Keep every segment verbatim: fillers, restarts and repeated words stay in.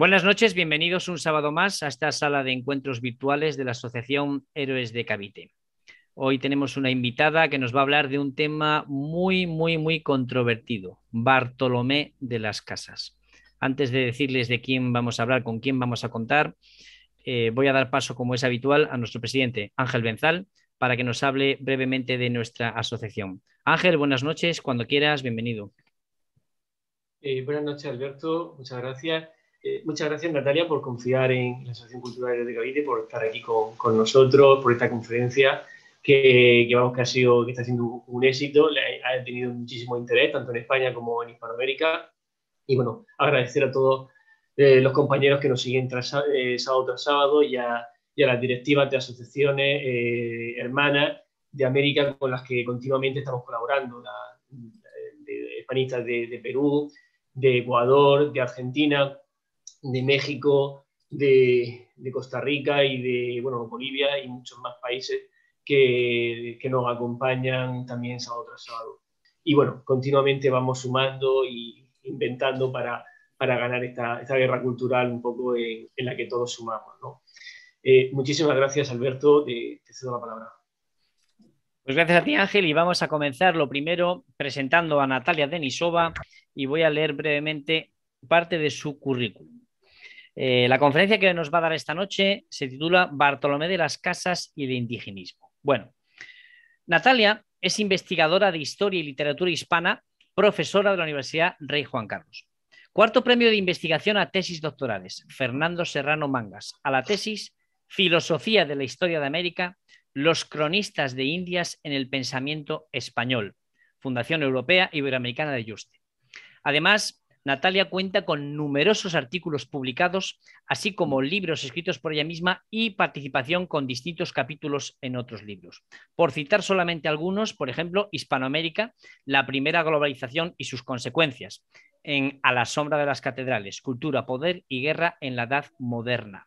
Buenas noches, bienvenidos un sábado más a esta sala de encuentros virtuales de la Asociación Héroes de Cavite. Hoy tenemos una invitada que nos va a hablar de un tema muy, muy, muy controvertido, Bartolomé de las Casas. Antes de decirles de quién vamos a hablar, con quién vamos a contar, eh, voy a dar paso, como es habitual, a nuestro presidente Ángel Benzal, para que nos hable brevemente de nuestra asociación. Ángel, buenas noches, cuando quieras, bienvenido. Eh, buenas noches, Alberto, muchas gracias. Eh, muchas gracias, Natalia, por confiar en la Asociación Cultural Héroes de Cavite, por estar aquí con, con nosotros, por esta conferencia que, que, vamos, que, ha sido, que está siendo un, un éxito, le ha, ha tenido muchísimo interés, tanto en España como en Hispanoamérica. Y bueno, agradecer a todos eh, los compañeros que nos siguen tras, eh, sábado tras sábado y a, y a las directivas de asociaciones eh, hermanas de América con las que continuamente estamos colaborando, la, de, de hispanistas de, de Perú, de Ecuador, de Argentina, de México, de, de Costa Rica y de bueno, Bolivia y muchos más países que, que nos acompañan también sábado tras sábado. Y bueno, continuamente vamos sumando e inventando para, para ganar esta, esta guerra cultural un poco en, en la que todos sumamos, ¿no? Eh, muchísimas gracias, Alberto, te, te cedo la palabra. Pues gracias a ti, Ángel, y vamos a comenzar lo primero presentando a Natalia Denisova y voy a leer brevemente parte de su currículum. Eh, la conferencia que nos va a dar esta noche se titula Bartolomé de las Casas y el indigenismo. Bueno, Natalia es investigadora de Historia y Literatura Hispana, profesora de la Universidad Rey Juan Carlos. Cuarto premio de investigación a tesis doctorales, Fernando Serrano Mangas, a la tesis Filosofía de la Historia de América, Los cronistas de Indias en el pensamiento español, Fundación Europea Iberoamericana de Juste. Además, Natalia cuenta con numerosos artículos publicados, así como libros escritos por ella misma y participación con distintos capítulos en otros libros. Por citar solamente algunos, por ejemplo, Hispanoamérica, la primera globalización y sus consecuencias, en A la sombra de las catedrales, cultura, poder y guerra en la edad moderna.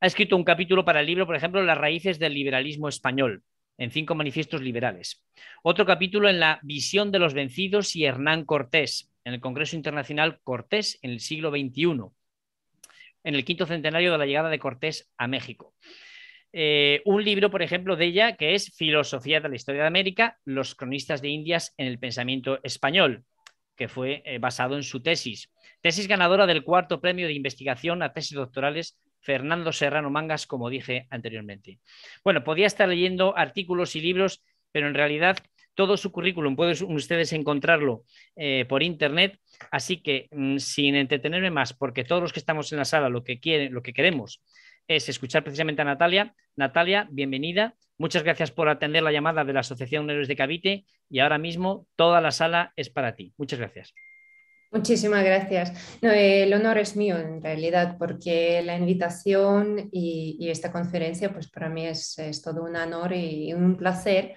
Ha escrito un capítulo para el libro, por ejemplo, Las raíces del liberalismo español, en cinco manifiestos liberales. Otro capítulo en La visión de los vencidos y Hernán Cortés, en el Congreso Internacional Cortés en el siglo veintiuno, en el quinto centenario de la llegada de Cortés a México. Eh, un libro, por ejemplo, de ella, que es Filosofía de la Historia de América, Los cronistas de Indias en el pensamiento español, que fue eh, basado en su tesis. Tesis ganadora del cuarto premio de investigación a tesis doctorales Fernando Serrano Mangas, como dije anteriormente. Bueno, podía estar leyendo artículos y libros, pero en realidad todo su currículum pueden ustedes encontrarlo eh, por internet, así que mmm, sin entretenerme más, porque todos los que estamos en la sala lo que quieren, lo que queremos es escuchar precisamente a Natalia. Natalia, bienvenida, muchas gracias por atender la llamada de la Asociación Héroes de Cavite y ahora mismo toda la sala es para ti. Muchas gracias. Muchísimas gracias. No, eh, el honor es mío en realidad, porque la invitación y, y esta conferencia pues para mí es, es todo un honor y un placer.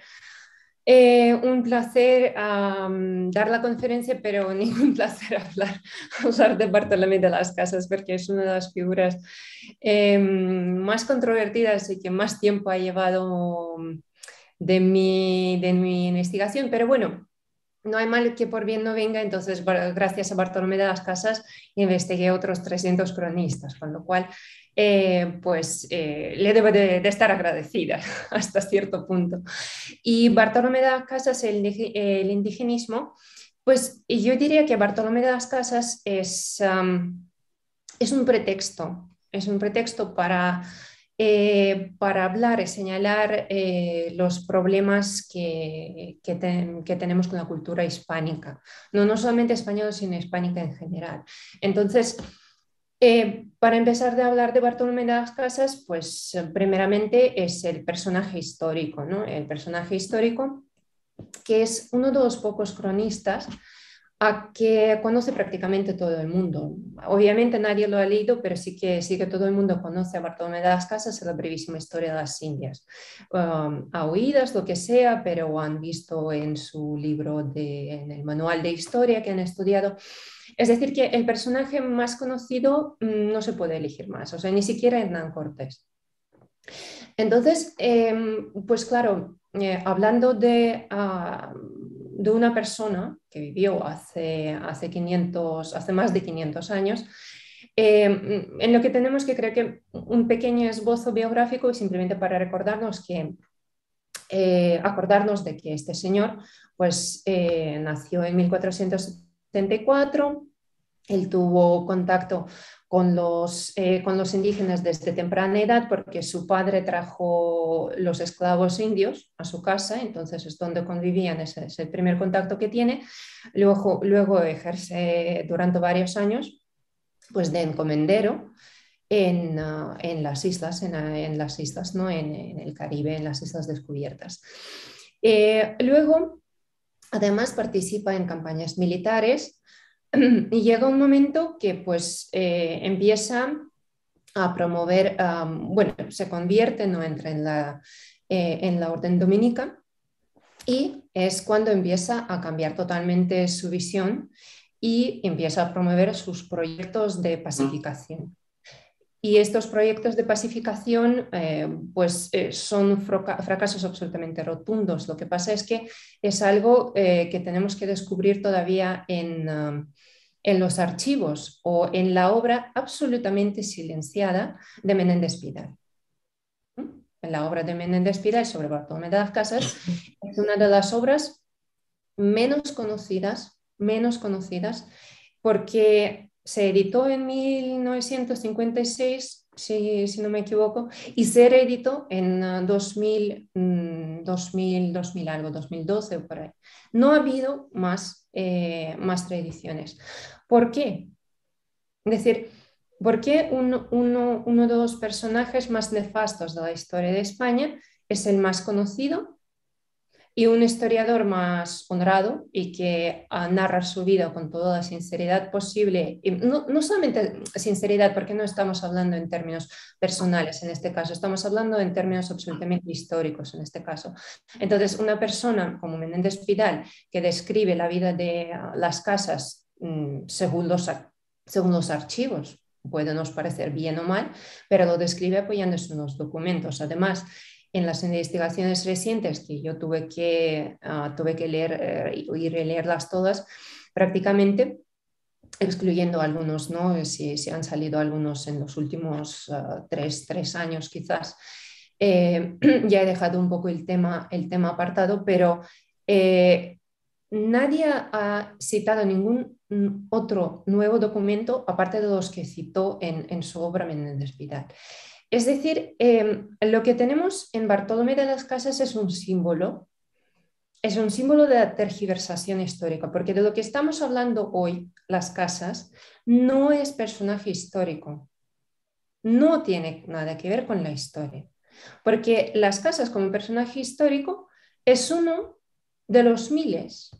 Eh, un placer um, dar la conferencia, pero ningún placer hablar, hablar de Bartolomé de las Casas, porque es una de las figuras eh, más controvertidas y que más tiempo ha llevado de mi, de mi investigación. Pero bueno, no hay mal que por bien no venga, entonces gracias a Bartolomé de las Casas investigué otros trescientos cronistas, con lo cual Eh, pues eh, le debo de, de estar agradecida hasta cierto punto. Y Bartolomé de las Casas, el, el indigenismo, pues yo diría que Bartolomé de las Casas es, um, es un pretexto, es un pretexto para, eh, para hablar y señalar eh, los problemas que, que, ten, que tenemos con la cultura hispánica, no, no solamente española, sino hispánica en general. Entonces, Eh, para empezar de hablar de Bartolomé de las Casas, pues primeramente es el personaje histórico, ¿no? El personaje histórico que es uno de los pocos cronistas a que conoce prácticamente todo el mundo. Obviamente nadie lo ha leído, pero sí que, sí que todo el mundo conoce a Bartolomé de las Casas en La brevísima historia de las Indias. Um, a oídas, lo que sea, pero han visto en su libro, de, en el manual de historia que han estudiado. Es decir, que el personaje más conocido no se puede elegir más, o sea, ni siquiera Hernán Cortés. Entonces, eh, pues claro, eh, hablando de, uh, de una persona que vivió hace, hace, quinientos, hace más de quinientos años, Eh, en lo que tenemos que creo que un pequeño esbozo biográfico y simplemente para recordarnos que eh, acordarnos de que este señor pues, eh, nació en mil cuatrocientos setenta y cuatro. Él tuvo contacto con los, eh, con los indígenas desde temprana edad porque su padre trajo los esclavos indios a su casa, entonces es donde convivían, ese es el primer contacto que tiene. Luego, luego ejerce durante varios años pues, de encomendero en, uh, en las islas, en, en, las islas ¿no? en, en el Caribe, en las islas descubiertas. Eh, luego, además, participa en campañas militares. Y llega un momento que pues, eh, empieza a promover, um, bueno, se convierte, no entra en la, eh, en la orden dominica y es cuando empieza a cambiar totalmente su visión y empieza a promover sus proyectos de pacificación. Y estos proyectos de pacificación eh, pues, eh, son fracasos absolutamente rotundos. Lo que pasa es que es algo eh, que tenemos que descubrir todavía en, uh, en los archivos o en la obra absolutamente silenciada de Menéndez Pidal. En la obra de Menéndez Pidal sobre Bartolomé de las Casas es una de las obras menos conocidas, menos conocidas porque... se editó en mil novecientos cincuenta y seis, si, si no me equivoco, y se reeditó en dos mil, dos mil, dos mil algo, dos mil doce o por ahí. No ha habido más, eh, más reediciones. ¿Por qué? Es decir, ¿por qué uno, uno, uno de los personajes más nefastos de la historia de España es el más conocido? Y un historiador más honrado y que narra su vida con toda la sinceridad posible, y no, no solamente sinceridad, porque no estamos hablando en términos personales en este caso, estamos hablando en términos absolutamente históricos en este caso. Entonces, una persona como Menéndez Pidal, que describe la vida de las casas según los, según los archivos, puede nos parecer bien o mal, pero lo describe apoyándose en los documentos. Además, en las investigaciones recientes que yo tuve que, uh, tuve que leer eh, y releerlas todas, prácticamente excluyendo algunos, ¿no? si, si han salido algunos en los últimos uh, tres, tres años quizás, eh, ya he dejado un poco el tema, el tema apartado, pero eh, nadie ha citado ningún otro nuevo documento aparte de los que citó en, en su obra Menéndez Pidal. Es decir, eh, lo que tenemos en Bartolomé de las Casas es un símbolo, es un símbolo de la tergiversación histórica, porque de lo que estamos hablando hoy, las casas, no es personaje histórico, no tiene nada que ver con la historia, porque las casas como personaje histórico es uno de los miles,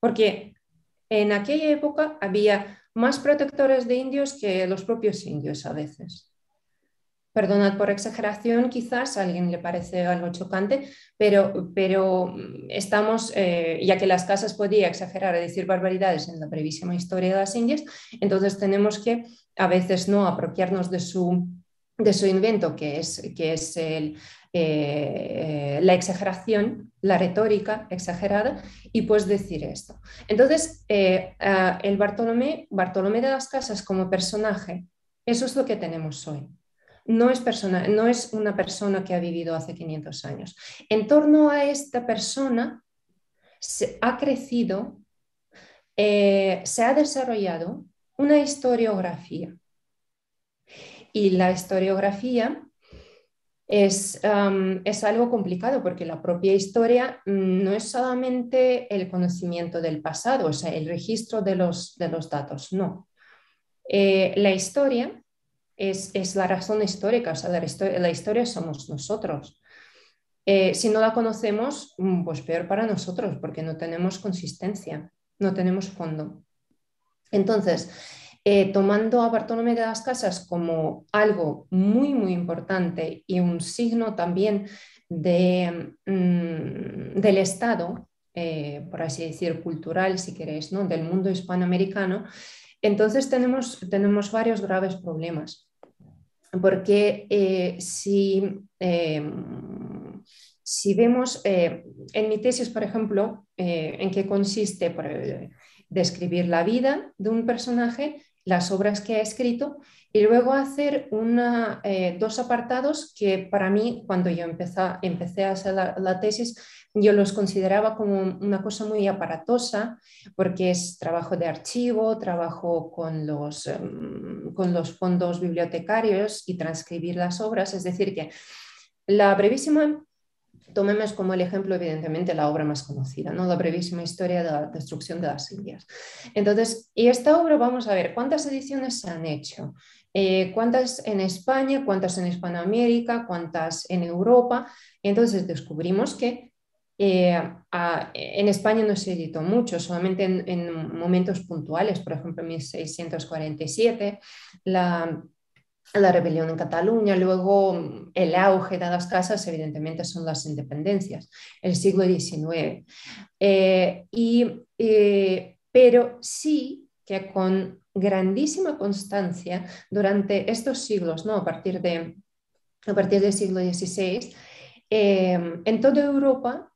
porque en aquella época había más protectores de indios que los propios indios a veces. Perdonad por exageración, quizás a alguien le parece algo chocante, pero, pero estamos, eh, ya que las casas podía exagerar y decir barbaridades en la brevísima historia de las Indias, entonces tenemos que a veces no apropiarnos de su, de su invento, que es, que es el, eh, la exageración, la retórica exagerada, y pues decir esto. Entonces, eh, el Bartolomé, Bartolomé de las Casas como personaje, eso es lo que tenemos hoy. No es, persona, no es una persona que ha vivido hace quinientos años. En torno a esta persona se ha crecido, eh, se ha desarrollado una historiografía. Y la historiografía es, um, es algo complicado porque la propia historia no es solamente el conocimiento del pasado, o sea, el registro de los, de los datos, no. Eh, la historia... Es, es la razón histórica, o sea, la historia, la historia somos nosotros. Eh, si no la conocemos, pues peor para nosotros, porque no tenemos consistencia, no tenemos fondo. Entonces, eh, tomando a Bartolomé de las Casas como algo muy, muy importante y un signo también de, mm, del Estado, eh, por así decir, cultural, si queréis, ¿no? Del mundo hispanoamericano, entonces tenemos, tenemos varios graves problemas. Porque eh, si, eh, si vemos, eh, en mi tesis, por ejemplo, eh, en qué consiste por, eh, describir la vida de un personaje, las obras que ha escrito, y luego hacer una, eh, dos apartados que para mí, cuando yo empecé, empecé a hacer la, la tesis, yo los consideraba como una cosa muy aparatosa, porque es trabajo de archivo, trabajo con los, eh, con los fondos bibliotecarios y transcribir las obras. Es decir, que la brevísima, tomemos como el ejemplo, evidentemente, la obra más conocida, ¿no? La brevísima historia de la destrucción de las Indias. Entonces, y esta obra, vamos a ver, ¿cuántas ediciones se han hecho? Eh, ¿Cuántas en España? ¿Cuántas en Hispanoamérica? ¿Cuántas en Europa? Entonces descubrimos que eh, a, en España no se editó mucho, solamente en, en momentos puntuales, por ejemplo, en mil seiscientos cuarenta y siete, la... la rebelión en Cataluña, luego el auge de las casas, evidentemente, son las independencias, el siglo diecinueve. Eh, y, eh, pero sí que con grandísima constancia durante estos siglos, ¿no? a, partir de, a partir del siglo dieciséis, eh, en toda Europa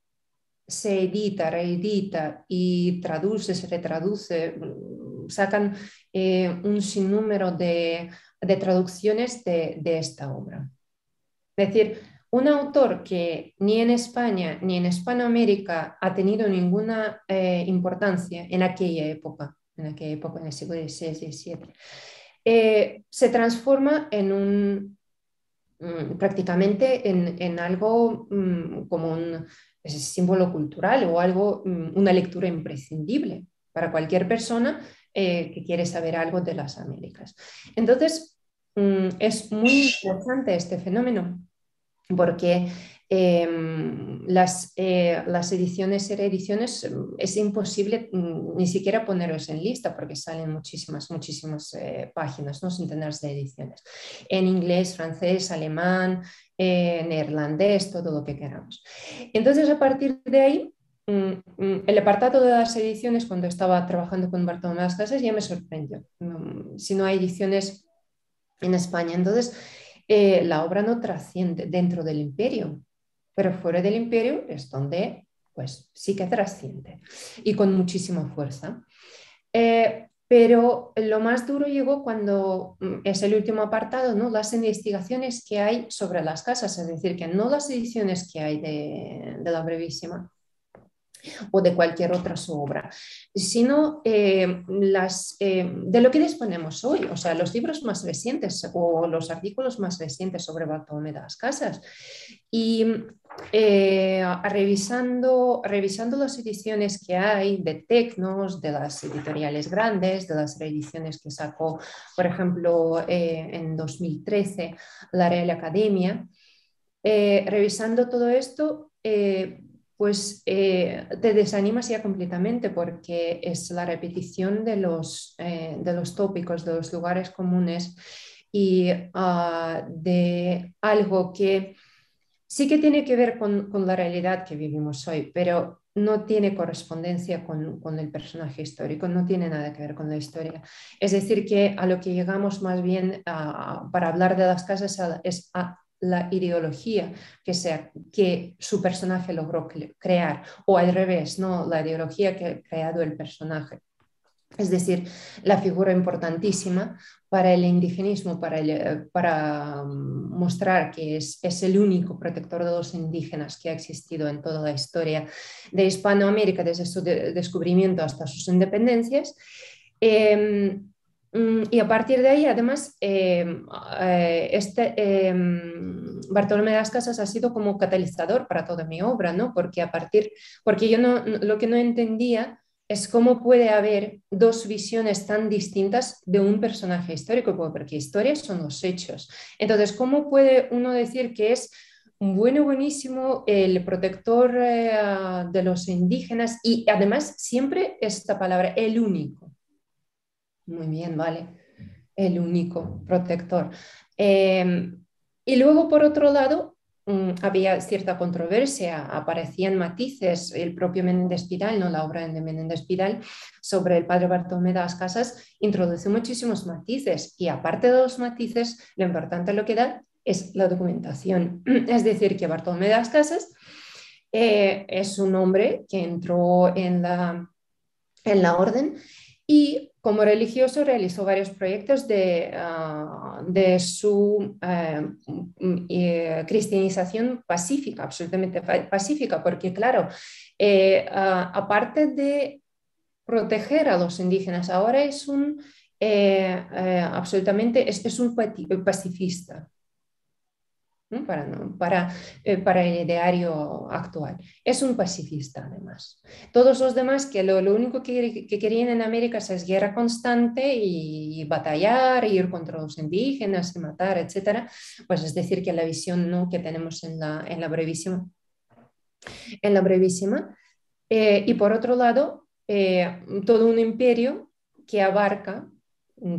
se edita, reedita y traduce, se retraduce, sacan eh, un sinnúmero de... de traducciones de, de esta obra. Es decir, un autor que ni en España ni en Hispanoamérica ha tenido ninguna eh, importancia en aquella época, en aquella época, en el siglo dieciséis diecisiete, eh, se transforma en un, mmm, prácticamente en, en algo mmm, como un símbolo cultural o algo, mmm, una lectura imprescindible para cualquier persona eh, que quiere saber algo de las Américas. Entonces, es muy interesante este fenómeno porque eh, las, eh, las ediciones y reediciones es imposible ni siquiera poneros en lista porque salen muchísimas, muchísimas eh, páginas, ¿no? Centenares de ediciones en inglés, francés, alemán, eh, neerlandés, todo lo que queramos. Entonces, a partir de ahí, el apartado de las ediciones, cuando estaba trabajando con Bartolomé de las Casas, ya me sorprendió. Si no hay ediciones en España, entonces eh, la obra no trasciende dentro del imperio, pero fuera del imperio es donde pues sí que trasciende y con muchísima fuerza. Eh, pero lo más duro llegó cuando es el último apartado, ¿no? Las investigaciones que hay sobre las casas, es decir, que no las ediciones que hay de, de la brevísima o de cualquier otra su obra, sino eh, las, eh, de lo que disponemos hoy, o sea, los libros más recientes o los artículos más recientes sobre Bartolomé de las Casas. Y eh, revisando, revisando las ediciones que hay de Tecnos, de las editoriales grandes, de las reediciones que sacó, por ejemplo, eh, en dos mil trece la Real Academia, eh, revisando todo esto, eh, pues eh, te desanimas ya completamente porque es la repetición de los, eh, de los tópicos, de los lugares comunes y uh, de algo que sí que tiene que ver con, con la realidad que vivimos hoy, pero no tiene correspondencia con, con el personaje histórico, no tiene nada que ver con la historia. Es decir, que a lo que llegamos más bien uh, para hablar de las casas es a la ideología que, sea, que su personaje logró crear, o al revés, ¿no? La ideología que ha creado el personaje. Es decir, la figura importantísima para el indigenismo, para, el, para mostrar que es, es el único protector de los indígenas que ha existido en toda la historia de Hispanoamérica desde su de, descubrimiento hasta sus independencias. Eh, Y a partir de ahí, además, eh, este, eh, Bartolomé de las Casas ha sido como catalizador para toda mi obra, ¿no? Porque, a partir, porque yo no, lo que no entendía es cómo puede haber dos visiones tan distintas de un personaje histórico, porque historias son los hechos. Entonces, ¿cómo puede uno decir que es bueno, buenísimo, el protector eh, de los indígenas? Y además, siempre esta palabra, el único. Muy bien, vale, el único protector. Eh, y luego, por otro lado, um, había cierta controversia, aparecían matices, el propio Menéndez Pidal, ¿no? La obra de Menéndez Pidal sobre el padre Bartolomé de las Casas introduce muchísimos matices y aparte de los matices, lo importante lo que da es la documentación. Es decir, que Bartolomé de las Casas eh, es un hombre que entró en la, en la orden y como religioso realizó varios proyectos de, uh, de su uh, eh, cristianización pacífica, absolutamente pacífica, porque claro, eh, uh, aparte de proteger a los indígenas, ahora es un eh, eh, absolutamente es, es un pacifista, ¿no? Para, no, para, eh, para el ideario actual. Es un pacifista además. Todos los demás que lo, lo único que, que querían en América es guerra constante y, y batallar, y ir contra los indígenas y matar, etcétera. Pues es decir que la visión, ¿no?, que tenemos en la, en la brevísima. En la brevísima. Eh, y por otro lado, eh, todo un imperio que abarca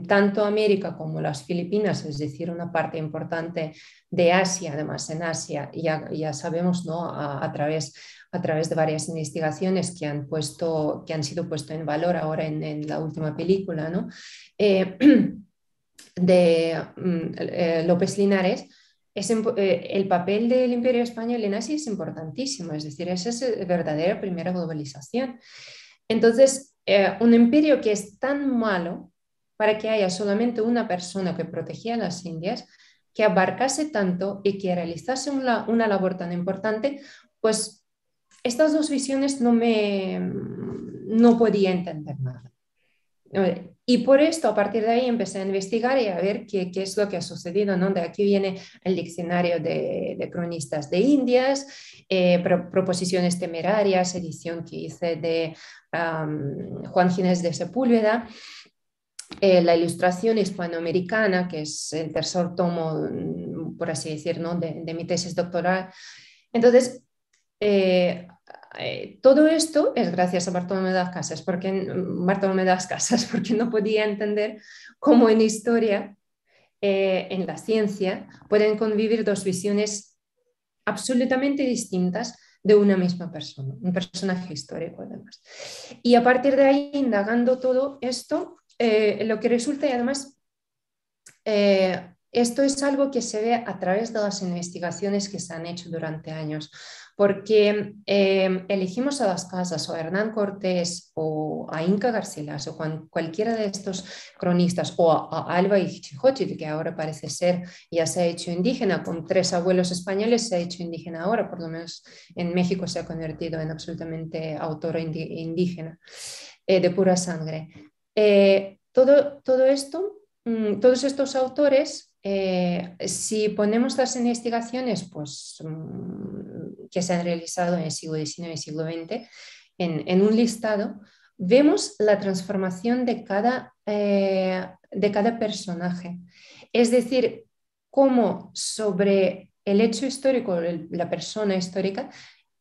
tanto América como las Filipinas, es decir, una parte importante de Asia. Además, en Asia ya, ya sabemos, ¿no?, a, a, través, a través de varias investigaciones que han, puesto, que han sido puesto en valor ahora en, en la última película, ¿no?, eh, de eh, López Linares, es, eh, el papel del Imperio Español en Asia es importantísimo, es decir, esa es verdadera primera globalización. Entonces, eh, un imperio que es tan malo, para que haya solamente una persona que protegía las Indias, que abarcase tanto y que realizase una, una labor tan importante, pues estas dos visiones no me no podía entender nada. Y por esto, a partir de ahí, empecé a investigar y a ver qué, qué es lo que ha sucedido, ¿no? De aquí viene el diccionario de, de cronistas de Indias, eh, pro, Proposiciones Temerarias, edición que hice de um, Juan Ginés de Sepúlveda, Eh, la ilustración hispanoamericana, que es el tercer tomo, por así decir, ¿no?, de, de mi tesis doctoral. Entonces, eh, eh, todo esto es gracias a Bartolomé de las Casas, porque, Bartolomé de las Casas, porque no podía entender cómo en historia, eh, en la ciencia, pueden convivir dos visiones absolutamente distintas de una misma persona, un personaje histórico además. Y a partir de ahí, indagando todo esto, Eh, lo que resulta, y además eh, esto es algo que se ve a través de las investigaciones que se han hecho durante años, porque eh, elegimos a las Casas o a Hernán Cortés o a Inca Garcilaso o Juan, cualquiera de estos cronistas, o a, a Alba Ixchihóchitl, que ahora parece ser, ya se ha hecho indígena, con tres abuelos españoles se ha hecho indígena ahora, por lo menos en México se ha convertido en absolutamente autora indígena, eh, de pura sangre. Eh, todo, todo esto, todos estos autores, eh, si ponemos las investigaciones pues, que se han realizado en el siglo diecinueve y siglo veinte en, en un listado, vemos la transformación de cada, eh, de cada personaje. Es decir, cómo sobre el hecho histórico, la persona histórica,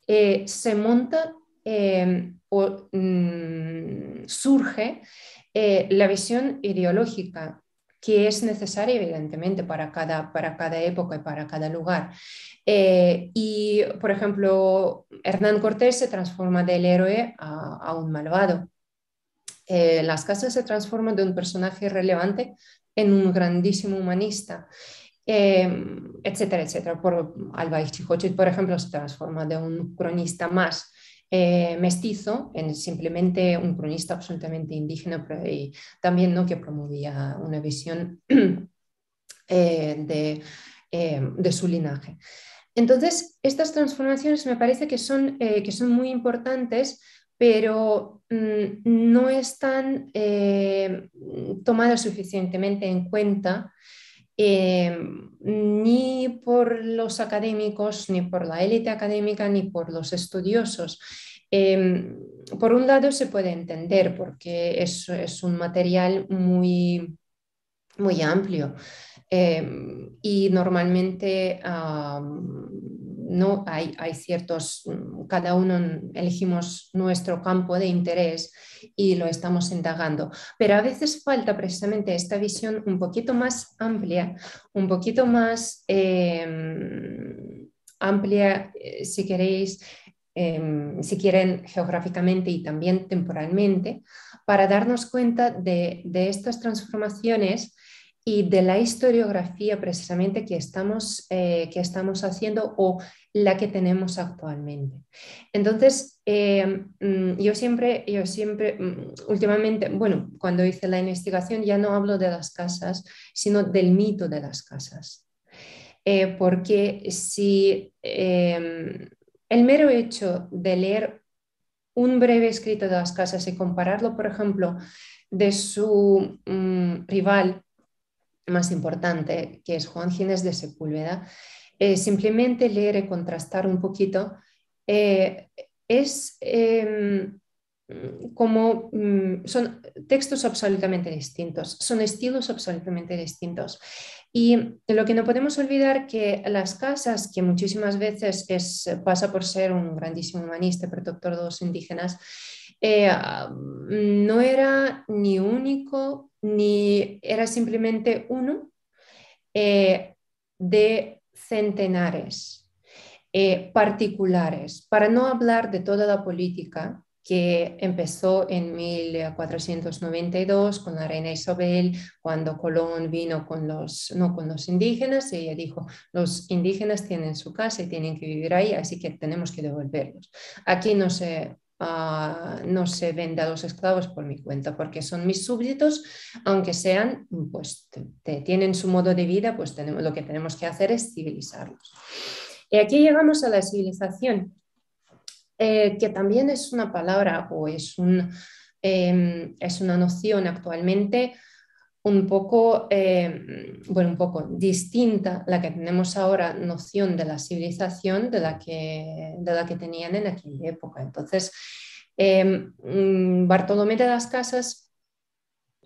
eh, se monta eh, o mm, surge Eh, la visión ideológica, que es necesaria evidentemente para cada, para cada época y para cada lugar. Eh, y, por ejemplo, Hernán Cortés se transforma del héroe a, a un malvado. Eh, Las Casas se transforman de un personaje irrelevante en un grandísimo humanista, eh, etcétera, etcétera. Por Alba Ixchihóchitl, por ejemplo, se transforma de un cronista más Eh, mestizo en simplemente un cronista absolutamente indígena, pero y también, ¿no?, que promovía una visión eh, de, eh, de su linaje. Entonces, estas transformaciones me parece que son, eh, que son muy importantes, pero mm, no están eh, tomadas suficientemente en cuenta, Eh, ni por los académicos, ni por la élite académica, ni por los estudiosos. Eh, por un lado se puede entender porque es, es un material muy, muy amplio eh, y normalmente uh, no hay, hay ciertos, cada uno elegimos nuestro campo de interés y lo estamos indagando, pero a veces falta precisamente esta visión un poquito más amplia, un poquito más eh, amplia, si queréis, eh, si quieren geográficamente y también temporalmente, para darnos cuenta de, de estas transformaciones y de la historiografía precisamente que estamos, eh, que estamos haciendo, o la que tenemos actualmente. Entonces, eh, yo siempre, yo siempre, últimamente, bueno, cuando hice la investigación ya no hablo de las casas, sino del mito de las casas. Eh, porque si eh, el mero hecho de leer un breve escrito de las casas y compararlo, por ejemplo, de su um, rival más importante, que es Juan Ginés de Sepúlveda, eh, simplemente leer y contrastar un poquito, eh, es eh, como um, son textos absolutamente distintos, son estilos absolutamente distintos. Y lo que no podemos olvidar que las casas, que muchísimas veces es, pasa por ser un grandísimo humanista, protector de los indígenas, eh, no era ni único, ni era simplemente uno eh, de centenares eh, particulares, para no hablar de toda la política que empezó en mil cuatrocientos noventa y dos con la reina Isabel, cuando Colón vino con los, no con los indígenas, y ella dijo, los indígenas tienen su casa y tienen que vivir ahí, así que tenemos que devolverlos. Aquí no se, uh, no se vende a los esclavos por mi cuenta, porque son mis súbditos, aunque sean, pues te, tienen su modo de vida, pues tenemos, lo que tenemos que hacer es civilizarlos. Y aquí llegamos a la civilización. Eh, que también es una palabra o es, un, eh, es una noción actualmente un poco, eh, bueno, un poco distinta la que tenemos ahora, noción de la civilización de la que, de la que tenían en aquella época. Entonces, eh, Bartolomé de las Casas,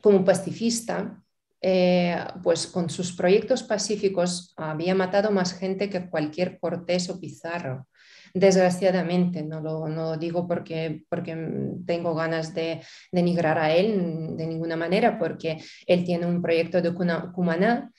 como pacifista, eh, pues con sus proyectos pacíficos había matado más gente que cualquier Cortés o Pizarro. Desgraciadamente, no lo, no lo digo porque, porque tengo ganas de denigrar a él de ninguna manera, porque él tiene un proyecto de Cumaná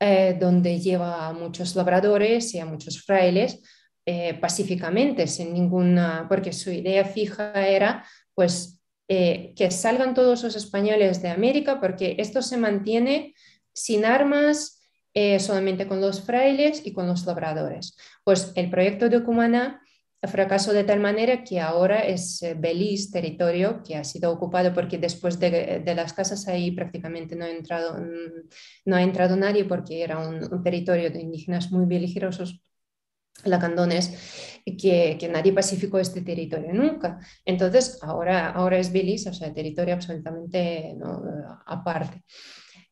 eh, donde lleva a muchos labradores y a muchos frailes eh, pacíficamente, sin ninguna, porque su idea fija era pues, eh, que salgan todos los españoles de América, porque esto se mantiene sin armas, Eh, solamente con los frailes y con los labradores. Pues el proyecto de Cumaná fracasó de tal manera que ahora es eh, Belice, territorio que ha sido ocupado, porque después de, de las casas ahí prácticamente no ha entrado, no ha entrado nadie, porque era un, un territorio de indígenas muy beligerosos, lacandones, que, que nadie pacificó este territorio nunca. Entonces ahora, ahora es Belice, o sea, territorio absolutamente no, aparte.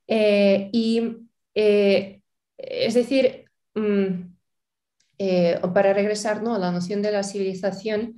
Eh, y Eh, es decir, mm, eh, para regresar, ¿no?, a la noción de la civilización,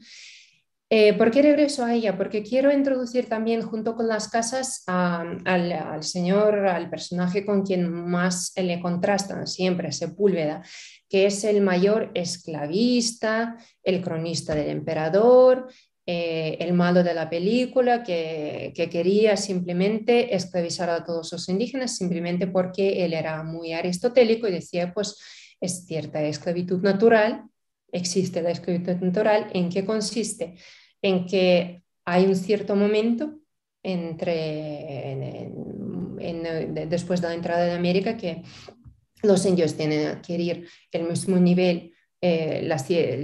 eh, ¿por qué regreso a ella? Porque quiero introducir también junto con las casas a, al, al señor, al personaje con quien más le contrastan siempre, Sepúlveda, que es el mayor esclavista, el cronista del emperador, Eh, el malo de la película que, que quería simplemente esclavizar a todos los indígenas simplemente porque él era muy aristotélico y decía, pues es cierta esclavitud natural, existe la esclavitud natural. ¿En qué consiste? En que hay un cierto momento entre, en, en, en, de, después de la entrada de América, que los indios tienen que adquirir el mismo nivel, Eh, la,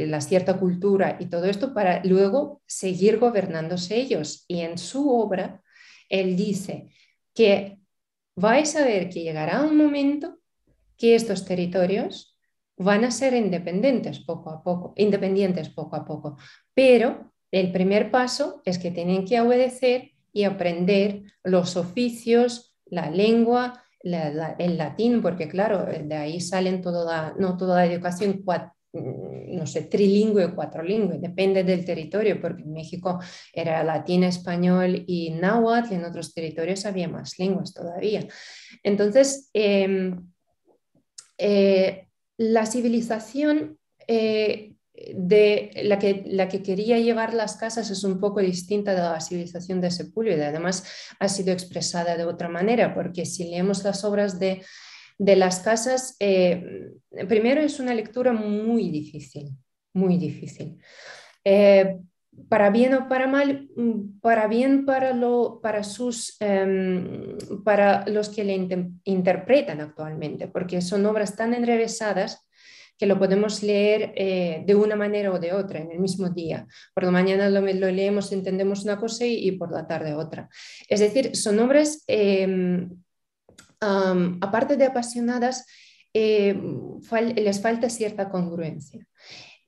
la cierta cultura y todo esto, para luego seguir gobernándose ellos. Y en su obra él dice que vais a ver que llegará un momento que estos territorios van a ser independientes poco a poco, independientes poco a poco, pero el primer paso es que tienen que obedecer y aprender los oficios, la lengua, la, la, el latín, porque claro, de ahí salen toda la, no, toda la educación cuatro, no sé, trilingüe o cuatrolingüe, depende del territorio, porque en México era latín, español y náhuatl, y en otros territorios había más lenguas todavía. Entonces, eh, eh, la civilización eh, de la que, la que quería llevar las casas es un poco distinta de la civilización de Sepúlveda. Además, ha sido expresada de otra manera, porque si leemos las obras de de las casas, eh, primero es una lectura muy difícil, muy difícil. Eh, para bien o para mal, para bien para, lo, para, sus, eh, para los que le inter interpretan actualmente, porque son obras tan enrevesadas que lo podemos leer eh, de una manera o de otra en el mismo día. Por la mañana lo, lo leemos, entendemos una cosa y, y por la tarde otra. Es decir, son obras, eh, um, aparte de apasionadas, eh, fal- les falta cierta congruencia.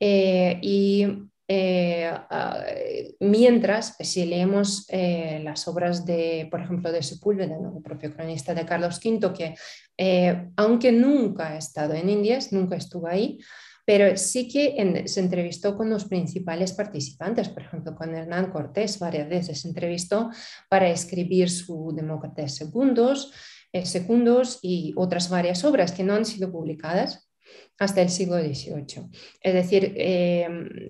Eh, y... Eh, uh, mientras que si leemos eh, las obras de, por ejemplo, de Sepúlveda, ¿no? El propio cronista de Carlos quinto, que eh, aunque nunca ha estado en Indias, nunca estuvo ahí, pero sí que en, se entrevistó con los principales participantes, por ejemplo, con Hernán Cortés varias veces se entrevistó para escribir su Demócratas Segundos, eh, Secundos y otras varias obras que no han sido publicadas hasta el siglo dieciocho. Es decir, eh,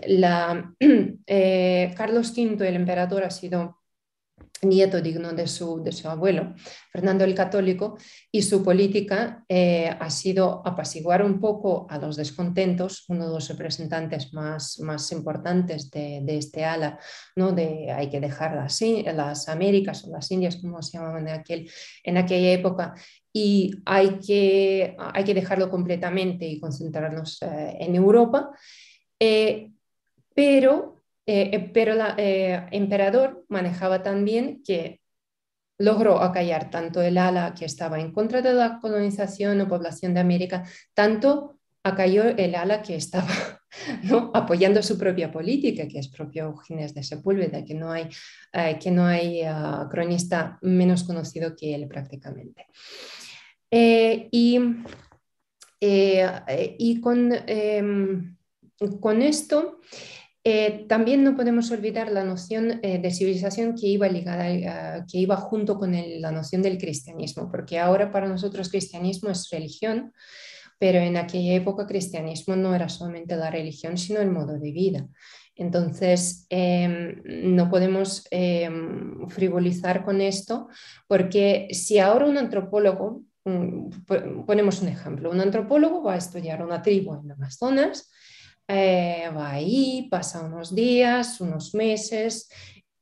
la, eh, Carlos quinto, el emperador, ha sido nieto digno de su, de su abuelo, Fernando el Católico, y su política eh, ha sido apaciguar un poco a los descontentos, uno de los representantes más, más importantes de, de este ala, ¿no? De hay que dejar las, las Américas o las Indias, como se llamaban en, aquel, en aquella época, y hay que, hay que dejarlo completamente y concentrarnos eh, en Europa, eh, pero... Eh, pero el eh, emperador manejaba tan bien que logró acallar tanto el ala que estaba en contra de la colonización o población de América, tanto acalló el ala que estaba, ¿no?, apoyando su propia política, que es propio Ginés de Sepúlveda, que no hay, eh, que no hay uh, cronista menos conocido que él prácticamente. Eh, y, eh, y con, eh, con esto... Eh, también no podemos olvidar la noción eh, de civilización que iba, ligada, eh, que iba junto con el, la noción del cristianismo, porque ahora para nosotros cristianismo es religión, pero en aquella época cristianismo no era solamente la religión, sino el modo de vida. Entonces eh, no podemos eh, frivolizar con esto, porque si ahora un antropólogo, ponemos un ejemplo, un antropólogo va a estudiar una tribu en Amazonas, Eh, va ahí, pasa unos días, unos meses,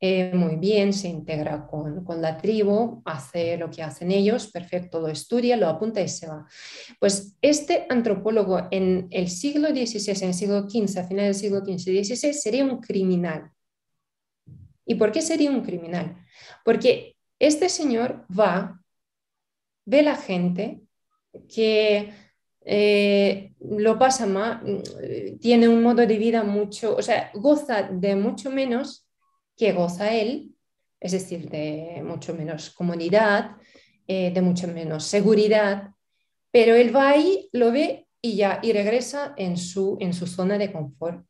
eh, muy bien, se integra con, con la tribu, hace lo que hacen ellos, perfecto, lo estudia, lo apunta y se va. Pues este antropólogo en el siglo dieciséis, en el siglo quince, a finales del siglo quince y dieciséis, sería un criminal. ¿Y por qué sería un criminal? Porque este señor va, ve la gente que... Eh, lo pasa más, tiene un modo de vida mucho, o sea, goza de mucho menos que goza él, es decir, de mucho menos comodidad, eh, de mucho menos seguridad, pero él va ahí, lo ve y ya, y regresa en su, en su zona de confort.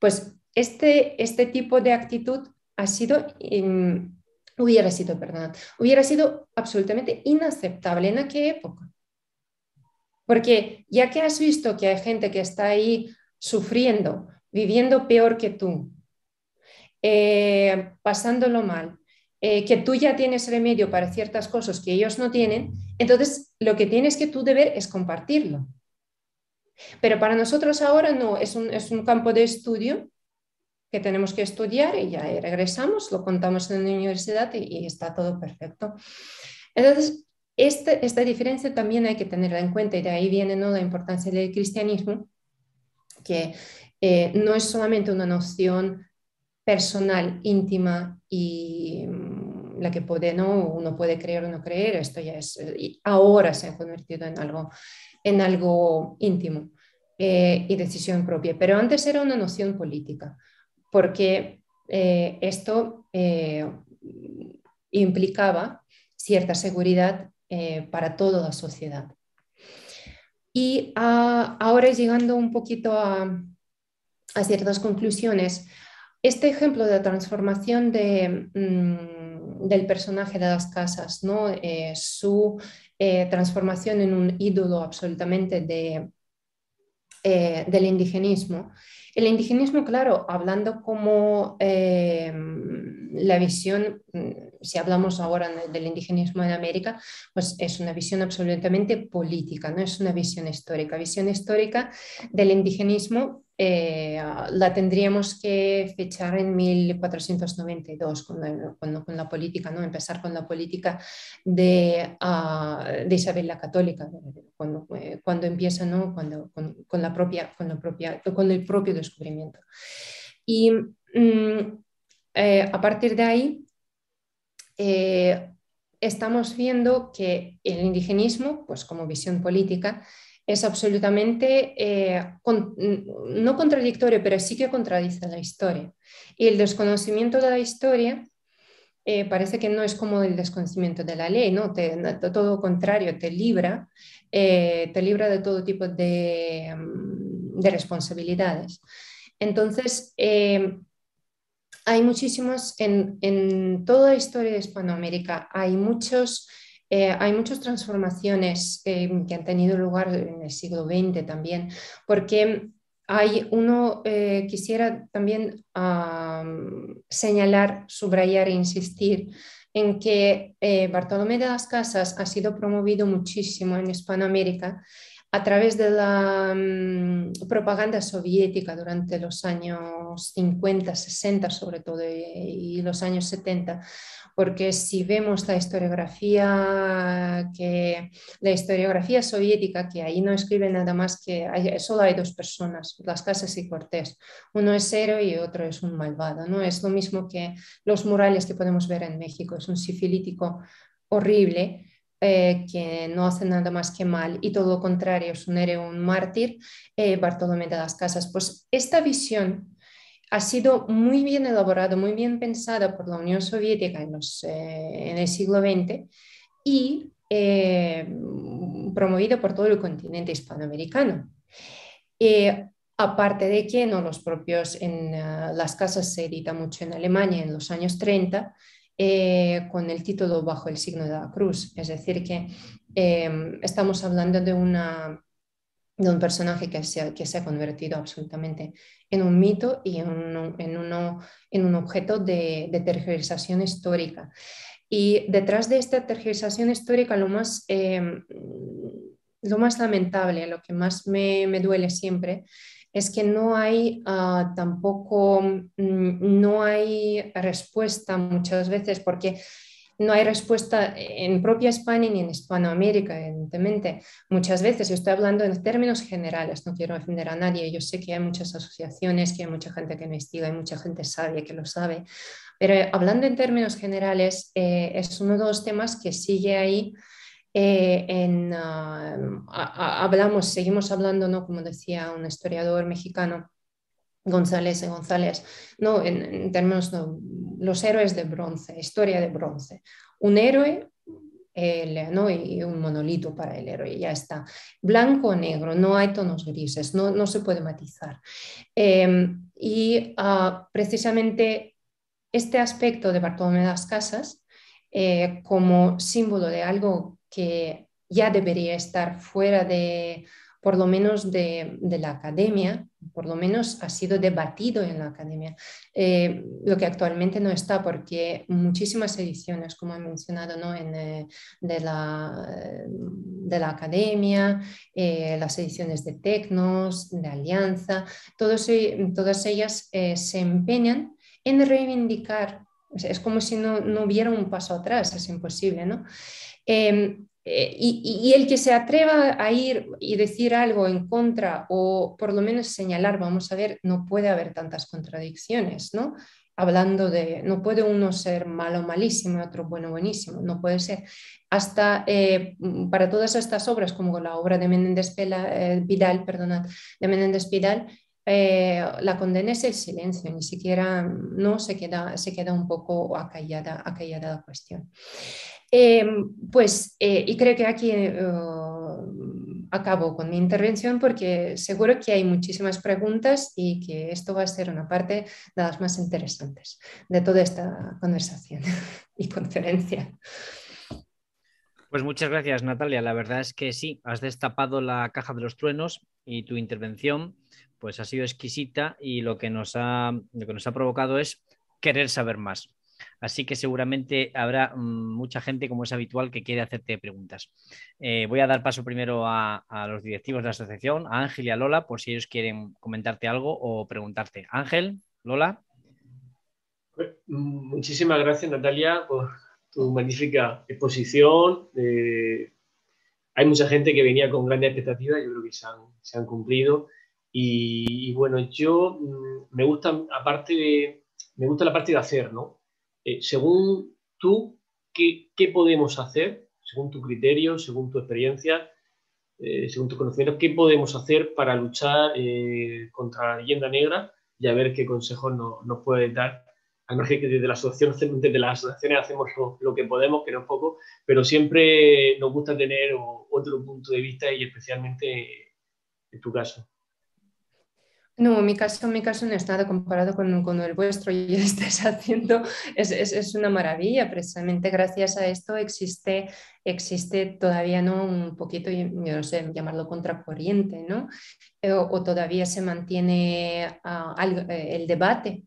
Pues este, este tipo de actitud ha sido... Eh, hubiera sido, perdón, hubiera sido absolutamente inaceptable en aquella época. Porque ya que has visto que hay gente que está ahí sufriendo, viviendo peor que tú, eh, pasándolo mal, eh, que tú ya tienes remedio para ciertas cosas que ellos no tienen, entonces lo que tienes que tú deber es compartirlo. Pero para nosotros ahora no, es un, es un campo de estudio que tenemos que estudiar y ya regresamos, lo contamos en la universidad y, y está todo perfecto. Entonces... Este, esta diferencia también hay que tenerla en cuenta y de ahí viene, ¿no?, la importancia del cristianismo, que eh, no es solamente una noción personal, íntima y mmm, la que puede, ¿no?, uno puede creer o no creer, esto ya es, ahora se ha convertido en algo, en algo íntimo eh, y decisión propia, pero antes era una noción política, porque eh, esto eh, implicaba cierta seguridad eh, para toda la sociedad. Y a, ahora llegando un poquito a, a ciertas conclusiones, este ejemplo de la transformación de, mmm, del personaje de las Casas, ¿no? eh, su eh, transformación en un ídolo absolutamente de, eh, del indigenismo. El indigenismo, claro, hablando como eh, la visión, si hablamos ahora del indigenismo en América, pues es una visión absolutamente política, no es una visión histórica. Visión histórica del indigenismo eh, la tendríamos que fechar en mil cuatrocientos noventa y dos con la, con, con la política, ¿no? Empezar con la política de, uh, de Isabel la Católica, cuando, cuando empieza, ¿no? Cuando, con, con, la propia, con, la propia, con el propio descubrimiento. Y mm, eh, a partir de ahí eh, estamos viendo que el indigenismo, pues como visión política, es absolutamente, eh, con, no contradictorio, pero sí que contradice la historia. Y el desconocimiento de la historia eh, parece que no es como el desconocimiento de la ley, ¿no? Te, todo lo contrario, te libra, eh, te libra de todo tipo de, de responsabilidades. Entonces, eh, hay muchísimos, en, en toda la historia de Hispanoamérica, hay muchos... Eh, hay muchas transformaciones eh, que han tenido lugar en el siglo veinte también, porque hay uno, eh, quisiera también um, señalar, subrayar e insistir en que eh, Bartolomé de las Casas ha sido promovido muchísimo en Hispanoamérica a través de la um, propaganda soviética durante los años cincuenta, sesenta sobre todo, y, y los años setenta, porque si vemos la historiografía, que, la historiografía soviética, que ahí no escribe nada más que, hay, solo hay dos personas, Las Casas y Cortés, uno es héroe y otro es un malvado, ¿no? Es lo mismo que los murales que podemos ver en México, es un sifilítico horrible, Eh, que no hace nada más que mal, y todo lo contrario, es un héroe, un mártir, eh, Bartolomé de las Casas. Pues esta visión ha sido muy bien elaborada, muy bien pensada por la Unión Soviética en, los, eh, en el siglo veinte y eh, promovida por todo el continente hispanoamericano. Eh, aparte de que no los propios, en uh, Las Casas se edita mucho en Alemania en los años treinta, Eh, con el título Bajo el signo de la cruz, es decir que eh, estamos hablando de, una, de un personaje que se, que se ha convertido absolutamente en un mito y en, un, en, uno, en un objeto de, de tergiversación histórica. Y detrás de esta tergiversación histórica lo más, eh, lo más lamentable, lo que más me, me duele siempre, es que no hay uh, tampoco, no hay respuesta muchas veces, porque no hay respuesta en propia España ni en Hispanoamérica, evidentemente. Muchas veces, yo estoy hablando en términos generales, no quiero ofender a nadie, yo sé que hay muchas asociaciones, que hay mucha gente que investiga, hay mucha gente sabia que lo sabe, pero hablando en términos generales, eh, es uno de los temas que sigue ahí. Eh, en, uh, a, a, hablamos, seguimos hablando, ¿no? Como decía un historiador mexicano, González y González, ¿no? en, en términos de los héroes de bronce, historia de bronce, un héroe eh, ¿no? y, y un monolito para el héroe, ya está, blanco o negro, no hay tonos grises, no, no se puede matizar. Eh, y uh, precisamente este aspecto de Bartolomé de las Casas eh, como símbolo de algo que ya debería estar fuera de, por lo menos de, de la academia, por lo menos ha sido debatido en la academia, eh, lo que actualmente no está, porque muchísimas ediciones, como he mencionado, ¿no? en, eh, de, la, de la academia, eh, las ediciones de Tecnos, de Alianza, todos, todas ellas eh, se empeñan en reivindicar. Es como si no, no hubiera un paso atrás, es imposible, ¿no? Eh, eh, y, y el que se atreva a ir y decir algo en contra, o por lo menos señalar, vamos a ver, no puede haber tantas contradicciones, ¿no? Hablando de, no puede uno ser malo malísimo y otro bueno buenísimo, no puede ser. Hasta eh, para todas estas obras, como la obra de Menéndez Pidal, perdonad, de Menéndez Pidal, Eh, la condena es el silencio, ni siquiera no se queda, se queda un poco acallada, acallada la cuestión. Eh, pues, eh, y creo que aquí eh, acabo con mi intervención, porque seguro que hay muchísimas preguntas y que esto va a ser una parte de las más interesantes de toda esta conversación y conferencia. Pues muchas gracias, Natalia. La verdad es que sí, has destapado la caja de los truenos y tu intervención pues ha sido exquisita, y lo que nos ha, lo que nos ha provocado es querer saber más. así que seguramente habrá mucha gente, como es habitual, que quiere hacerte preguntas. Eh, voy a dar paso primero a, a los directivos de la asociación, a Ángel y a Lola, por si ellos quieren comentarte algo o preguntarte. Ángel, Lola. Muchísimas gracias, Natalia, por tu magnífica exposición. Eh, hay mucha gente que venía con grandes expectativas, yo creo que se han, se han cumplido. Y, y bueno, yo me gusta, aparte de, me gusta la parte de hacer, ¿no? Eh, según tú, ¿qué, qué podemos hacer? Según tu criterio, según tu experiencia, eh, según tus conocimientos, ¿qué podemos hacer para luchar eh, contra la leyenda negra? Y a ver qué consejos no, nos puedes dar. A margen que desde, la asociación, desde las asociaciones hacemos lo, lo que podemos, que no es poco, pero siempre nos gusta tener otro punto de vista y especialmente en tu caso. No, mi caso, mi caso no es nada comparado con, con el vuestro y estés haciendo, es, es, es una maravilla. Precisamente gracias a esto existe, existe todavía, ¿no?, un poquito, yo no sé, llamarlo contracorriente, ¿no? O, o todavía se mantiene uh, el, el debate.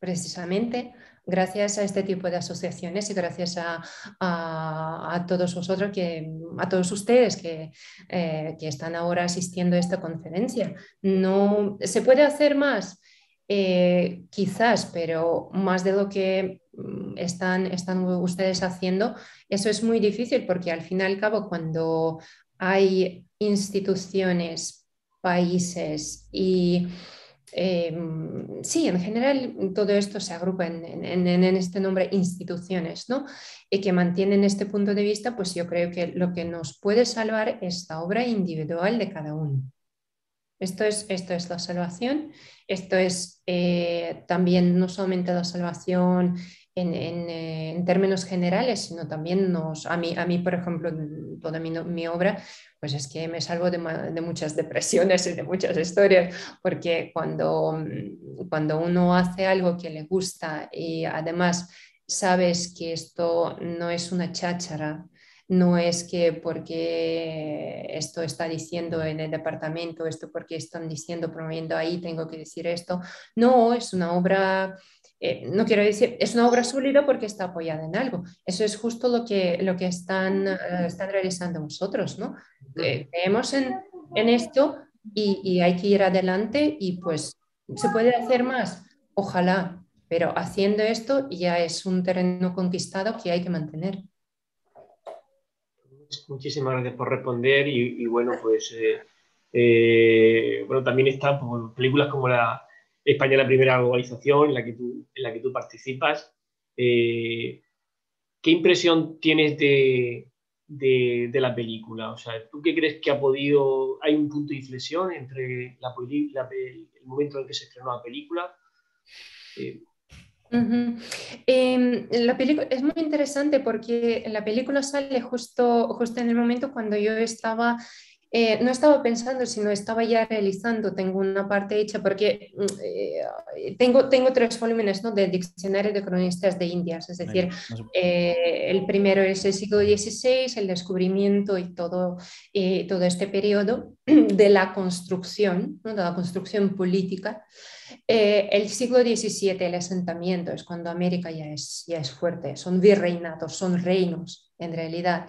Precisamente gracias a este tipo de asociaciones y gracias a, a, a todos vosotros, que, a todos ustedes que, eh, que están ahora asistiendo a esta conferencia. No, se puede hacer más, eh, quizás, pero más de lo que están, están ustedes haciendo, eso es muy difícil, porque al fin y al cabo, cuando hay instituciones, países y... Eh, sí, en general todo esto se agrupa en, en, en este nombre, instituciones, ¿no?, y que mantienen este punto de vista, pues yo creo que lo que nos puede salvar es la obra individual de cada uno. Esto es, esto es la salvación, esto es eh, también no solamente la salvación en, en, en términos generales, sino también nos, a, mí, a mí, por ejemplo, toda mi, mi obra, pues es que me salvo de, de muchas depresiones y de muchas historias, porque cuando, cuando uno hace algo que le gusta y además sabes que esto no es una cháchara, no es que porque esto está diciendo en el departamento, esto porque están diciendo, promoviendo ahí, tengo que decir esto. No, es una obra... Eh, no quiero decir, es una obra sólida porque está apoyada en algo. Eso es justo lo que, lo que están, uh, están realizando vosotros, ¿no? Eh, creemos en, en esto y, y hay que ir adelante, y pues se puede hacer más, ojalá, pero haciendo esto ya es un terreno conquistado que hay que mantener. Muchísimas gracias por responder y, y bueno, pues eh, eh, bueno, también están películas como la España, la primera globalización, en la que tú, en la que tú participas. Eh, ¿Qué impresión tienes de, de, de la película? O sea, ¿tú qué crees que ha podido...? ¿Hay un punto de inflexión entre la, la, el momento en el que se estrenó la película? Eh, Uh-huh. eh, la película es muy interesante porque la película sale justo, justo en el momento cuando yo estaba... Eh, no estaba pensando, sino estaba ya realizando. Tengo una parte hecha porque eh, tengo, tengo tres volúmenes, ¿no?, del Diccionario de Cronistas de Indias, es decir, eh, el primero es el siglo dieciséis, el descubrimiento y todo, eh, todo este periodo de la construcción, ¿no?, de la construcción política. Eh, el siglo diecisiete, el asentamiento, es cuando América ya es, ya es fuerte, son virreinatos, son reinos en realidad.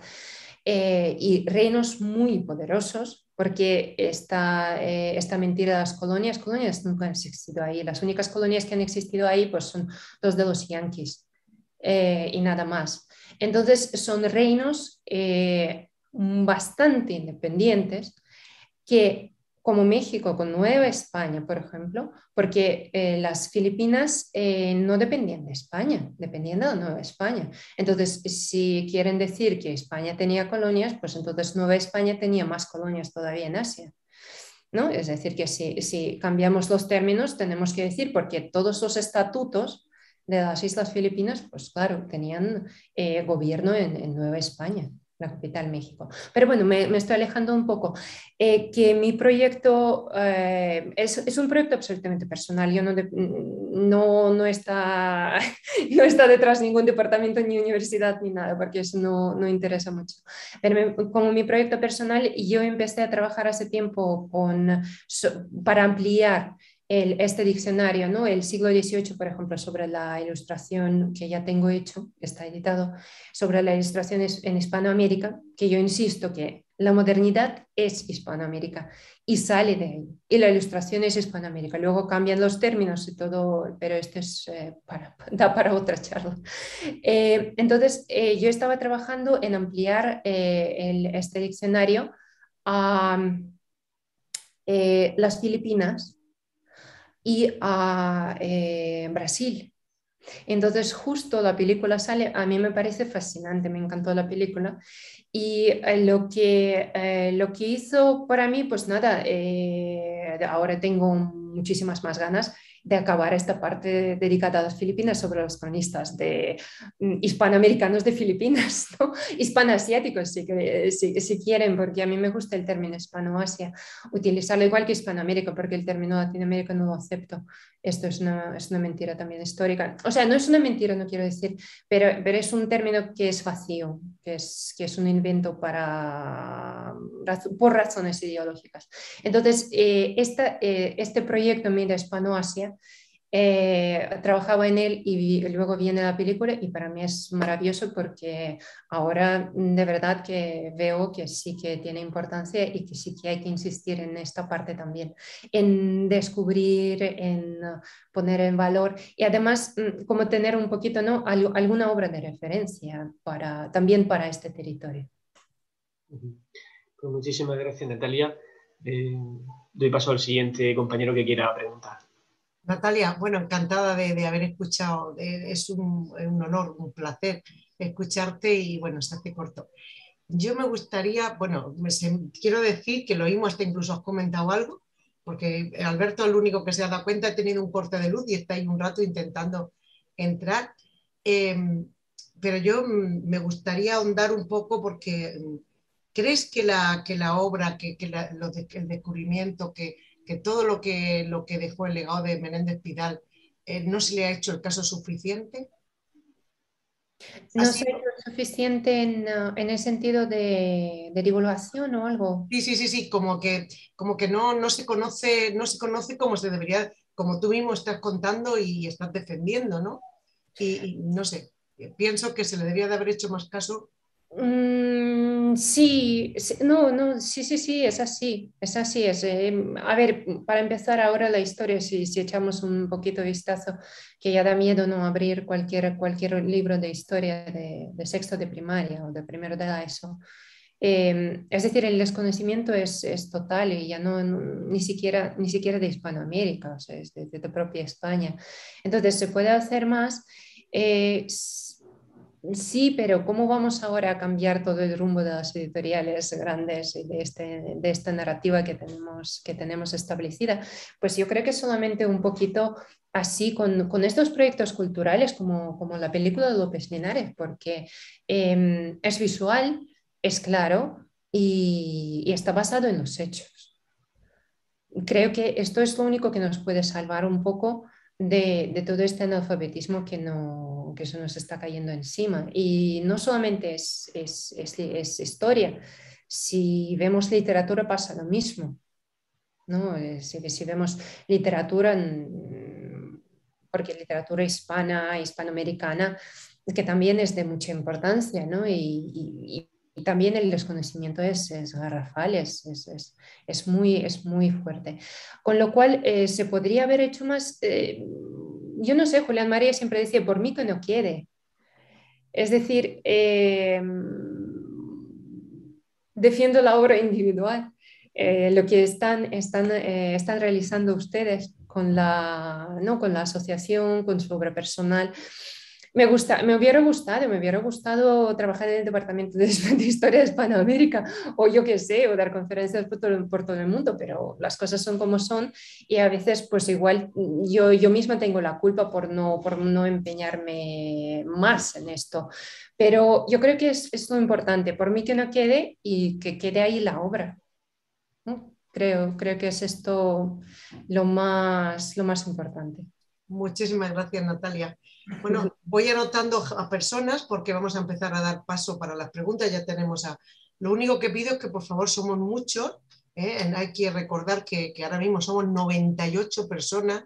Eh, y reinos muy poderosos, porque esta, eh, esta mentira de las colonias, colonias nunca han existido ahí. Las únicas colonias que han existido ahí pues son los de los yanquis eh, y nada más. Entonces son reinos eh, bastante independientes que, como México con Nueva España, por ejemplo, porque eh, las Filipinas eh, no dependían de España, dependían de Nueva España. Entonces, si quieren decir que España tenía colonias, pues entonces Nueva España tenía más colonias todavía en Asia, ¿no? Es decir, que si, si cambiamos los términos, tenemos que decir, porque todos los estatutos de las Islas Filipinas, pues claro, tenían eh, gobierno en, en Nueva España, la capital México. Pero bueno, me, me estoy alejando un poco. Eh, que mi proyecto eh, es, es un proyecto absolutamente personal. Yo no, de, no, no, está, no está detrás ningún departamento ni universidad ni nada, porque eso no, no interesa mucho. Pero me, como mi proyecto personal, yo empecé a trabajar hace tiempo con, so, para ampliar el, este diccionario, ¿no? El siglo dieciocho, por ejemplo, sobre la ilustración que ya tengo hecho, está editado, sobre la ilustración en Hispanoamérica, que yo insisto que la modernidad es Hispanoamérica y sale de ahí, y la ilustración es Hispanoamérica. Luego cambian los términos y todo, pero esto es, eh, para, da para otra charla. Eh, entonces, eh, yo estaba trabajando en ampliar eh, el, este diccionario a eh, las Filipinas y a eh, Brasil. Entonces justo la película sale, a mí me parece fascinante, me encantó la película, y eh, lo, que, eh, lo que hizo para mí, pues nada, eh, ahora tengo muchísimas más ganas de acabar esta parte dedicada a las Filipinas sobre los cronistas de, eh, hispanoamericanos de Filipinas, ¿no? Hispanoasiáticos, si, si, si quieren, porque a mí me gusta el término Hispanoasia, utilizarlo igual que Hispanoamérica, porque el término Latinoamérica no lo acepto. Esto es una, es una mentira también histórica. O sea, no es una mentira, no quiero decir, pero, pero es un término que es vacío, que es, que es un invento para, por razones ideológicas. Entonces, eh, esta, eh, este proyecto, Mira Hispanoasia, Eh, trabajaba en él y vi, luego viene la película, y para mí es maravilloso porque ahora de verdad que veo que sí que tiene importancia y que sí que hay que insistir en esta parte también, en descubrir, en poner en valor, y además como tener un poquito, ¿no?, alguna obra de referencia para, también para este territorio. Pues muchísimas gracias, Natalia. Eh, doy paso al siguiente compañero que quiera preguntar. Natalia, bueno, encantada de, de haber escuchado, de, es un, un honor, un placer escucharte, y bueno, se hace corto. Yo me gustaría, bueno, me, se, quiero decir que lo oímos, hasta incluso has comentado algo, porque Alberto, el único que se ha dado cuenta, ha tenido un corte de luz y está ahí un rato intentando entrar, eh, pero yo me gustaría ahondar un poco porque ¿crees que la, que la obra, que, que la, lo de, el descubrimiento, que... que todo lo que, lo que dejó el legado de Menéndez Pidal, eh, no se le ha hecho el caso suficiente? No se ha hecho suficiente en, en el sentido de, de divulgación o algo. Sí, sí, sí, sí, como que, como que no, no, se conoce, no se conoce como se debería, como tú mismo estás contando y estás defendiendo, ¿no? Y, y no sé, pienso que se le debería de haber hecho más caso. Mm, sí, sí, no, no, sí, sí, sí, es así, es así. Es, eh, a ver, para empezar ahora la historia, si, si echamos un poquito de vistazo, que ya da miedo no abrir cualquier, cualquier libro de historia de, de sexto de primaria o de primero de la ESO. Eh, es decir, el desconocimiento es, es total, y ya no, no ni siquiera, ni siquiera de Hispanoamérica, o sea, es de, de, de propia España. Entonces, se puede hacer más. Eh, Sí, pero ¿cómo vamos ahora a cambiar todo el rumbo de las editoriales grandes y de, este, de esta narrativa que tenemos, que tenemos establecida? Pues yo creo que solamente un poquito así, con, con estos proyectos culturales como, como la película de López Linares, porque eh, es visual, es claro y, y está basado en los hechos. Creo que esto es lo único que nos puede salvar un poco de, de todo este analfabetismo que no... que eso nos está cayendo encima. Y no solamente es, es, es, es historia, si vemos literatura pasa lo mismo, ¿no? Si, si vemos literatura, porque literatura hispana, hispanoamericana, que también es de mucha importancia, ¿no? Y, y, y también el desconocimiento es, es garrafal, es, es, es, muy, es muy fuerte. Con lo cual eh, se podría haber hecho más... Eh, Yo no sé, Julián Marías siempre decía, por mí que no quiere. Es decir, eh, defiendo la obra individual. Eh, lo que están, están, eh, están realizando ustedes con la, ¿no?, con la asociación, con su obra personal. Me, gusta, me hubiera gustado, me hubiera gustado trabajar en el Departamento de Historia de Hispanoamérica, o yo qué sé, o dar conferencias por todo, por todo el mundo, pero las cosas son como son, y a veces pues igual yo, yo misma tengo la culpa por no, por no empeñarme más en esto, pero yo creo que es, es lo importante, por mí que no quede y que quede ahí la obra, ¿no? Creo, creo que es esto lo más, lo más importante. Muchísimas gracias, Natalia. Bueno, voy anotando a personas porque vamos a empezar a dar paso para las preguntas. Ya tenemos a... Lo único que pido es que por favor somos muchos ¿eh? Hay que recordar que, que ahora mismo somos noventa y ocho personas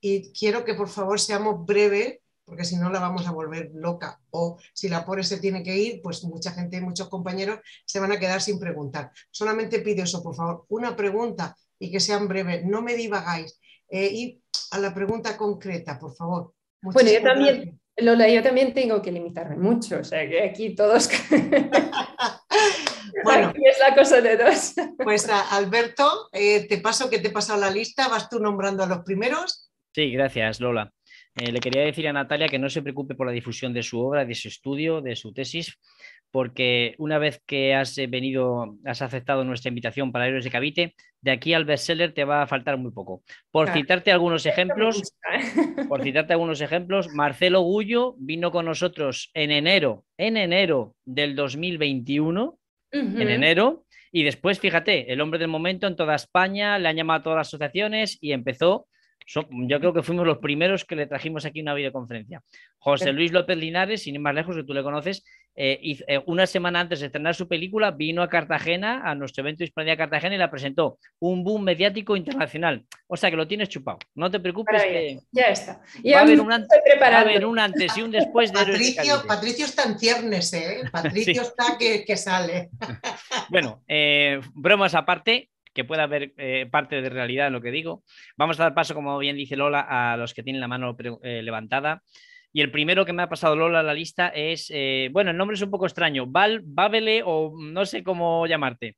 y quiero que por favor seamos breves, porque si no la vamos a volver loca, o si la pobre se tiene que ir, pues mucha gente, muchos compañeros se van a quedar sin preguntar. Solamente pido eso, por favor, una pregunta y que sean breves, no me divagáis, eh, y a la pregunta concreta, por favor. Muchísimas bueno, yo también, gracias. Lola, yo también tengo que limitarme mucho, o sea, que aquí todos... Bueno, aquí es la cosa de dos. Pues a Alberto, eh, te paso que te he pasado la lista, vas tú nombrando a los primeros. Sí, gracias, Lola. Eh, le quería decir a Natalia que no se preocupe por la difusión de su obra, de su estudio, de su tesis, porque una vez que has venido, has aceptado nuestra invitación para Héroes de Cavite, de aquí al bestseller te va a faltar muy poco. Por claro. citarte algunos ejemplos, por citarte algunos ejemplos, Marcelo Gullo vino con nosotros en enero, en enero del dos mil veintiuno, uh-huh. en enero, y después, fíjate, el hombre del momento en toda España, le han llamado a todas las asociaciones y empezó. Yo creo que fuimos los primeros que le trajimos aquí una videoconferencia. José Luis López Linares, sin ir más lejos, que tú le conoces, eh, hizo, eh, una semana antes de estrenar su película, vino a Cartagena, a nuestro evento Hispanidad Cartagena, y la presentó. Un boom mediático internacional. O sea que lo tienes chupado. No te preocupes. Que ya está. Y va, a haber un antes, va a haber un antes y un después de Patricio, Patricio está en ciernes, ¿eh? Patricio sí. está que, que sale. Bueno, eh, bromas aparte, que pueda haber eh, parte de realidad en lo que digo. Vamos a dar paso, como bien dice Lola, a los que tienen la mano eh, levantada. Y el primero que me ha pasado Lola a la lista es, eh, bueno, el nombre es un poco extraño, Val, Babele o no sé cómo llamarte,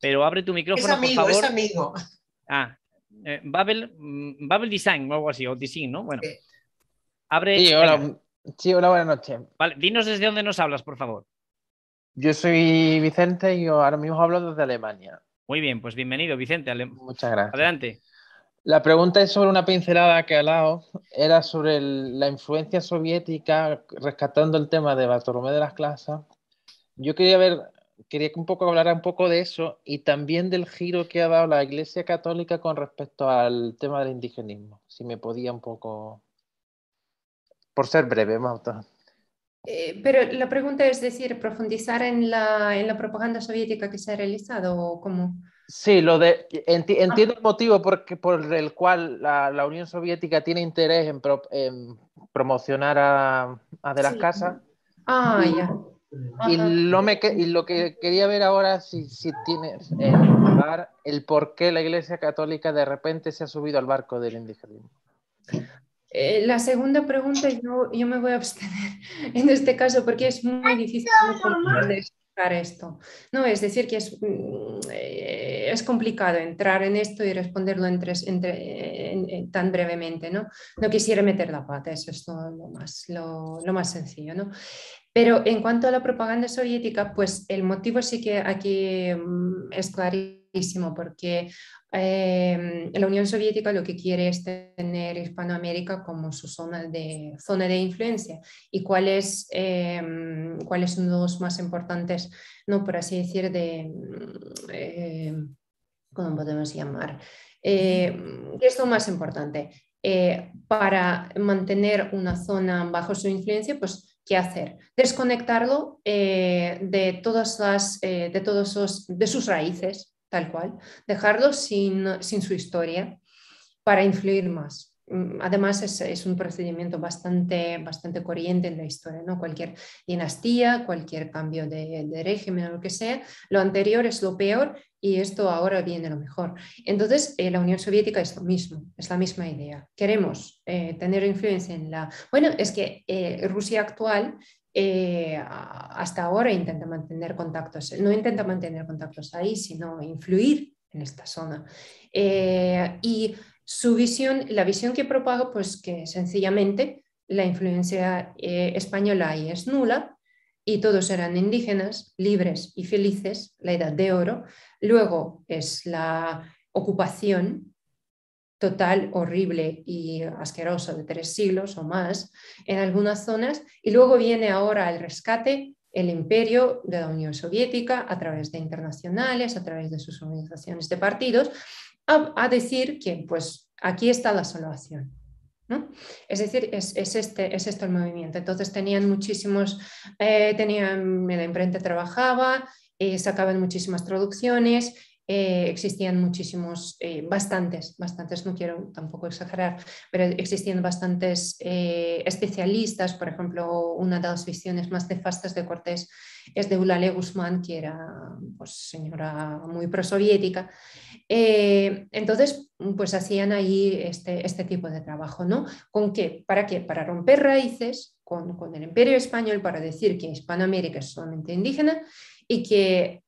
pero abre tu micrófono, es amigo, por favor. Es amigo. Ah, eh, Babel, Babel Design o algo así, o Design, ¿no? Bueno, abre... Sí, hola, sí, hola buenas noches. Vale, dinos desde dónde nos hablas, por favor. Yo soy Vicente y ahora mismo hablo desde Alemania. Muy bien, pues bienvenido, Vicente. Muchas gracias. Adelante. La pregunta es sobre una pincelada que ha hablado, era sobre el, la influencia soviética, rescatando el tema de Bartolomé de las Casas. Yo quería ver, quería que un poco hablara un poco de eso y también del giro que ha dado la Iglesia Católica con respecto al tema del indigenismo. Si me podía un poco, por ser breve, Marta. Eh, pero la pregunta es decir, profundizar en la, en la propaganda soviética que se ha realizado o cómo... Sí, lo de, enti, entiendo ah. el motivo porque, por el cual la, la Unión Soviética tiene interés en, pro, en promocionar a, a De las sí. Casas. Ah, y, ya. Y lo, me, y lo que quería ver ahora si, si tienes eh, el por qué la Iglesia Católica de repente se ha subido al barco del indigenismo. Eh, la segunda pregunta yo, yo me voy a abstener en este caso porque es muy difícil de explicar esto. No, es decir que es, eh, es complicado entrar en esto y responderlo en tres, entre, en, en, tan brevemente, ¿no? No quisiera meter la pata, eso es lo, lo, más, lo, lo más sencillo, ¿no? Pero en cuanto a la propaganda soviética, pues el motivo sí que aquí es clarísimo porque... Eh, la Unión Soviética lo que quiere es tener Hispanoamérica como su zona de, zona de influencia y cuáles eh, cuál son los más importantes, no por así decir, de, eh, ¿cómo podemos llamar? Eh, ¿Qué es lo más importante? Eh, para mantener una zona bajo su influencia, pues ¿qué hacer? Desconectarlo eh, de, todas las, eh, de, todos los, de sus raíces. Tal cual, dejarlo sin, sin su historia para influir más. Además es, es un procedimiento bastante, bastante corriente en la historia, ¿no? Cualquier dinastía, cualquier cambio de, de régimen, lo que sea, lo anterior es lo peor y esto ahora viene lo mejor. Entonces eh, la Unión Soviética es lo mismo, es la misma idea. Queremos eh, tener influencia en la... Bueno, es que eh, Rusia actual... Eh, hasta ahora intenta mantener contactos, no intenta mantener contactos ahí, sino influir en esta zona. Eh, y su visión, la visión que propaga, pues que sencillamente la influencia eh, española ahí es nula y todos eran indígenas, libres y felices, la edad de oro. Luego es la ocupación total, horrible y asqueroso de tres siglos o más en algunas zonas y luego viene ahora el rescate, el imperio de la Unión Soviética a través de internacionales, a través de sus organizaciones de partidos, a, a decir que pues aquí está la salvación, ¿no? Es decir, es, es, este, es este el movimiento. Entonces tenían muchísimos, eh, tenían, la imprenta trabajaba, eh, sacaban muchísimas traducciones, eh, existían muchísimos, eh, bastantes, bastantes, no quiero tampoco exagerar, pero existían bastantes eh, especialistas. Por ejemplo, una de las visiones más nefastas de Cortés es de Eulalia Guzmán, que era, pues, señora muy prosoviética. Eh, entonces, pues hacían ahí este, este tipo de trabajo, ¿no? ¿Con qué? ¿Para qué? Para romper raíces con, con el Imperio Español, para decir que Hispanoamérica es solamente indígena y que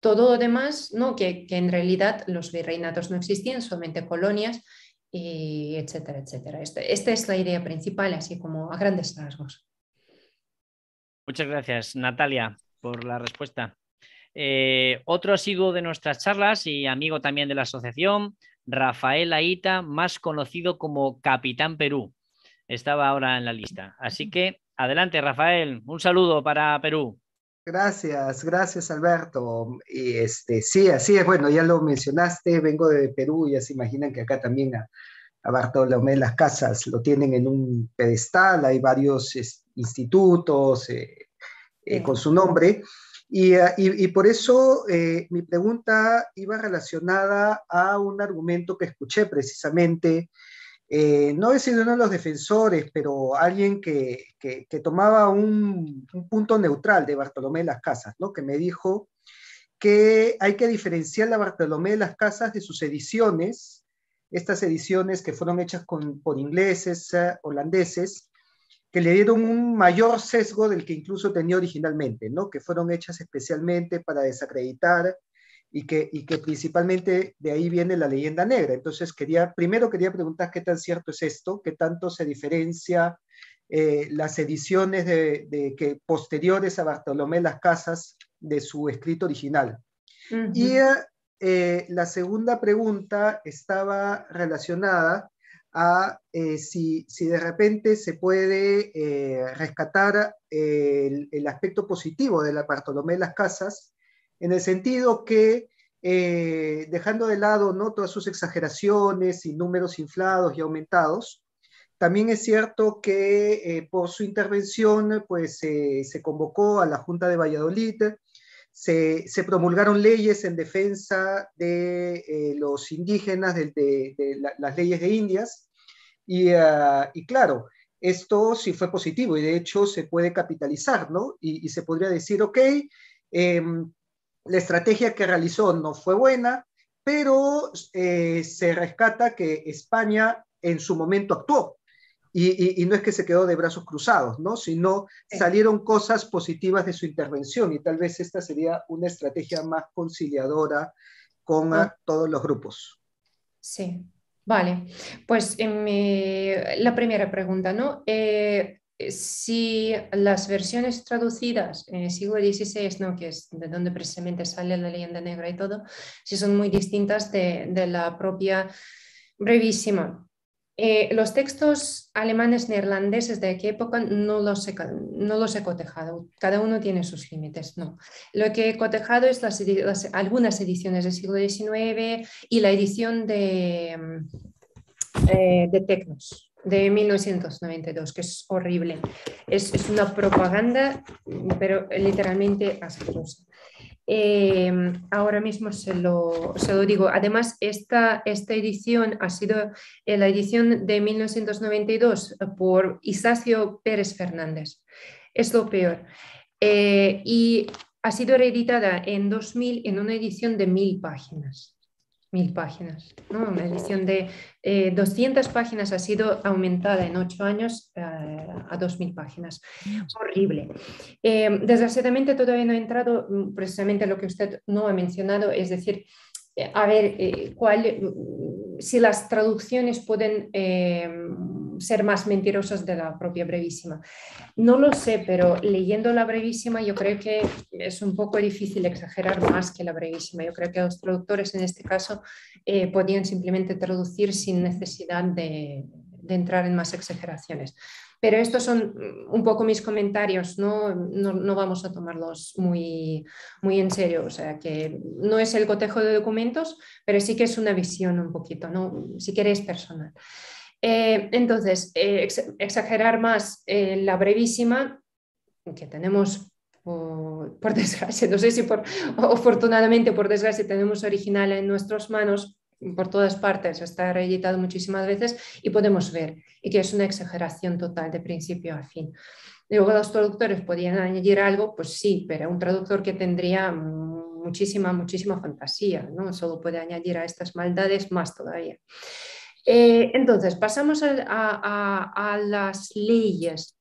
todo lo demás, ¿no? que, que en realidad los virreinatos no existían, solamente colonias, y etcétera, etcétera. Este, esta es la idea principal, así como a grandes rasgos. Muchas gracias, Natalia, por la respuesta. Eh, otro sigo de nuestras charlas y amigo también de la asociación, Rafael Aita, más conocido como Capitán Perú. Estaba ahora en la lista. Así que adelante, Rafael. Un saludo para Perú. Gracias, gracias, Alberto. Y este, sí, así es. Bueno, ya lo mencionaste, vengo de Perú. Ya se imaginan que acá también a, a Bartolomé de las Casas lo tienen en un pedestal. Hay varios es, institutos eh, eh, con su nombre. Y, y, y por eso eh, mi pregunta iba relacionada a un argumento que escuché precisamente. Eh, no he sido uno de los defensores, pero alguien que, que, que tomaba un, un punto neutral de Bartolomé de las Casas, ¿no? Que me dijo que hay que diferenciar a Bartolomé de las Casas de sus ediciones, estas ediciones que fueron hechas con, por ingleses, eh, holandeses, que le dieron un mayor sesgo del que incluso tenía originalmente, ¿no? Que fueron hechas especialmente para desacreditar. Y que, y que principalmente de ahí viene la leyenda negra. Entonces, quería, primero quería preguntar qué tan cierto es esto, qué tanto se diferencia eh, las ediciones de, de, que posteriores a Bartolomé de las Casas de su escrito original. Uh-huh. Y eh, la segunda pregunta estaba relacionada a eh, si, si de repente se puede eh, rescatar eh, el, el aspecto positivo de la Bartolomé de las Casas, en el sentido que, eh, dejando de lado, ¿no?, todas sus exageraciones y números inflados y aumentados, también es cierto que eh, por su intervención pues, eh, se convocó a la Junta de Valladolid, se, se promulgaron leyes en defensa de eh, los indígenas, de, de, de la, las leyes de Indias, y, uh, y claro, esto sí fue positivo, y de hecho se puede capitalizar, ¿no? Y, y se podría decir, ok, eh, la estrategia que realizó no fue buena, pero eh, se rescata que España en su momento actuó. Y, y, y no es que se quedó de brazos cruzados, ¿no? Sino salieron cosas positivas de su intervención, y tal vez esta sería una estrategia más conciliadora con a, todos los grupos. Sí, vale. Pues eh, la primera pregunta, ¿no? Eh, Si las versiones traducidas en el siglo dieciséis, ¿no?, que es de donde precisamente sale la leyenda negra y todo, si son muy distintas de, de la propia brevísima. Eh, los textos alemanes neerlandeses de aquella época no los, he, no los he cotejado, cada uno tiene sus límites, ¿no? Lo que he cotejado es las, las, algunas ediciones del siglo diecinueve y la edición de, eh, de Tecnos. De mil novecientos noventa y dos, que es horrible. Es, es una propaganda, pero literalmente asquerosa. Eh, ahora mismo se lo, se lo digo. Además, esta, esta edición ha sido eh, la edición de mil novecientos noventa y dos por Isacio Pérez Fernández. Es lo peor. Eh, y ha sido reeditada en dos mil en una edición de mil páginas. mil páginas, ¿no? Una edición de eh, doscientas páginas ha sido aumentada en ocho años eh, a dos mil páginas. Horrible. Eh, desgraciadamente todavía no ha entrado precisamente lo que usted no ha mencionado, es decir, eh, a ver eh, cuál, si las traducciones pueden eh, ser más mentirosas de la propia brevísima. No lo sé, pero leyendo la brevísima yo creo que es un poco difícil exagerar más que la brevísima. Yo creo que los traductores en este caso eh, podían simplemente traducir sin necesidad de, de entrar en más exageraciones. Pero estos son un poco mis comentarios, no, no, no vamos a tomarlos muy, muy en serio, o sea que no es el cotejo de documentos, pero sí que es una visión un poquito, ¿no?, si queréis personal. Eh, entonces, eh, exagerar más eh, la brevísima, que tenemos o, por desgracia, no sé si por, o afortunadamente por desgracia, tenemos original en nuestras manos por todas partes, está reeditado muchísimas veces y podemos ver y que es una exageración total de principio a fin. Luego los traductores podían añadir algo, pues sí, pero un traductor que tendría muchísima, muchísima fantasía, ¿no? Solo puede añadir a estas maldades más todavía. Eh, entonces, pasamos a, a, a las leyes.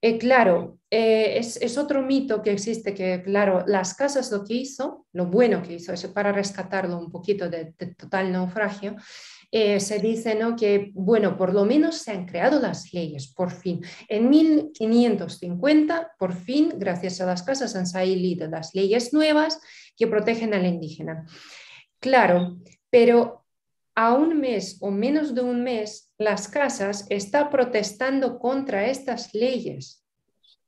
Eh, claro, eh, es, es otro mito que existe que, claro, las Casas lo que hizo, lo bueno que hizo, es para rescatarlo un poquito de, de total naufragio. Eh, se dice, ¿no?, que, bueno, por lo menos se han creado las leyes, por fin. En mil quinientos cincuenta, por fin, gracias a las Casas, han salido las leyes nuevas que protegen al indígena. Claro, pero a un mes o menos de un mes, las Casas están protestando contra estas leyes.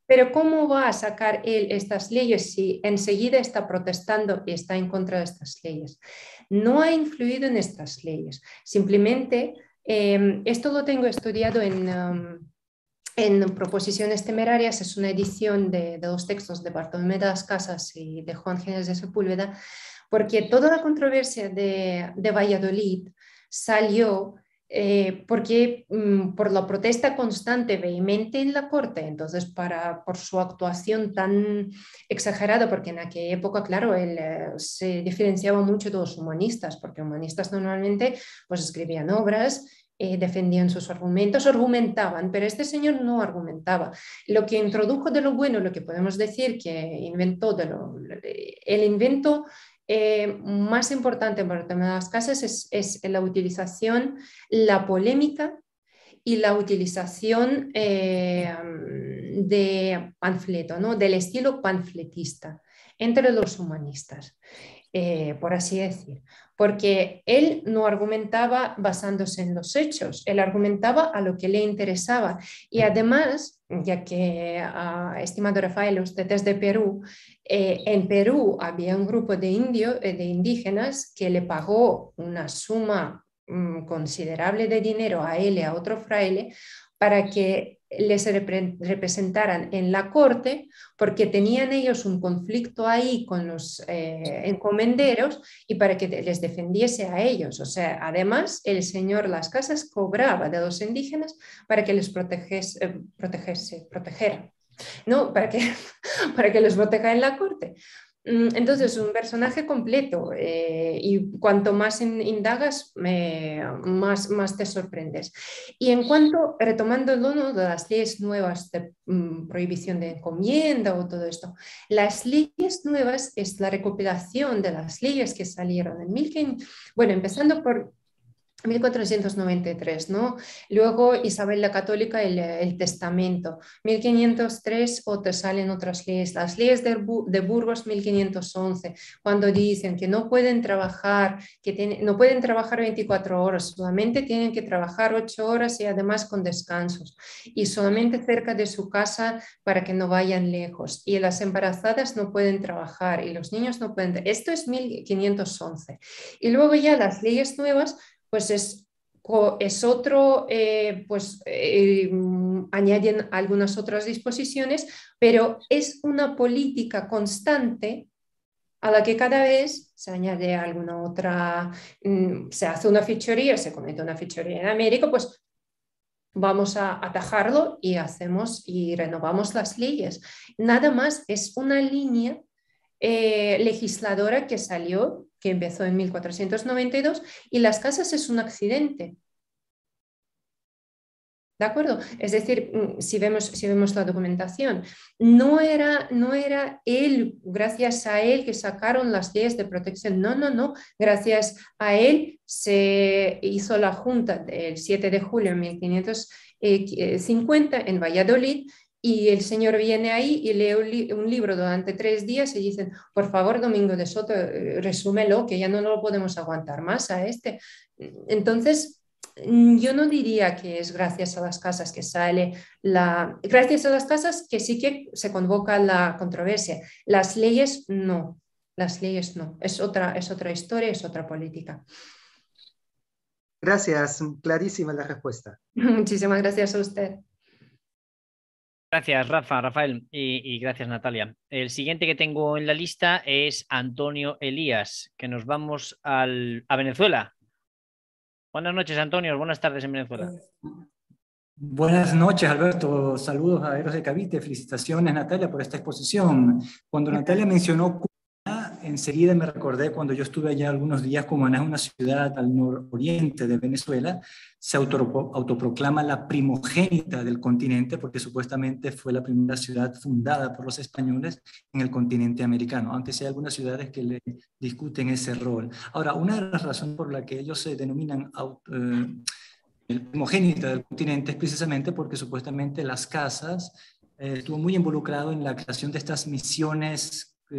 Pero ¿cómo va a sacar él estas leyes si enseguida está protestando y está en contra de estas leyes? No ha influido en estas leyes. Simplemente, eh, esto lo tengo estudiado en, um, en Proposiciones Temerarias, es una edición de, de los textos de Bartolomé de las Casas y de Juan Ginés de Sepúlveda, porque toda la controversia de, de Valladolid salió Eh, porque mm, por la protesta constante, vehemente en la corte, entonces para, por su actuación tan exagerada, porque en aquella época, claro, él eh, se diferenciaba mucho de los humanistas, porque humanistas normalmente pues, escribían obras, eh, defendían sus argumentos, argumentaban, pero este señor no argumentaba. Lo que introdujo de lo bueno, lo que podemos decir que inventó, de lo, el invento Eh, más importante para determinadas casas es, es la utilización, la polémica y la utilización eh, de panfleto, ¿no?, del estilo panfletista entre los humanistas, eh, por así decir, porque él no argumentaba basándose en los hechos, él argumentaba a lo que le interesaba y además, ya que, uh, estimado Rafael, usted es de Perú, eh, en Perú había un grupo de, indio, eh, de indígenas que le pagó una suma um, considerable de dinero a él y a otro fraile para que les repre representaran en la corte, porque tenían ellos un conflicto ahí con los eh, encomenderos y para que les defendiese a ellos. O sea, además, el señor Las Casas cobraba de los indígenas para que les proteges, eh, protegese, protegera, ¿no? Para que, para que los proteja en la corte. Entonces, un personaje completo eh, y cuanto más indagas, eh, más, más te sorprendes. Y en cuanto, retomando el uno de las leyes nuevas de um, prohibición de encomienda o todo esto, las leyes nuevas es la recopilación de las leyes que salieron en mil quinientos, bueno, empezando por mil cuatrocientos noventa y tres, ¿no? Luego Isabel la Católica, el, el testamento, mil quinientos tres, o te salen otras leyes, las leyes de, de Burgos, mil quinientos once, cuando dicen que no pueden trabajar, que tiene, no pueden trabajar veinticuatro horas, solamente tienen que trabajar ocho horas y además con descansos, y solamente cerca de su casa para que no vayan lejos, y las embarazadas no pueden trabajar, y los niños no pueden, esto es mil quinientos once, y luego ya las leyes nuevas, pues es, es otro, eh, pues eh, añaden algunas otras disposiciones, pero es una política constante a la que cada vez se añade alguna otra, mm, se hace una fichoría, se comete una fichoría en América, pues vamos a atajarlo y hacemos y renovamos las leyes. Nada más, es una línea eh, legisladora que salió, que empezó en mil cuatrocientos noventa y dos, y las Casas es un accidente. ¿De acuerdo? Es decir, si vemos, si vemos la documentación, no era, no era él, gracias a él que sacaron las leyes de protección, no, no, no, gracias a él se hizo la Junta del siete de julio de mil quinientos cincuenta en Valladolid, y el señor viene ahí y lee un libro durante tres días y dicen, por favor, Domingo de Soto, resúmelo, que ya no lo podemos aguantar más a este. Entonces, yo no diría que es gracias a las Casas que sale la... Gracias a las Casas que sí que se convoca la controversia. Las leyes no, las leyes no. Es otra, es otra historia, es otra política. Gracias, clarísima la respuesta. Muchísimas gracias a usted. Gracias, Rafa, Rafael, y, y gracias, Natalia. El siguiente que tengo en la lista es Antonio Elías, que nos vamos al, a Venezuela. Buenas noches, Antonio. Buenas tardes en Venezuela. Buenas noches, Alberto. Saludos a Héroes de Cavite. Felicitaciones, Natalia, por esta exposición. Cuando Natalia mencionó Cumaná, enseguida me recordé cuando yo estuve allá algunos días. Cumaná es una ciudad al nororiente de Venezuela. Se auto, autoproclama la primogénita del continente porque supuestamente fue la primera ciudad fundada por los españoles en el continente americano, aunque sí hay algunas ciudades que le discuten ese rol. Ahora, una de las razones por la que ellos se denominan auto, eh, el primogénita del continente es precisamente porque supuestamente Las Casas eh, estuvo muy involucrado en la creación de estas misiones eh,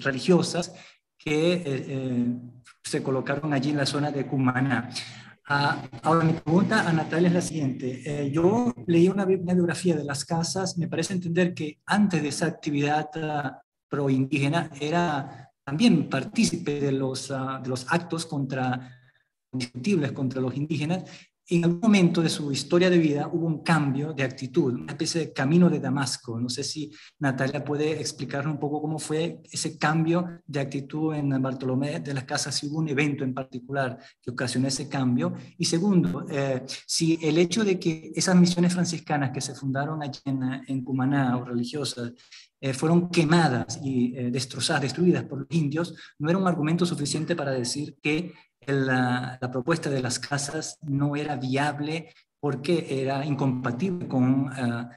religiosas que eh, eh, se colocaron allí en la zona de Cumaná. Ah, ahora, mi pregunta a Natalia es la siguiente. Eh, yo leí una biografía de Las Casas, me parece entender que antes de esa actividad uh, proindígena era también partícipe de los, uh, de los actos contra, discutibles contra los indígenas. En algún momento de su historia de vida hubo un cambio de actitud, una especie de camino de Damasco. No sé si Natalia puede explicarnos un poco cómo fue ese cambio de actitud en Bartolomé de las Casas, si hubo un evento en particular que ocasionó ese cambio. Y segundo, eh, si el hecho de que esas misiones franciscanas que se fundaron allí en, en Cumaná o religiosas eh, fueron quemadas y eh, destrozadas, destruidas por los indios, no era un argumento suficiente para decir que La, la propuesta de Las Casas no era viable porque era incompatible con uh,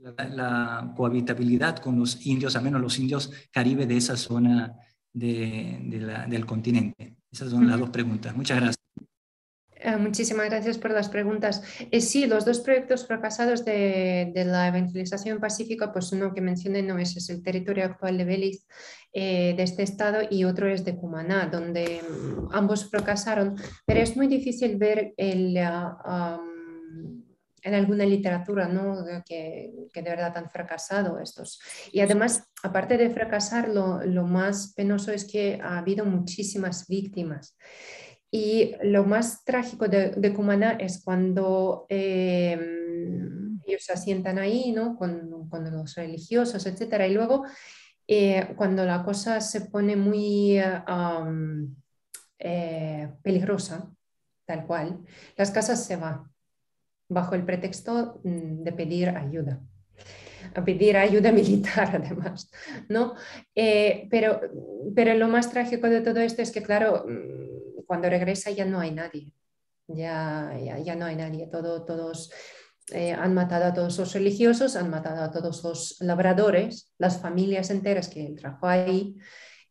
la, la cohabitabilidad con los indios, a menos los indios caribe de esa zona de, de la, del continente. Esas son las dos preguntas. Muchas gracias. Eh, muchísimas gracias por las preguntas. Eh, sí, los dos proyectos fracasados de, de la evangelización pacífica, pues uno que mencioné no es, es el territorio actual de Belice, eh, de este estado, y otro es de Cumaná, donde ambos fracasaron, pero es muy difícil ver el, uh, um, en alguna literatura, ¿no?, que, que de verdad han fracasado estos. Y además, aparte de fracasar, lo, lo más penoso es que ha habido muchísimas víctimas. Y lo más trágico de, de Cumaná es cuando eh, ellos se asientan ahí, ¿no?, con, con los religiosos, etcétera. Y luego, eh, cuando la cosa se pone muy um, eh, peligrosa, tal cual, Las Casas se va, bajo el pretexto de pedir ayuda. A pedir ayuda militar, además, ¿no? Eh, pero, pero lo más trágico de todo esto es que, claro, cuando regresa ya no hay nadie, ya, ya, ya no hay nadie, Todo, todos eh, han matado a todos los religiosos, han matado a todos los labradores, las familias enteras que trabajó ahí,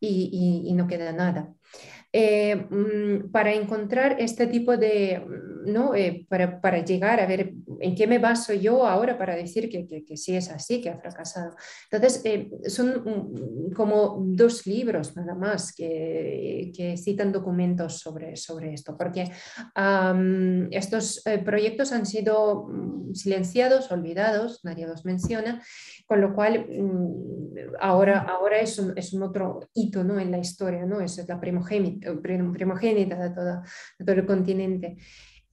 y, y, y no queda nada. Eh, para encontrar este tipo de, ¿no?, eh, para, para llegar a ver en qué me baso yo ahora para decir que, que, que sí es así, que ha fracasado. Entonces, eh, son como dos libros nada más que, que citan documentos sobre, sobre esto, porque um, estos eh, proyectos han sido silenciados, olvidados, nadie los menciona, con lo cual um, ahora, ahora es, un, es un otro hito, ¿no?, en la historia, ¿no? Es la primogénita. primogénita de, toda, de todo el continente.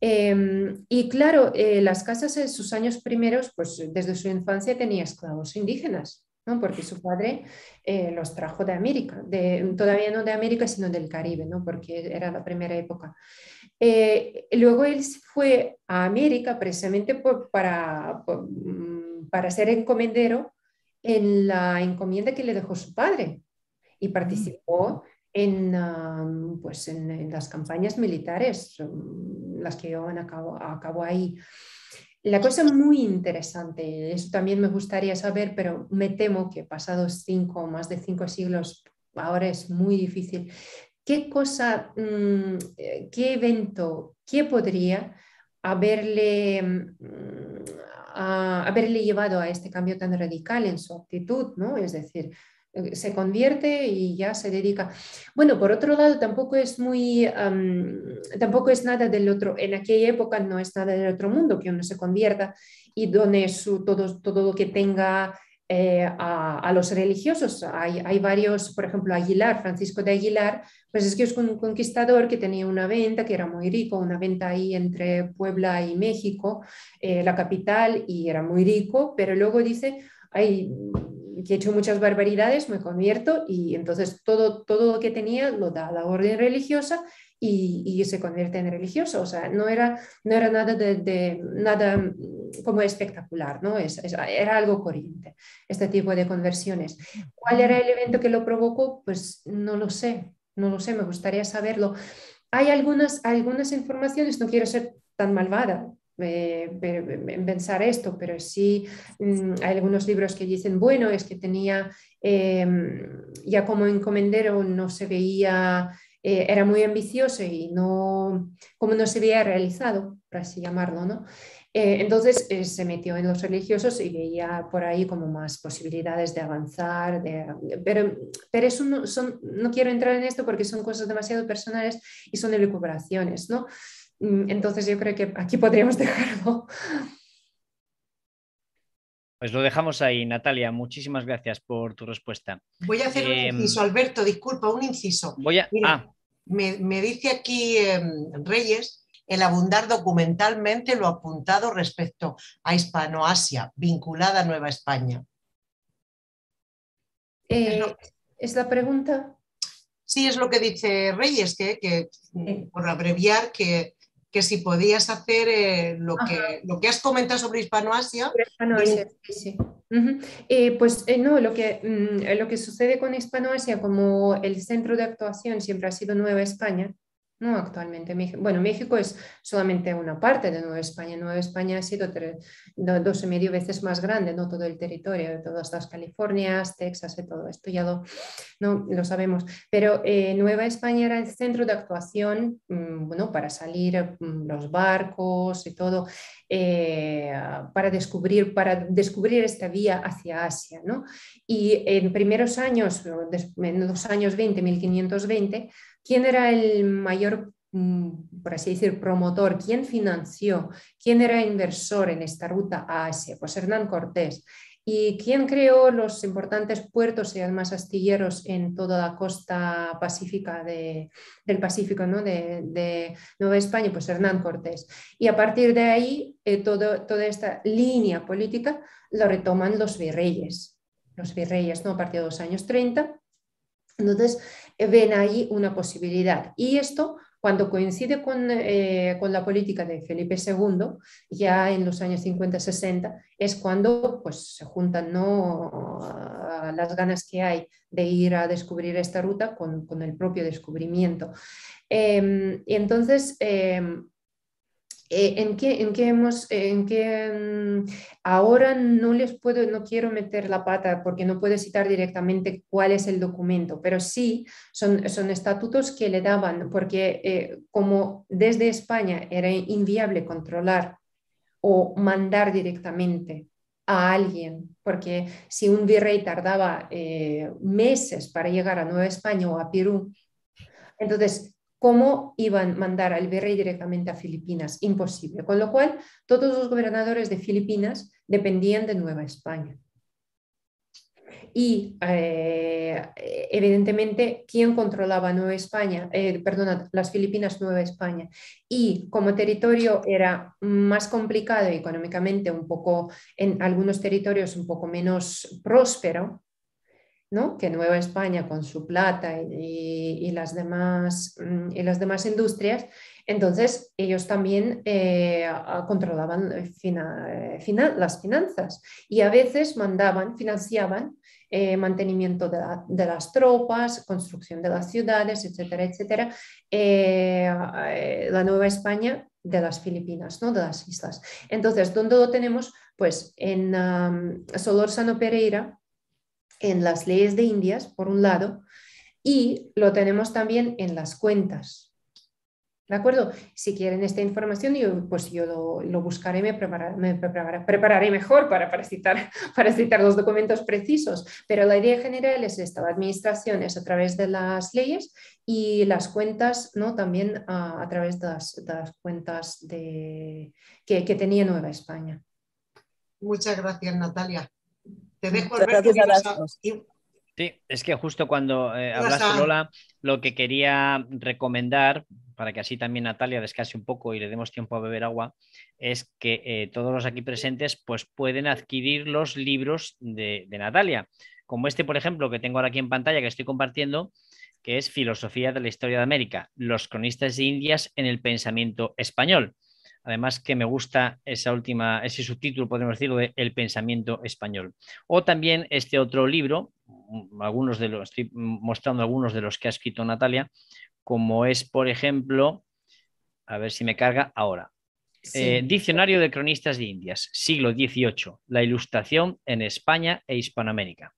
Eh, y claro, eh, Las Casas en sus años primeros, pues desde su infancia tenía esclavos indígenas, ¿no?, porque su padre eh, los trajo de América, de, todavía no de América, sino del Caribe, ¿no?, porque era la primera época. Eh, luego él fue a América precisamente por, para, por, para ser encomendero en la encomienda que le dejó su padre, y participó en, uh, pues en, en las campañas militares, um, las que llevaban a cabo, a cabo ahí. La cosa muy interesante, eso también me gustaría saber, pero me temo que pasados cinco, más de cinco siglos, ahora es muy difícil. ¿Qué cosa, um, qué evento, qué podría haberle, um, a, haberle llevado a este cambio tan radical en su actitud, ¿no? Es decir, se convierte y ya se dedica. Bueno, por otro lado, tampoco es muy, um, tampoco es nada del otro, en aquella época no es nada del otro mundo que uno se convierta y done su, todo, todo lo que tenga eh, a, a los religiosos. Hay, hay varios, por ejemplo, Aguilar, Francisco de Aguilar, pues es que es un conquistador que tenía una venta, que era muy rico, una venta ahí entre Puebla y México, eh, la capital, y era muy rico, pero luego dice, ay, que he hecho muchas barbaridades, me convierto, y entonces todo, todo lo que tenía lo da a la orden religiosa, Y, y se convierte en religioso. O sea, no era, no era nada, de, de, nada como espectacular, ¿no? Es, es, era algo corriente, este tipo de conversiones. ¿Cuál era el evento que lo provocó? Pues no lo sé, no lo sé, me gustaría saberlo. Hay algunas, algunas informaciones, no quiero ser tan malvada en eh, pensar esto, pero sí mm, hay algunos libros que dicen, bueno, es que tenía, eh, ya como encomendero no se veía... Eh, era muy ambicioso y no, como no se había realizado, por así llamarlo, ¿no? Eh, entonces eh, se metió en los religiosos y veía por ahí como más posibilidades de avanzar, de, pero, pero eso no, son, no quiero entrar en esto porque son cosas demasiado personales y son elucubraciones, ¿no? Entonces yo creo que aquí podríamos dejarlo. Pues lo dejamos ahí, Natalia. Muchísimas gracias por tu respuesta. Voy a hacer eh, un inciso, Alberto, disculpa, un inciso. Voy a, Mira, ah. me, me dice aquí eh, Reyes el abundar documentalmente lo apuntado respecto a Hispanoasia, vinculada a Nueva España. Eh, ¿Es, que, ¿Es la pregunta? Sí, es lo que dice Reyes, que, que eh. por abreviar, que... que si podías hacer eh, lo, que, lo que has comentado sobre Hispanoasia. Hispanoasia, sí, sí. Uh-huh. eh, pues eh, no, lo que, mm, lo que sucede con Hispanoasia, como el centro de actuación siempre ha sido Nueva España, no actualmente México. Bueno, México es solamente una parte de Nueva España. Nueva España ha sido dos y medio veces más grande, no todo el territorio, de todas las Californias, Texas y todo esto, ya lo, no, lo sabemos. Pero eh, Nueva España era el centro de actuación, mmm, bueno, para salir mmm, los barcos y todo, eh, para, descubrir, para descubrir esta vía hacia Asia, ¿no? Y en primeros años, en los años veinte, mil quinientos veinte, ¿quién era el mayor, por así decir, promotor? ¿Quién financió? ¿Quién era inversor en esta ruta a Asia? Pues Hernán Cortés. ¿Y quién creó los importantes puertos y además astilleros en toda la costa pacífica de, del Pacífico, ¿no? de, de Nueva España? Pues Hernán Cortés. Y a partir de ahí, eh, todo, toda esta línea política la retoman los virreyes. Los virreyes, ¿no? A partir de los años treinta. Entonces, ven ahí una posibilidad. Y esto, cuando coincide con, eh, con la política de Felipe segundo, ya en los años cincuenta sesenta, es cuando pues, se juntan, ¿no?, las ganas que hay de ir a descubrir esta ruta con, con el propio descubrimiento. Eh, y entonces... Eh, Eh, ¿en, qué, en, qué hemos, eh, en qué ahora no les puedo, no quiero meter la pata porque no puedo citar directamente cuál es el documento, pero sí son, son estatutos que le daban, porque eh, como desde España era inviable controlar o mandar directamente a alguien, porque si un virrey tardaba eh, meses para llegar a Nueva España o a Perú, entonces... ¿Cómo iban a mandar al virrey directamente a Filipinas? Imposible. Con lo cual, todos los gobernadores de Filipinas dependían de Nueva España. Y eh, evidentemente, ¿quién controlaba Nueva España? Eh, perdona, las Filipinas, Nueva España. Y como territorio era más complicado económicamente, un poco, en algunos territorios un poco menos próspero, ¿no?, que Nueva España con su plata y, y, las, demás, y las demás industrias, entonces ellos también eh, controlaban fina, fina, las finanzas y a veces mandaban, financiaban eh, mantenimiento de, la, de las tropas, construcción de las ciudades, etcétera, etcétera, eh, la Nueva España de las Filipinas, ¿no?, de las islas. Entonces, ¿dónde lo tenemos? Pues en um, Solórzano Pereira, en las leyes de Indias, por un lado, y lo tenemos también en las cuentas. ¿De acuerdo? Si quieren esta información, yo, pues yo lo, lo buscaré, me, preparar, me preparar, prepararé mejor para, para, citar, para citar los documentos precisos, pero la idea general es esta, la administración es a través de las leyes y las cuentas, ¿no?, también a, a través de las, de las cuentas de, que, que tenía Nueva España. Muchas gracias, Natalia. Te dejo, Alberto. Sí, es que justo cuando eh, hablaste, Lola, lo que quería recomendar, para que así también Natalia descanse un poco y le demos tiempo a beber agua, es que eh, todos los aquí presentes pues pueden adquirir los libros de, de Natalia, como este, por ejemplo, que tengo ahora aquí en pantalla, que estoy compartiendo, que es Filosofía de la Historia de América, Los cronistas de Indias en el pensamiento español. Además que me gusta esa última, ese subtítulo, podemos decirlo, de El pensamiento español. O también este otro libro, algunos de los, estoy mostrando algunos de los que ha escrito Natalia, como es, por ejemplo, a ver si me carga ahora, sí. eh, Diccionario de cronistas de Indias, siglo dieciocho, la ilustración en España e Hispanoamérica.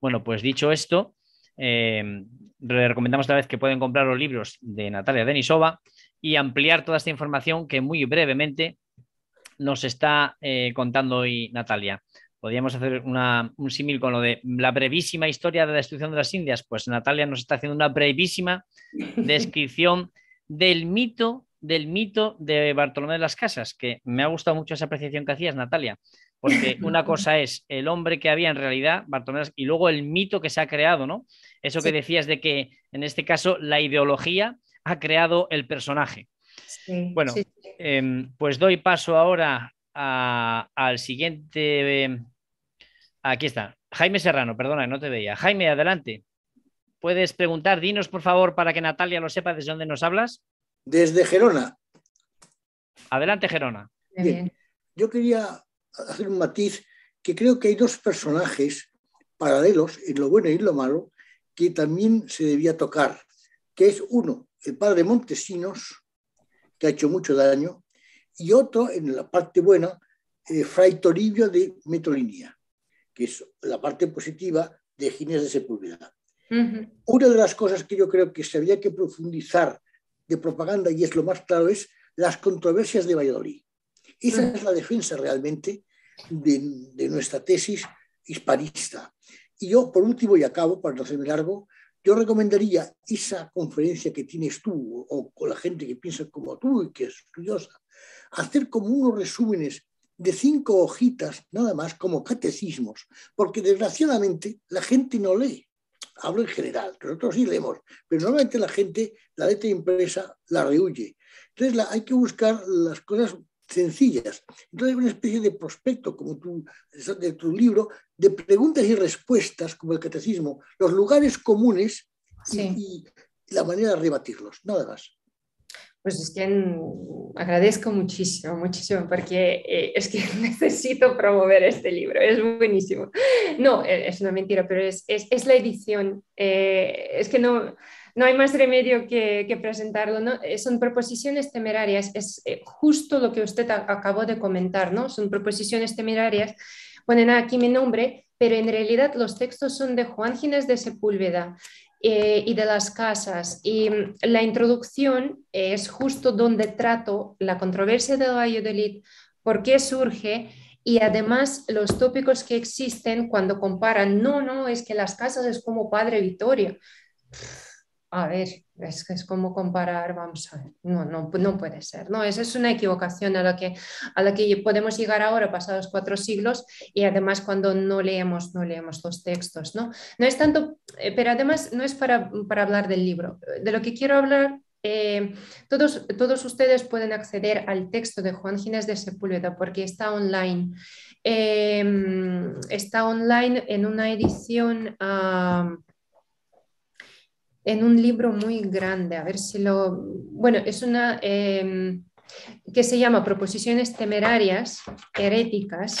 Bueno, pues dicho esto, eh, le recomendamos otra vez que pueden comprar los libros de Natalia Denisova y ampliar toda esta información que muy brevemente nos está eh, contando hoy Natalia. Podríamos hacer una, un símil con lo de la brevísima historia de la destrucción de las Indias. Pues Natalia nos está haciendo una brevísima descripción del mito, del mito de Bartolomé de las Casas, que me ha gustado mucho esa apreciación que hacías, Natalia, porque una cosa es el hombre que había en realidad, Bartolomé, y luego el mito que se ha creado, ¿no? Eso que sí. decías de que, en este caso, la ideología ha creado el personaje. Sí, bueno, sí. Eh, pues doy paso ahora a, al siguiente. Eh, aquí está, Jaime Serrano, perdona, no te veía. Jaime, adelante. ¿Puedes preguntar? Dinos, por favor, para que Natalia lo sepa, desde dónde nos hablas. Desde Gerona. Adelante, Gerona. Bien. Yo quería hacer un matiz, que creo que hay dos personajes paralelos, en lo bueno y en lo malo, que también se debía tocar, que es uno, el padre Montesinos, que ha hecho mucho daño, y otro, en la parte buena, eh, Fray Toribio de Motolinía, que es la parte positiva de Ginés de Sepúlveda. Uh-huh. Una de las cosas que yo creo que se había que profundizar de propaganda, y es lo más claro, es las controversias de Valladolid. Esa uh-huh. es la defensa realmente de, de nuestra tesis hispanista. Y yo, por último, y acabo, para no hacerme largo, yo recomendaría esa conferencia que tienes tú o con la gente que piensa como tú y que es curiosa, hacer como unos resúmenes de cinco hojitas, nada más, como catecismos, porque desgraciadamente la gente no lee. Hablo en general, nosotros sí leemos, pero normalmente la gente, la letra impresa, la rehuye. Entonces la, hay que buscar las cosas sencillas. Entonces una especie de prospecto, como tu, de tu libro, de preguntas y respuestas, como el catecismo, los lugares comunes sí. y, y la manera de rebatirlos, nada más. Pues es que agradezco muchísimo, muchísimo, porque eh, es que necesito promover este libro, es buenísimo. No, es una mentira, pero es, es, es la edición, eh, es que no... No hay más remedio que, que presentarlo, ¿no? Son proposiciones temerarias, es justo lo que usted a, acabó de comentar, ¿no? Son proposiciones temerarias, ponen aquí mi nombre, pero en realidad los textos son de Juan Ginés de Sepúlveda eh, y de las Casas. Y la introducción es justo donde trato la controversia de Valladolid, por qué surge. Y además los tópicos que existen cuando comparan, no, no, es que las Casas es como Padre Vittorio. A ver, es que es como comparar, vamos a ver, no, no, no puede ser, no, esa es una equivocación a la que, a la que podemos llegar ahora, pasados cuatro siglos, y además cuando no leemos, no leemos los textos, ¿no? No es tanto, pero además no es para, para hablar del libro, de lo que quiero hablar. Eh, todos, todos ustedes pueden acceder al texto de Juan Ginés de Sepúlveda porque está online. Eh, está online en una edición... Uh, en un libro muy grande, a ver si lo... Bueno, es una eh, que se llama Proposiciones Temerarias Heréticas.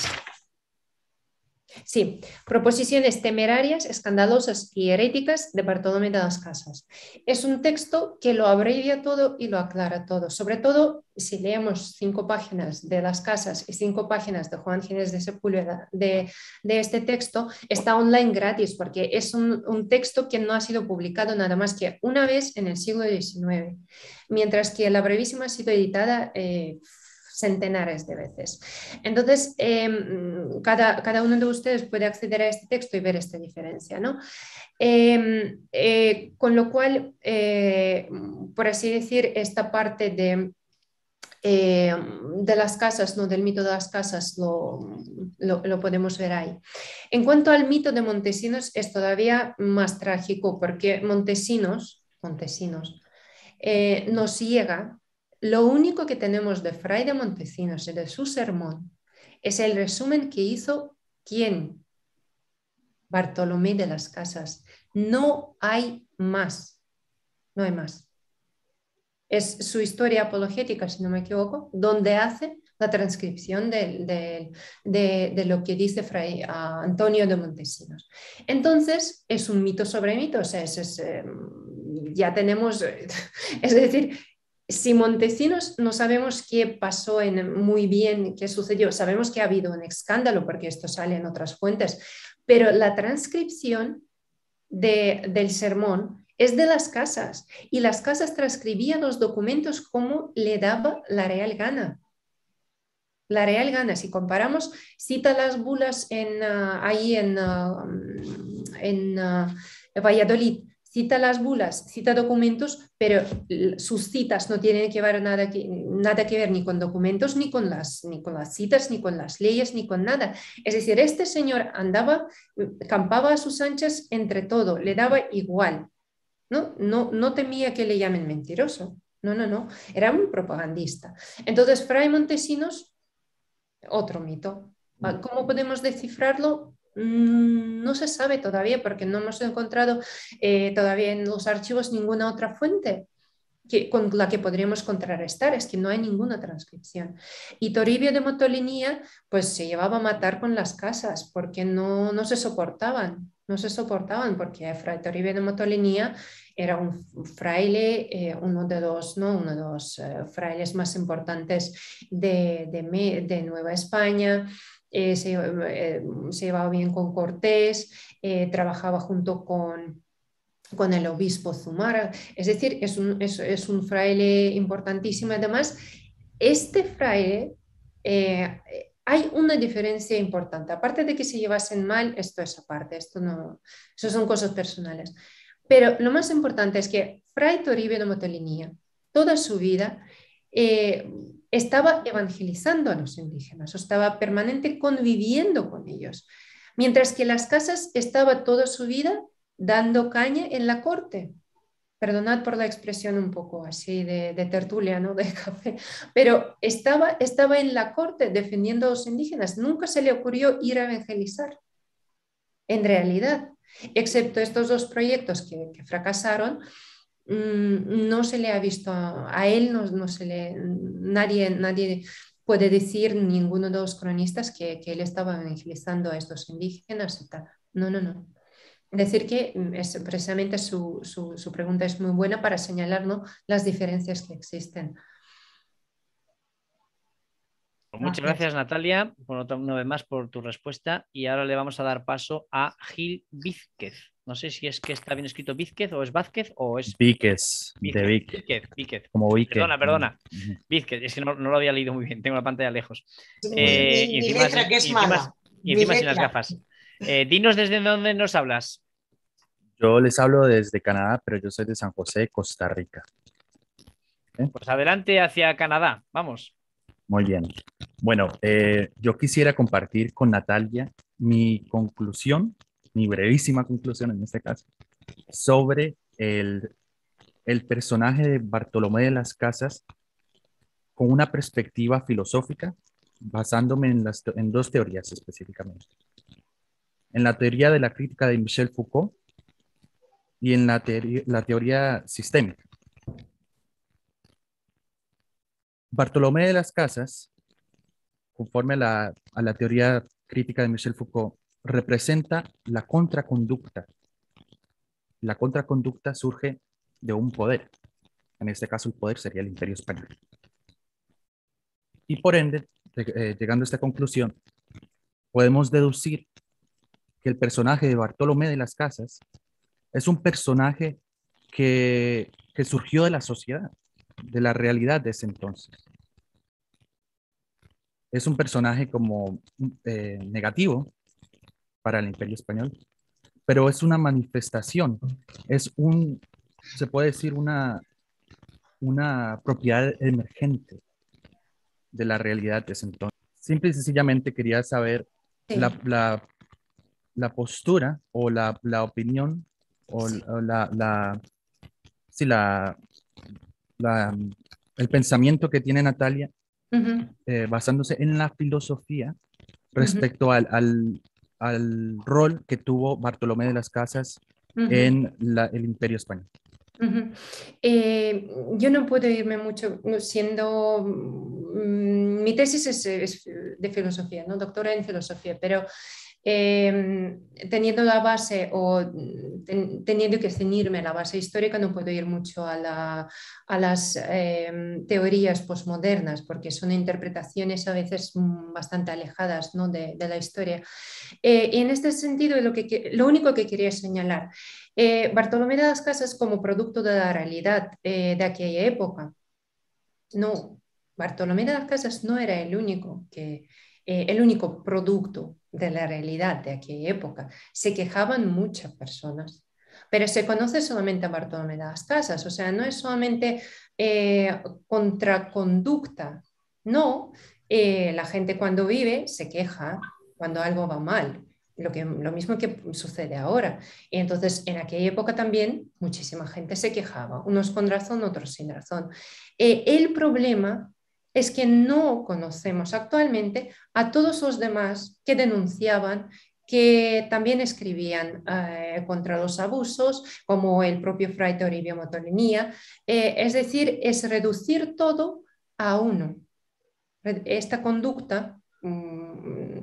Sí, Proposiciones Temerarias, Escandalosas y Heréticas de Bartolomé de las Casas. Es un texto que lo abrevia todo y lo aclara todo, sobre todo si leemos cinco páginas de las Casas y cinco páginas de Juan Ginés de Sepúlveda de, de este texto. Está online gratis porque es un, un texto que no ha sido publicado nada más que una vez en el siglo diecinueve, mientras que la brevísima ha sido editada eh, centenares de veces. Entonces, eh, cada, cada uno de ustedes puede acceder a este texto y ver esta diferencia, ¿no? Eh, eh, con lo cual, eh, por así decir, esta parte de eh, de las casas, no del mito de las casas, lo, lo, lo podemos ver ahí. En cuanto al mito de Montesinos, es todavía más trágico porque Montesinos, Montesinos eh, nos llega, lo único que tenemos de Fray de Montesinos y de su sermón es el resumen que hizo ¿quién? Bartolomé de las Casas. No hay más, no hay más. Es su historia apologética, si no me equivoco, donde hace la transcripción de, de, de, de lo que dice Fray Antonio de Montesinos. Entonces, es un mito sobre mito, o sea, es, es, ya tenemos, es decir, si Montesinos no sabemos qué pasó en, muy bien, qué sucedió, sabemos que ha habido un escándalo porque esto sale en otras fuentes, pero la transcripción de, del sermón es de las casas y las casas transcribían los documentos como le daba la real gana. La real gana, si comparamos, cita las bulas en, uh, ahí en, uh, en uh, Valladolid, cita las bulas, cita documentos, pero sus citas no tienen que ver nada que, nada que ver ni con documentos, ni con, las, ni con las citas, ni con las leyes, ni con nada. Es decir, este señor andaba, campaba a sus anchas entre todo, le daba igual. No, no, no temía que le llamen mentiroso. No, no, no. Era un propagandista. Entonces, Fray Montesinos, otro mito. ¿Cómo podemos descifrarlo? No se sabe todavía porque no hemos encontrado eh, todavía en los archivos ninguna otra fuente que, con la que podríamos contrarrestar. Es que no hay ninguna transcripción. Y Toribio de Motolinía pues se llevaba a matar con las casas porque no, no se soportaban. No se soportaban porque Fray Toribio de Motolinía era un fraile, eh, uno de los, ¿no? uno de los eh, frailes más importantes de, de, de Nueva España. Eh, se, eh, se llevaba bien con Cortés, eh, trabajaba junto con, con el obispo Zumara. Es decir, es un, es, es un fraile importantísimo. Además, este fraile... Eh, Hay una diferencia importante, aparte de que se llevasen mal, esto es aparte, esto no, eso son cosas personales. Pero lo más importante es que Fray Toribio de Motolinía, toda su vida, eh, estaba evangelizando a los indígenas, estaba permanente conviviendo con ellos, mientras que las casas estaba toda su vida dando caña en la corte. Perdonad por la expresión un poco así de, de tertulia, ¿no? De café, pero estaba, estaba en la corte defendiendo a los indígenas, nunca se le ocurrió ir a evangelizar, en realidad, excepto estos dos proyectos que, que fracasaron, mmm, no se le ha visto, a, a él no, no se le, nadie, nadie puede decir, ninguno de los cronistas que, que él estaba evangelizando a estos indígenas y tal, no, no, no. Decir que es, precisamente su, su, su pregunta es muy buena para señalar, ¿no?, las diferencias que existen. Muchas gracias, Natalia, por otra, una vez más por tu respuesta. Y ahora le vamos a dar paso a Gil Víquez. No sé si es que está bien escrito Víquez o es Vázquez o es... Víquez, de Víquez. Víquez, Víquez. Como Víquez. Perdona, perdona. Víquez, es que no, no lo había leído muy bien, tengo la pantalla lejos. Eh, mi, mi, y encima, mi letra que es y encima, mala. Y encima sin las gafas. Eh, dinos desde dónde nos hablas. Yo les hablo desde Canadá, pero yo soy de San José, Costa Rica. ¿Eh? Pues adelante hacia Canadá, vamos. Muy bien. Bueno, eh, yo quisiera compartir con Natalia mi conclusión, mi brevísima conclusión en este caso, sobre el, el personaje de Bartolomé de las Casas con una perspectiva filosófica, basándome en, las, en dos teorías específicamente. En la teoría de la crítica de Michel Foucault y en la, teoría, la teoría sistémica. Bartolomé de las Casas, conforme a la, a la teoría crítica de Michel Foucault, representa la contraconducta. La contraconducta surge de un poder. En este caso, el poder sería el Imperio Español. Y por ende, eh, llegando a esta conclusión, podemos deducir que el personaje de Bartolomé de las Casas es un personaje que, que surgió de la sociedad, de la realidad de ese entonces. Es un personaje como eh, negativo para el Imperio Español, pero es una manifestación, es un, se puede decir, una, una propiedad emergente de la realidad de ese entonces. Simple y sencillamente quería saber sí. la, la, la postura o la, la opinión o, sí. o la, la, sí, la, la, el pensamiento que tiene Natalia uh-huh. eh, basándose en la filosofía respecto uh-huh. al, al, al rol que tuvo Bartolomé de las Casas uh-huh. en la, el Imperio Español. Uh-huh. Eh, yo no puedo irme mucho siendo... Mm, mi tesis es, es de filosofía, ¿no? Doctora en filosofía, pero eh, teniendo la base o ten, teniendo que ceñirme a la base histórica, no puedo ir mucho a, la, a las eh, teorías posmodernas, porque son interpretaciones a veces bastante alejadas, ¿no? de, de la historia. Eh, y en este sentido, lo, que, lo único que quería señalar... Eh, Bartolomé de las Casas como producto de la realidad eh, de aquella época. No, Bartolomé de las Casas no era el único, que, eh, el único producto de la realidad de aquella época. Se quejaban muchas personas, pero se conoce solamente a Bartolomé de las Casas, o sea, no es solamente eh, contraconducta, no, eh, la gente cuando vive se queja cuando algo va mal. Lo, que, lo mismo que sucede ahora. Y entonces, en aquella época también muchísima gente se quejaba, unos con razón, otros sin razón. Eh, el problema es que no conocemos actualmente a todos los demás que denunciaban, que también escribían eh, contra los abusos, como el propio Fray Toribio de Motolinía. Eh, es decir, es reducir todo a uno. Esta conducta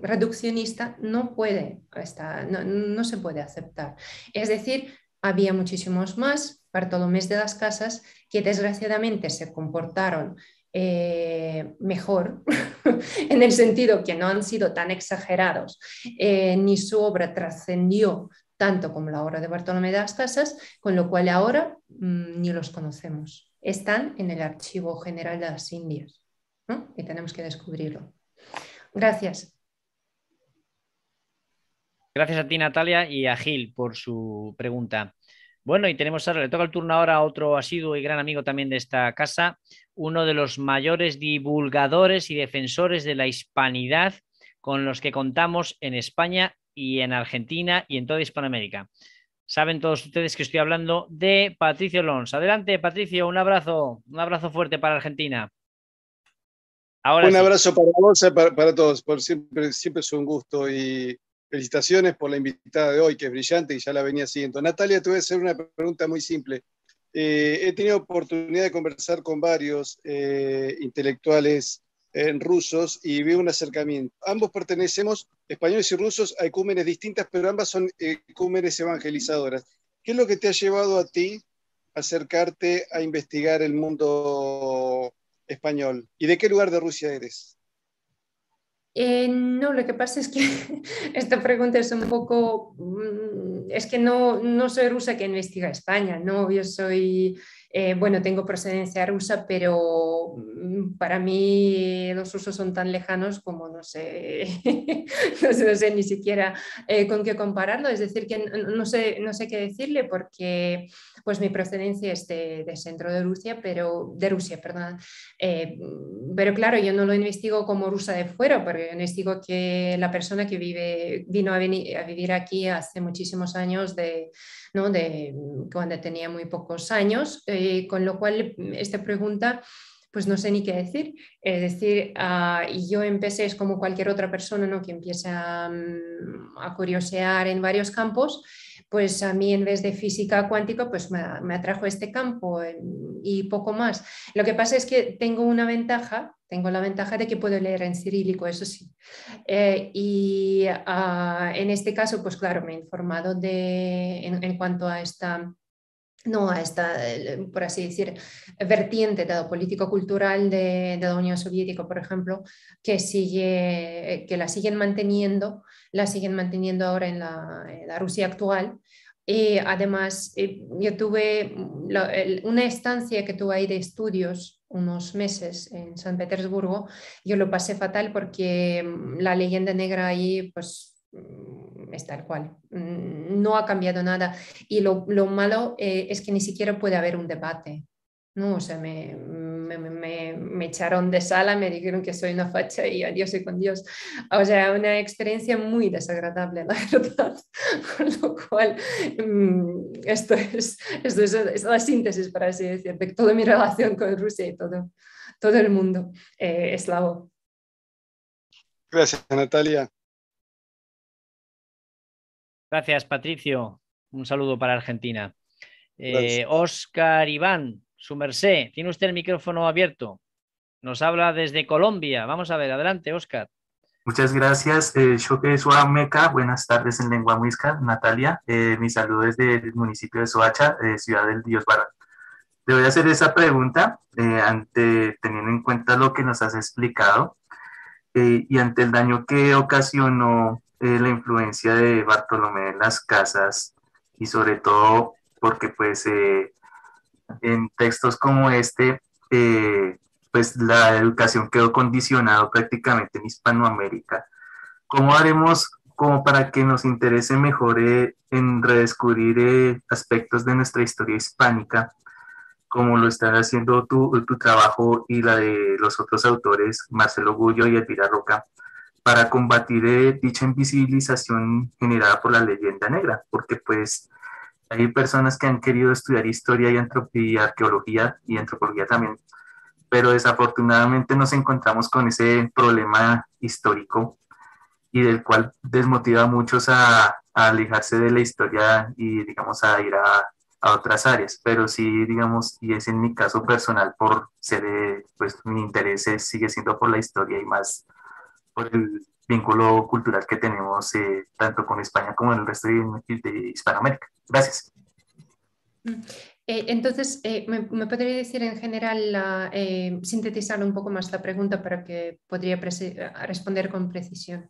reduccionista no puede está, no, no se puede aceptar. Es decir, había muchísimos más Bartolomé de las Casas que desgraciadamente se comportaron eh, mejor en el sentido que no han sido tan exagerados, eh, ni su obra trascendió tanto como la obra de Bartolomé de las Casas, con lo cual ahora mmm, ni los conocemos. Están en el Archivo General de las Indias, ¿no? Y tenemos que descubrirlo. Gracias. Gracias a ti, Natalia, y a Gil por su pregunta. Bueno, y tenemos ahora, le toca el turno ahora a otro asiduo y gran amigo también de esta casa, uno de los mayores divulgadores y defensores de la hispanidad con los que contamos en España y en Argentina y en toda Hispanoamérica. Saben todos ustedes que estoy hablando de Patricio Lons. Adelante, Patricio, un abrazo, un abrazo fuerte para Argentina. Ahora un sí. abrazo para vos, para, para todos, por siempre, siempre es un gusto y felicitaciones por la invitada de hoy, que es brillante y ya la venía siguiendo. Natalia, te voy a hacer una pregunta muy simple. Eh, he tenido oportunidad de conversar con varios eh, intelectuales eh, rusos y veo un acercamiento. Ambos pertenecemos, españoles y rusos, a ecúmenes distintas, pero ambas son ecúmenes evangelizadoras. ¿Qué es lo que te ha llevado a ti a acercarte a investigar el mundo español? ¿Y de qué lugar de Rusia eres? Eh, no, lo que pasa es que esta pregunta es un poco... Es que no, no soy rusa que investiga España, ¿no? Yo soy... Eh, bueno, tengo procedencia rusa, pero para mí los rusos son tan lejanos como no sé, no sé, no sé ni siquiera eh, con qué compararlo. Es decir, que no, no, sé, no sé qué decirle porque pues, mi procedencia es de, de centro de Rusia, pero, de Rusia, perdón. Eh, pero claro, yo no lo investigo como rusa de fuera, porque yo investigo que la persona que vive, vino a, venir, a vivir aquí hace muchísimos años, de, ¿no? de cuando tenía muy pocos años, eh, Eh, con lo cual esta pregunta pues no sé ni qué decir, es decir, uh, yo empecé, es como cualquier otra persona, ¿no? que empieza um, a curiosear en varios campos, pues a mí en vez de física cuántica pues me, me atrajo este campo eh, y poco más. Lo que pasa es que tengo una ventaja, tengo la ventaja de que puedo leer en cirílico, eso sí, eh, y uh, en este caso pues claro, me he informado de, en, en cuanto a esta... no a esta, por así decir, vertiente de lo político-cultural de, de la Unión Soviética, por ejemplo, que, sigue, que la siguen manteniendo, la siguen manteniendo ahora en la, en la Rusia actual. Y además, yo tuve la, una estancia que tuve ahí de estudios, unos meses en San Petersburgo, yo lo pasé fatal porque la leyenda negra ahí, pues, es tal cual, no ha cambiado nada y lo, lo malo eh, es que ni siquiera puede haber un debate, ¿no? O sea, me, me, me, me echaron de sala, me dijeron que soy una facha y adiós y con Dios. O sea, una experiencia muy desagradable, la verdad. Con lo cual, esto es, esto es, es la síntesis, para así decir, de toda mi relación con Rusia y todo, todo el mundo eh, eslavo. Gracias, Natalia. Gracias, Patricio. Un saludo para Argentina. Eh, Oscar Iván, su merced, tiene usted el micrófono abierto. Nos habla desde Colombia. Vamos a ver, adelante, Oscar. Muchas gracias. Eh, yo que soy Ameca, buenas tardes en lengua muisca, Natalia. Eh, mi saludo desde el municipio de Soacha, eh, ciudad del Dios Barón. Le voy a hacer esa pregunta, eh, ante, teniendo en cuenta lo que nos has explicado eh, y ante el daño que ocasionó eh, la influencia de Bartolomé de las Casas y sobre todo porque pues eh, en textos como este, eh, pues la educación quedó condicionada prácticamente en Hispanoamérica. ¿Cómo haremos como para que nos interese mejor eh, en redescubrir eh, aspectos de nuestra historia hispánica, como lo están haciendo tu, tu trabajo y la de los otros autores, Marcelo Gullo y Elvira Roca, para combatir eh, dicha invisibilización generada por la leyenda negra? Porque pues hay personas que han querido estudiar historia y, y arqueología y antropología también, pero desafortunadamente nos encontramos con ese problema histórico y del cual desmotiva a muchos a, a alejarse de la historia y, digamos, a ir a, a otras áreas. Pero sí, digamos, y es en mi caso personal, por ser, pues mi interés sigue siendo por la historia y más por el vínculo cultural que tenemos eh, tanto con España como en el resto de, de Hispanoamérica. Gracias. Eh, entonces, eh, ¿me, ¿me podría decir en general, la, eh, sintetizar un poco más la pregunta para que podría responder con precisión?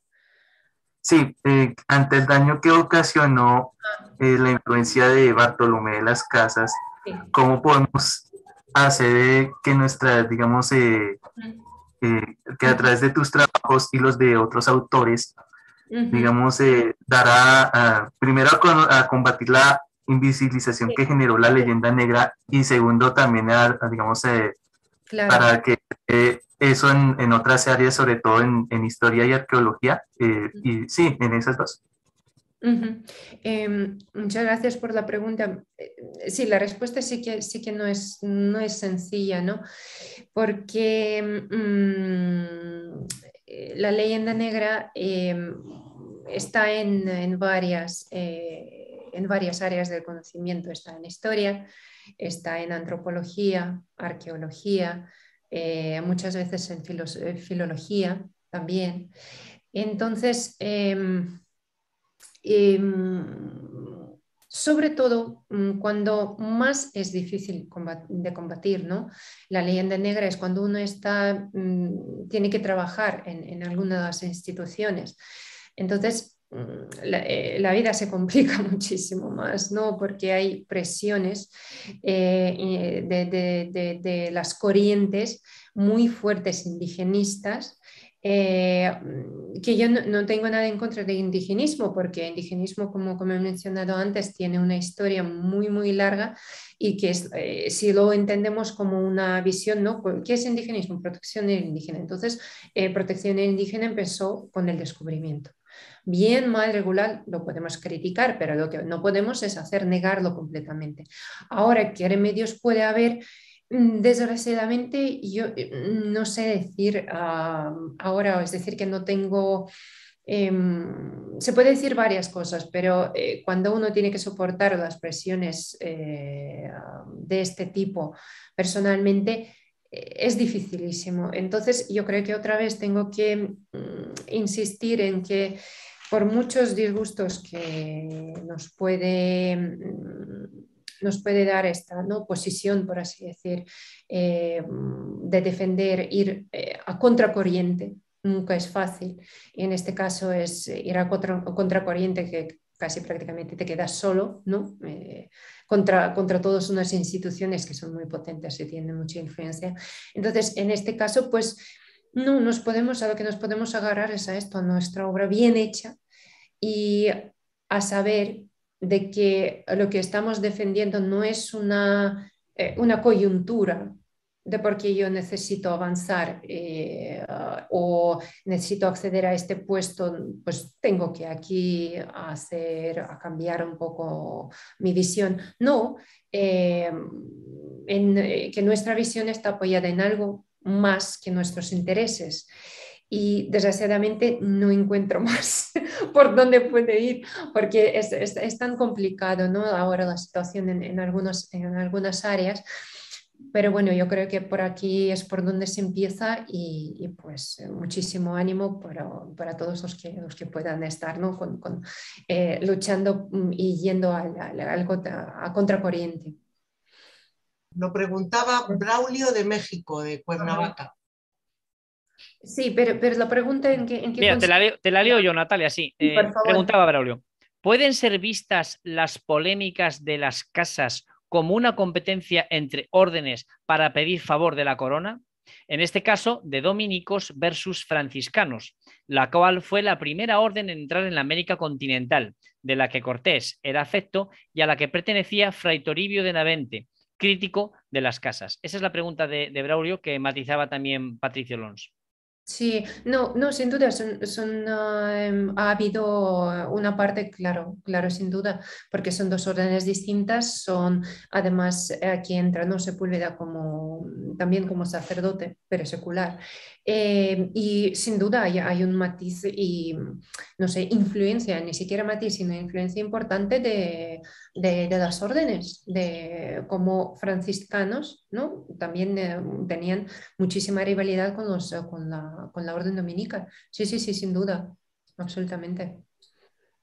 Sí, eh, ante el daño que ocasionó eh, la influencia de Bartolomé de las Casas, sí. ¿Cómo podemos hacer que nuestra, digamos, eh, Eh, que a través de tus trabajos y los de otros autores, uh-huh. digamos, eh, dará a, primero a, a combatir la invisibilización sí. que generó la leyenda negra y segundo también, a, a, digamos, eh, claro. para que eh, eso en, en otras áreas, sobre todo en, en historia y arqueología, eh, uh-huh. y sí, en esas dos? Uh-huh. eh, muchas gracias por la pregunta. Sí, la respuesta sí que, sí que no es, no es sencilla, ¿no? Porque mmm, la leyenda negra eh, está en, en, varias, eh, en varias áreas del conocimiento. Está en historia, está en antropología, arqueología, eh, muchas veces en filo filología también. Entonces, eh, Eh, sobre todo cuando más es difícil combat- de combatir, ¿no? La leyenda negra es cuando uno está, mm, tiene que trabajar en, en alguna de las instituciones. Entonces mm, la, eh, la vida se complica muchísimo más, ¿no? Porque hay presiones eh, de, de, de, de las corrientes muy fuertes indigenistas. Eh, que yo no, no tengo nada en contra del indigenismo, porque el indigenismo, como, como he mencionado antes, tiene una historia muy muy larga y que es, eh, si lo entendemos como una visión, ¿no? ¿Qué es indigenismo? Protección del indígena. Entonces, eh, protección del indígena empezó con el descubrimiento. Bien, mal, regular, lo podemos criticar, pero lo que no podemos es hacer negarlo completamente. Ahora, ¿qué remedios puede haber? Desgraciadamente, yo no sé decir uh, ahora, es decir, que no tengo, eh, se puede decir varias cosas, pero eh, cuando uno tiene que soportar las presiones eh, de este tipo personalmente, es dificilísimo. Entonces, yo creo que otra vez tengo que mm, insistir en que por muchos disgustos que nos puede... Mm, nos puede dar esta, ¿no?, posición, por así decir, eh, de defender, ir eh, a contracorriente, nunca es fácil. Y en este caso es ir a contra, contracorriente, que casi prácticamente te quedas solo, ¿no? Eh, contra, contra todas unas instituciones que son muy potentes y tienen mucha influencia. Entonces, en este caso, pues, no, nos podemos, a lo que nos podemos agarrar es a esto, a nuestra obra bien hecha y a saber de que lo que estamos defendiendo no es una, eh, una coyuntura de por qué yo necesito avanzar eh, uh, o necesito acceder a este puesto, pues tengo que aquí hacer, a cambiar un poco mi visión. No, eh, en, eh, que nuestra visión está apoyada en algo más que nuestros intereses. Y desgraciadamente no encuentro más por dónde puede ir, porque es, es, es tan complicado, ¿no?, ahora la situación en, en, algunos, en algunas áreas. Pero bueno, yo creo que por aquí es por donde se empieza y, y pues muchísimo ánimo para, para todos los que, los que puedan estar, ¿no?, con, con, eh, luchando y yendo al, al, al, a contracorriente. Lo preguntaba Braulio de México, de Cuernavaca. Sí, pero, pero la pregunta en qué... En qué Mira, te la, leo, te la leo yo, Natalia, sí. Eh, preguntaba Braulio, ¿pueden ser vistas las polémicas de las casas como una competencia entre órdenes para pedir favor de la corona? En este caso, de dominicos versus franciscanos, la cual fue la primera orden en entrar en la América continental, de la que Cortés era afecto y a la que pertenecía Fray Toribio de Navente, crítico de las casas. Esa es la pregunta de, de Braulio, que matizaba también Patricio Lons. Sí, no, no, sin duda, son, son, uh, ha habido una parte, claro, claro, sin duda, porque son dos órdenes distintas, son además aquí entra, ¿no?, Sepúlveda como, también como sacerdote, pero secular, eh, y sin duda hay, hay un matiz y, no sé, influencia, ni siquiera matiz, sino influencia importante de, de, de las órdenes, de, como franciscanos, ¿no?, también eh, tenían muchísima rivalidad con los, con la con la orden dominica. Sí, sí, sí, sin duda, absolutamente.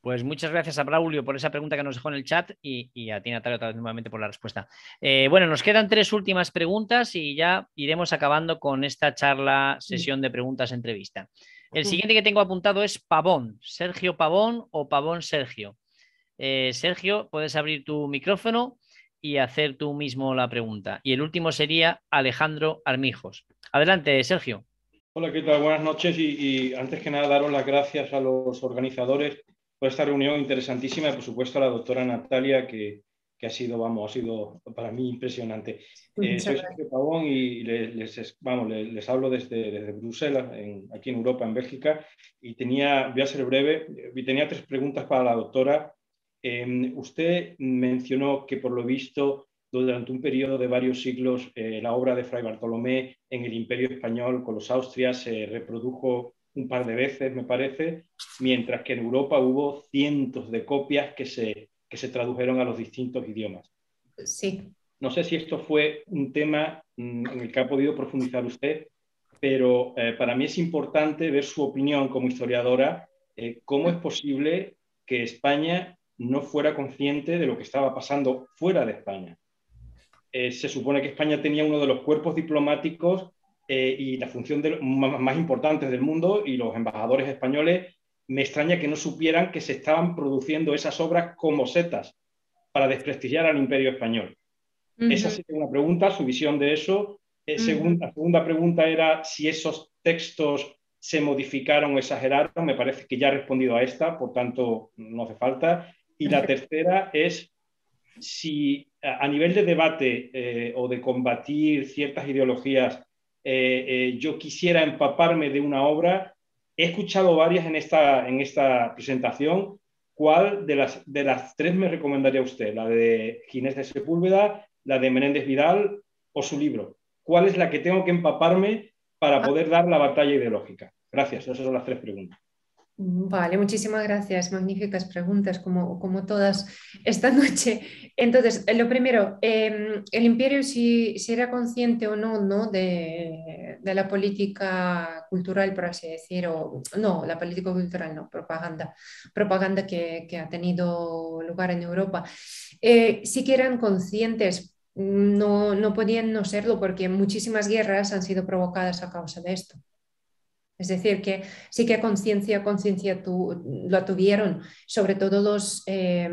Pues muchas gracias a Braulio por esa pregunta que nos dejó en el chat y, y a ti, Natalia, otra vez nuevamente por la respuesta. Eh, bueno, nos quedan tres últimas preguntas y ya iremos acabando con esta charla, sesión de preguntas-entrevista. El siguiente que tengo apuntado es Pavón, Sergio Pavón o Pavón Sergio. Eh, Sergio, puedes abrir tu micrófono y hacer tú mismo la pregunta. Y el último sería Alejandro Armijos. Adelante, Sergio. Hola, ¿qué tal? Buenas noches y, y antes que nada daros las gracias a los organizadores por esta reunión interesantísima y por supuesto a la doctora Natalia que, que ha sido, vamos, ha sido para mí impresionante. Eh, soy Sergio Pavón y les, les, vamos, les, les hablo desde, desde Bruselas, en, aquí en Europa, en Bélgica, y tenía, voy a ser breve, y tenía tres preguntas para la doctora. Eh, usted mencionó que por lo visto durante un periodo de varios siglos, eh, la obra de Fray Bartolomé en el Imperio Español con los Austrias se eh, reprodujo un par de veces, me parece, mientras que en Europa hubo cientos de copias que se, que se tradujeron a los distintos idiomas. Sí. No sé si esto fue un tema mmm, en el que ha podido profundizar usted, pero eh, para mí es importante ver su opinión como historiadora, eh, cómo es posible que España no fuera consciente de lo que estaba pasando fuera de España. Eh, se supone que España tenía uno de los cuerpos diplomáticos eh, y la función de, más, más importantes del mundo, y los embajadores españoles, me extraña que no supieran que se estaban produciendo esas obras como setas para desprestigiar al Imperio Español. Uh-huh. Esa sería una pregunta, su visión de eso. Eh, uh-huh. segunda, la segunda pregunta era si esos textos se modificaron o exageraron. Me parece que ya he respondido a esta, por tanto no hace falta. Y la tercera es si a nivel de debate eh, o de combatir ciertas ideologías, eh, eh, yo quisiera empaparme de una obra. He escuchado varias en esta, en esta presentación. ¿Cuál de las, de las tres me recomendaría usted? ¿La de Ginés de Sepúlveda, la de Menéndez Pidal o su libro? ¿Cuál es la que tengo que empaparme para poder dar la batalla ideológica? Gracias, esas son las tres preguntas. Vale, muchísimas gracias. Magníficas preguntas, como, como todas esta noche. Entonces, lo primero, eh, el imperio si, si era consciente o no, ¿no? De, de la política cultural, por así decir, o no, la política cultural no, propaganda, propaganda que, que ha tenido lugar en Europa. Eh, sí que eran conscientes, no, no podían no serlo porque muchísimas guerras han sido provocadas a causa de esto. Es decir, que sí que conciencia, conciencia tu, la tuvieron, sobre todo, los, eh,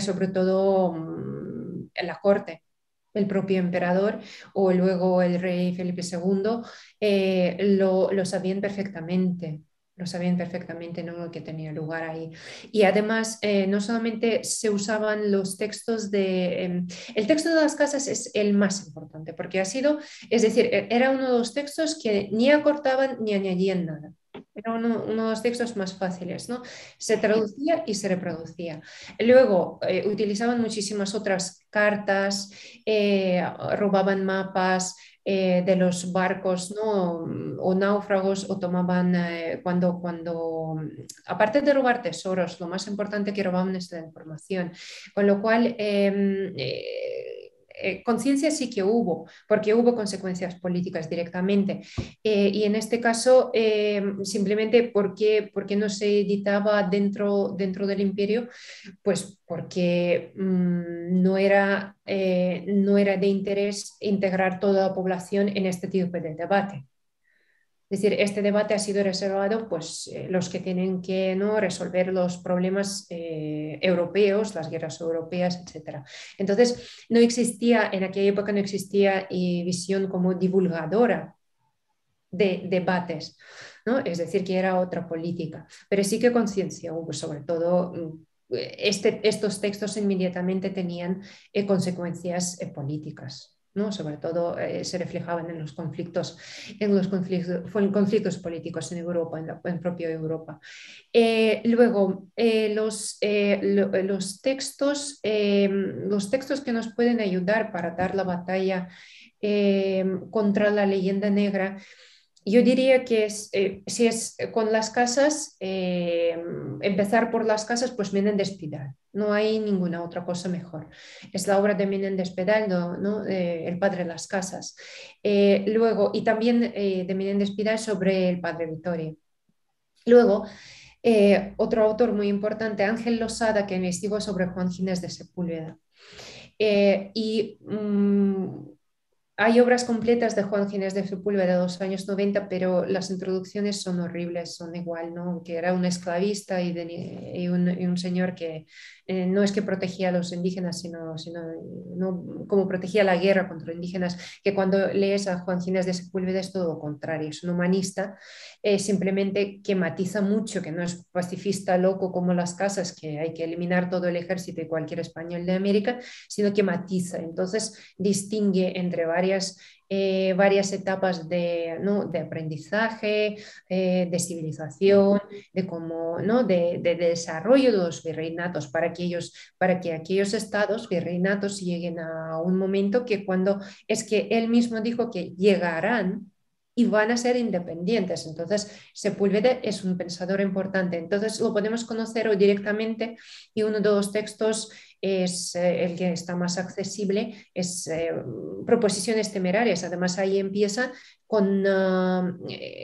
sobre todo en la corte, el propio emperador o luego el rey Felipe segundo, eh, lo, lo sabían perfectamente. lo sabían perfectamente, ¿no?, lo que tenía lugar ahí. Y además, eh, no solamente se usaban los textos de... Eh, el texto de las casas es el más importante, porque ha sido, es decir, era uno de los textos que ni acortaban ni añadían nada. Era uno, uno de los textos más fáciles, ¿no? Se traducía y se reproducía. Luego eh, utilizaban muchísimas otras cartas, eh, robaban mapas eh, de los barcos, ¿no?, o náufragos, o tomaban eh, cuando, cuando, aparte de robar tesoros, lo más importante que robaban es la información. Con lo cual... Eh, eh, Eh, conciencia sí que hubo, porque hubo consecuencias políticas directamente, eh, y en este caso eh, simplemente porque, porque no se editaba dentro, dentro del imperio, pues porque mmm, no era, eh, no era de interés integrar toda la población en este tipo de debate. Es decir, este debate ha sido reservado, pues, eh, los que tienen que, ¿no?, resolver los problemas eh, europeos, las guerras europeas, etcétera. Entonces, no existía, en aquella época no existía eh, visión como divulgadora de debates, ¿no? Es decir, que era otra política. Pero sí que conciencia hubo, sobre todo, este, estos textos inmediatamente tenían eh, consecuencias eh, políticas, ¿no? Sobre todo eh, se reflejaban en los conflictos, en los conflictos, conflictos políticos en Europa, en, la, en propia Europa. Eh, luego, eh, los, eh, lo, los, textos, eh, los textos que nos pueden ayudar para dar la batalla eh, contra la leyenda negra, yo diría que es, eh, si es con las casas, eh, empezar por las casas, pues Menéndez Pidal. No hay ninguna otra cosa mejor. Es la obra de Menéndez Pidal, ¿no? ¿no? Eh, El padre de las casas. Eh, luego, y también eh, de Menéndez Pidal sobre el padre Vittorio. Luego, eh, otro autor muy importante, Ángel Losada, que investigó sobre Juan Ginés de Sepúlveda. Eh, y... Um, Hay obras completas de Juan Ginés de Sepúlveda de los años noventa, pero las introducciones son horribles, son igual, ¿no? Que era un esclavista y, de, y, un, y un señor que eh, no es que protegía a los indígenas, sino, sino no, como protegía la guerra contra indígenas, que cuando lees a Juan Ginés de Sepúlveda es todo lo contrario, es un humanista, eh, simplemente que matiza mucho, que no es pacifista loco como las casas, que hay que eliminar todo el ejército y cualquier español de América, sino que matiza, entonces distingue entre varios Varias, eh, varias etapas de, ¿no?, de aprendizaje, eh, de civilización, de, como, ¿no?, de, de desarrollo de los virreinatos para que, ellos, para que aquellos estados virreinatos lleguen a un momento que cuando es que él mismo dijo que llegarán y van a ser independientes. Entonces Sepúlveda es un pensador importante, entonces lo podemos conocer o directamente, y uno de los textos es eh, el que está más accesible, es eh, Proposiciones Temerarias. Además ahí empieza, con, uh,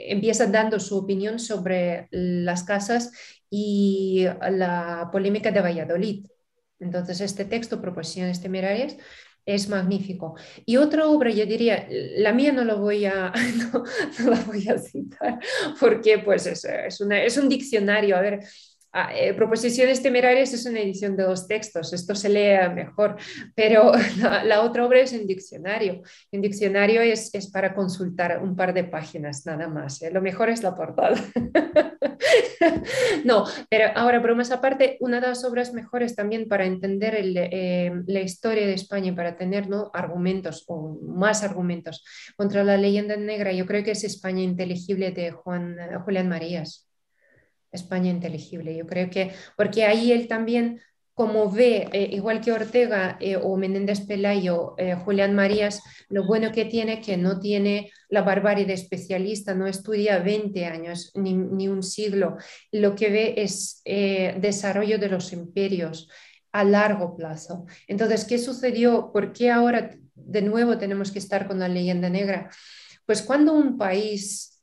empieza dando su opinión sobre las casas y la polémica de Valladolid. Entonces este texto, Proposiciones Temerarias, es magnífico. Y otra obra, yo diría, la mía no la voy a, no, no la voy a citar, porque pues es, es, una, es un diccionario, a ver... Ah, eh, Proposiciones Temerarias es una edición de dos textos, esto se lee mejor, pero la, la otra obra es un diccionario. Un diccionario es, es para consultar un par de páginas nada más, ¿eh? Lo mejor es la portada. No, pero ahora, bromas aparte, una de las obras mejores también para entender el, eh, la historia de España, para tener, ¿no?, argumentos o más argumentos contra la leyenda negra, yo creo que es España Inteligible de Juan, Julián Marías. España Inteligible, yo creo que, porque ahí él también, como ve, eh, igual que Ortega eh, o Menéndez Pelayo, eh, Julián Marías, lo bueno que tiene que no tiene la barbarie de especialista, no estudia veinte años ni, ni un siglo, lo que ve es eh, desarrollo de los imperios a largo plazo. Entonces, ¿qué sucedió? ¿Por qué ahora de nuevo tenemos que estar con la leyenda negra? Pues cuando un país...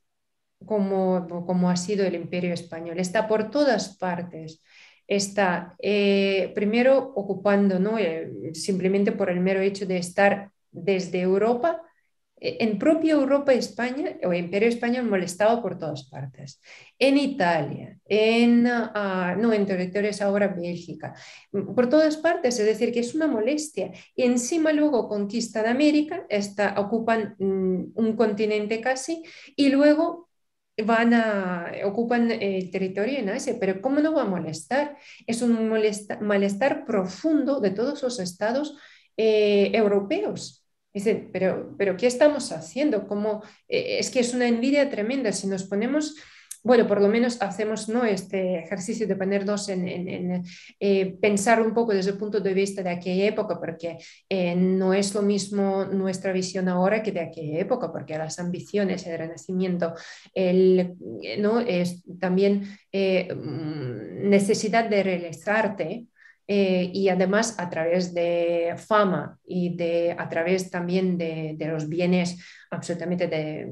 Como, como ha sido el Imperio Español, está por todas partes, está eh, primero ocupando, ¿no?, eh, simplemente por el mero hecho de estar desde Europa, eh, en propia Europa, España, o Imperio Español molestado por todas partes, en Italia, en, uh, no, en territorios ahora Bélgica, por todas partes, es decir, que es una molestia, y encima luego conquistan América, está, ocupan mm, un continente casi, y luego van a, ocupan el territorio en Asia, pero ¿cómo no va a molestar? Es un molesta, malestar profundo de todos los estados eh, europeos. Dicen, pero, pero ¿qué estamos haciendo? ¿Cómo? Eh, es que es una envidia tremenda. Si nos ponemos, bueno, por lo menos hacemos no este ejercicio de ponernos en, en, en eh, pensar un poco desde el punto de vista de aquella época, porque eh, no es lo mismo nuestra visión ahora que de aquella época, porque las ambiciones, el renacimiento, el, ¿no? es también eh, necesidad de realizarte, Eh, y además a través de fama y de, a través también de, de los bienes, absolutamente de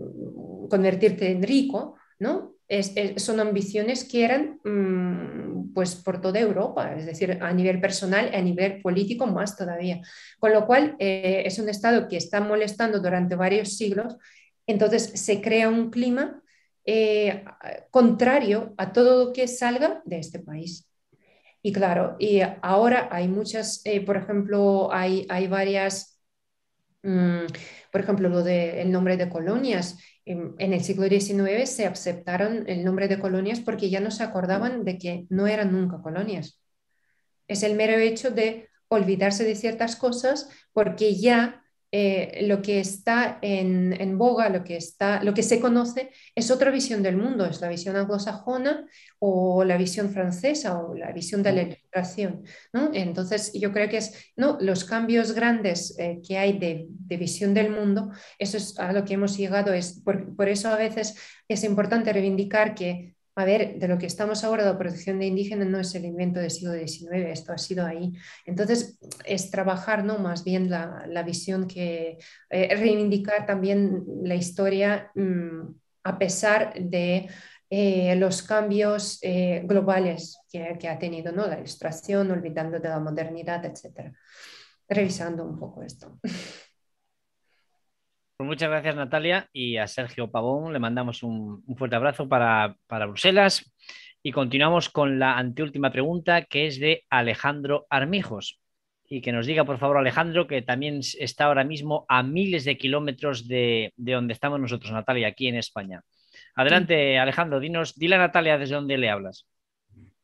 convertirte en rico, ¿no? Es, es, son ambiciones que eran mmm, pues por toda Europa, es decir, a nivel personal, a nivel político más todavía. Con lo cual eh, es un estado que está molestando durante varios siglos, entonces se crea un clima eh, contrario a todo lo que salga de este país. Y claro, y ahora hay muchas, eh, por ejemplo, hay, hay varias, mmm, por ejemplo, lo de el nombre de colonias. En, en el siglo diecinueve se aceptaron el nombre de colonias porque ya no se acordaban de que no eran nunca colonias. Es el mero hecho de olvidarse de ciertas cosas porque ya eh, lo que está en, en boga, lo que, está, lo que se conoce es otra visión del mundo, es la visión anglosajona o la visión francesa o la visión de la ilustración, ¿no? Entonces yo creo que es, ¿no? los cambios grandes eh, que hay de, de visión del mundo, eso es a lo que hemos llegado, es por, por eso a veces es importante reivindicar que, a ver, de lo que estamos ahora, la protección de indígenas no es el invento del siglo diecinueve, esto ha sido ahí. Entonces, es trabajar, ¿no? más bien la, la visión que eh, reivindicar también la historia mmm, a pesar de eh, los cambios eh, globales que, que ha tenido, ¿no? la ilustración, olvidando de la modernidad, etcétera. Revisando un poco esto. Pues muchas gracias, Natalia, y a Sergio Pavón le mandamos un, un fuerte abrazo para, para Bruselas, y continuamos con la anteúltima pregunta, que es de Alejandro Armijos, y que nos diga, por favor, Alejandro, que también está ahora mismo a miles de kilómetros de, de donde estamos nosotros, Natalia, aquí en España. Adelante, Alejandro, dinos, dile a Natalia desde dónde le hablas.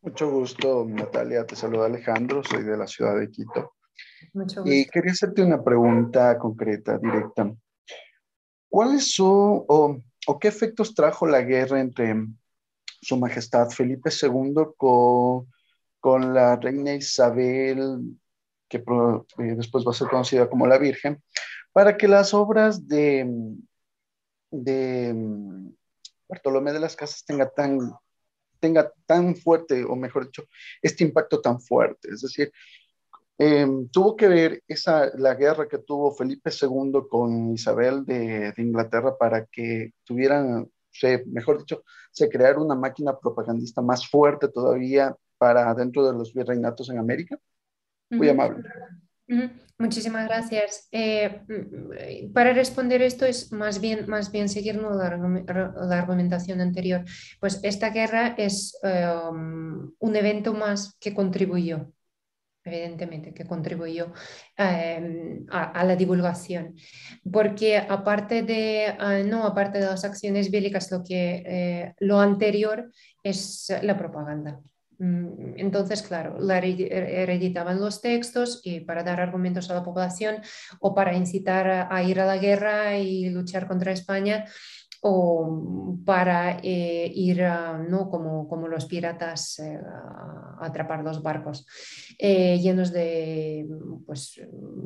Mucho gusto, Natalia, te saluda Alejandro, soy de la ciudad de Quito. Mucho gusto. Y quería hacerte una pregunta concreta, directa. ¿Cuáles son o, o qué efectos trajo la guerra entre Su Majestad Felipe segundo con, con la reina Isabel, que pro, eh, después va a ser conocida como la Virgen, para que las obras de, de Bartolomé de las Casas tenga tan, tenga tan fuerte, o mejor dicho, este impacto tan fuerte? Es decir, Eh, tuvo que ver esa, la guerra que tuvo Felipe segundo con Isabel de, de Inglaterra para que tuvieran, se, mejor dicho, se creara una máquina propagandista más fuerte todavía para dentro de los virreinatos en América. Muy uh-huh. amable. Uh-huh. Muchísimas gracias. Eh, para responder esto es más bien, más bien seguir la, la argumentación anterior. Pues esta guerra es um, un evento más que contribuyó. Evidentemente, que contribuyó eh, a, a la divulgación. Porque aparte de, uh, no, aparte de las acciones bélicas, lo, que, eh, lo anterior es la propaganda. Entonces, claro, la hereditaban los textos y para dar argumentos a la población o para incitar a, a ir a la guerra y luchar contra España, o para eh, ir, a, ¿no? como, como los piratas, eh, a atrapar los barcos eh, llenos, de, pues,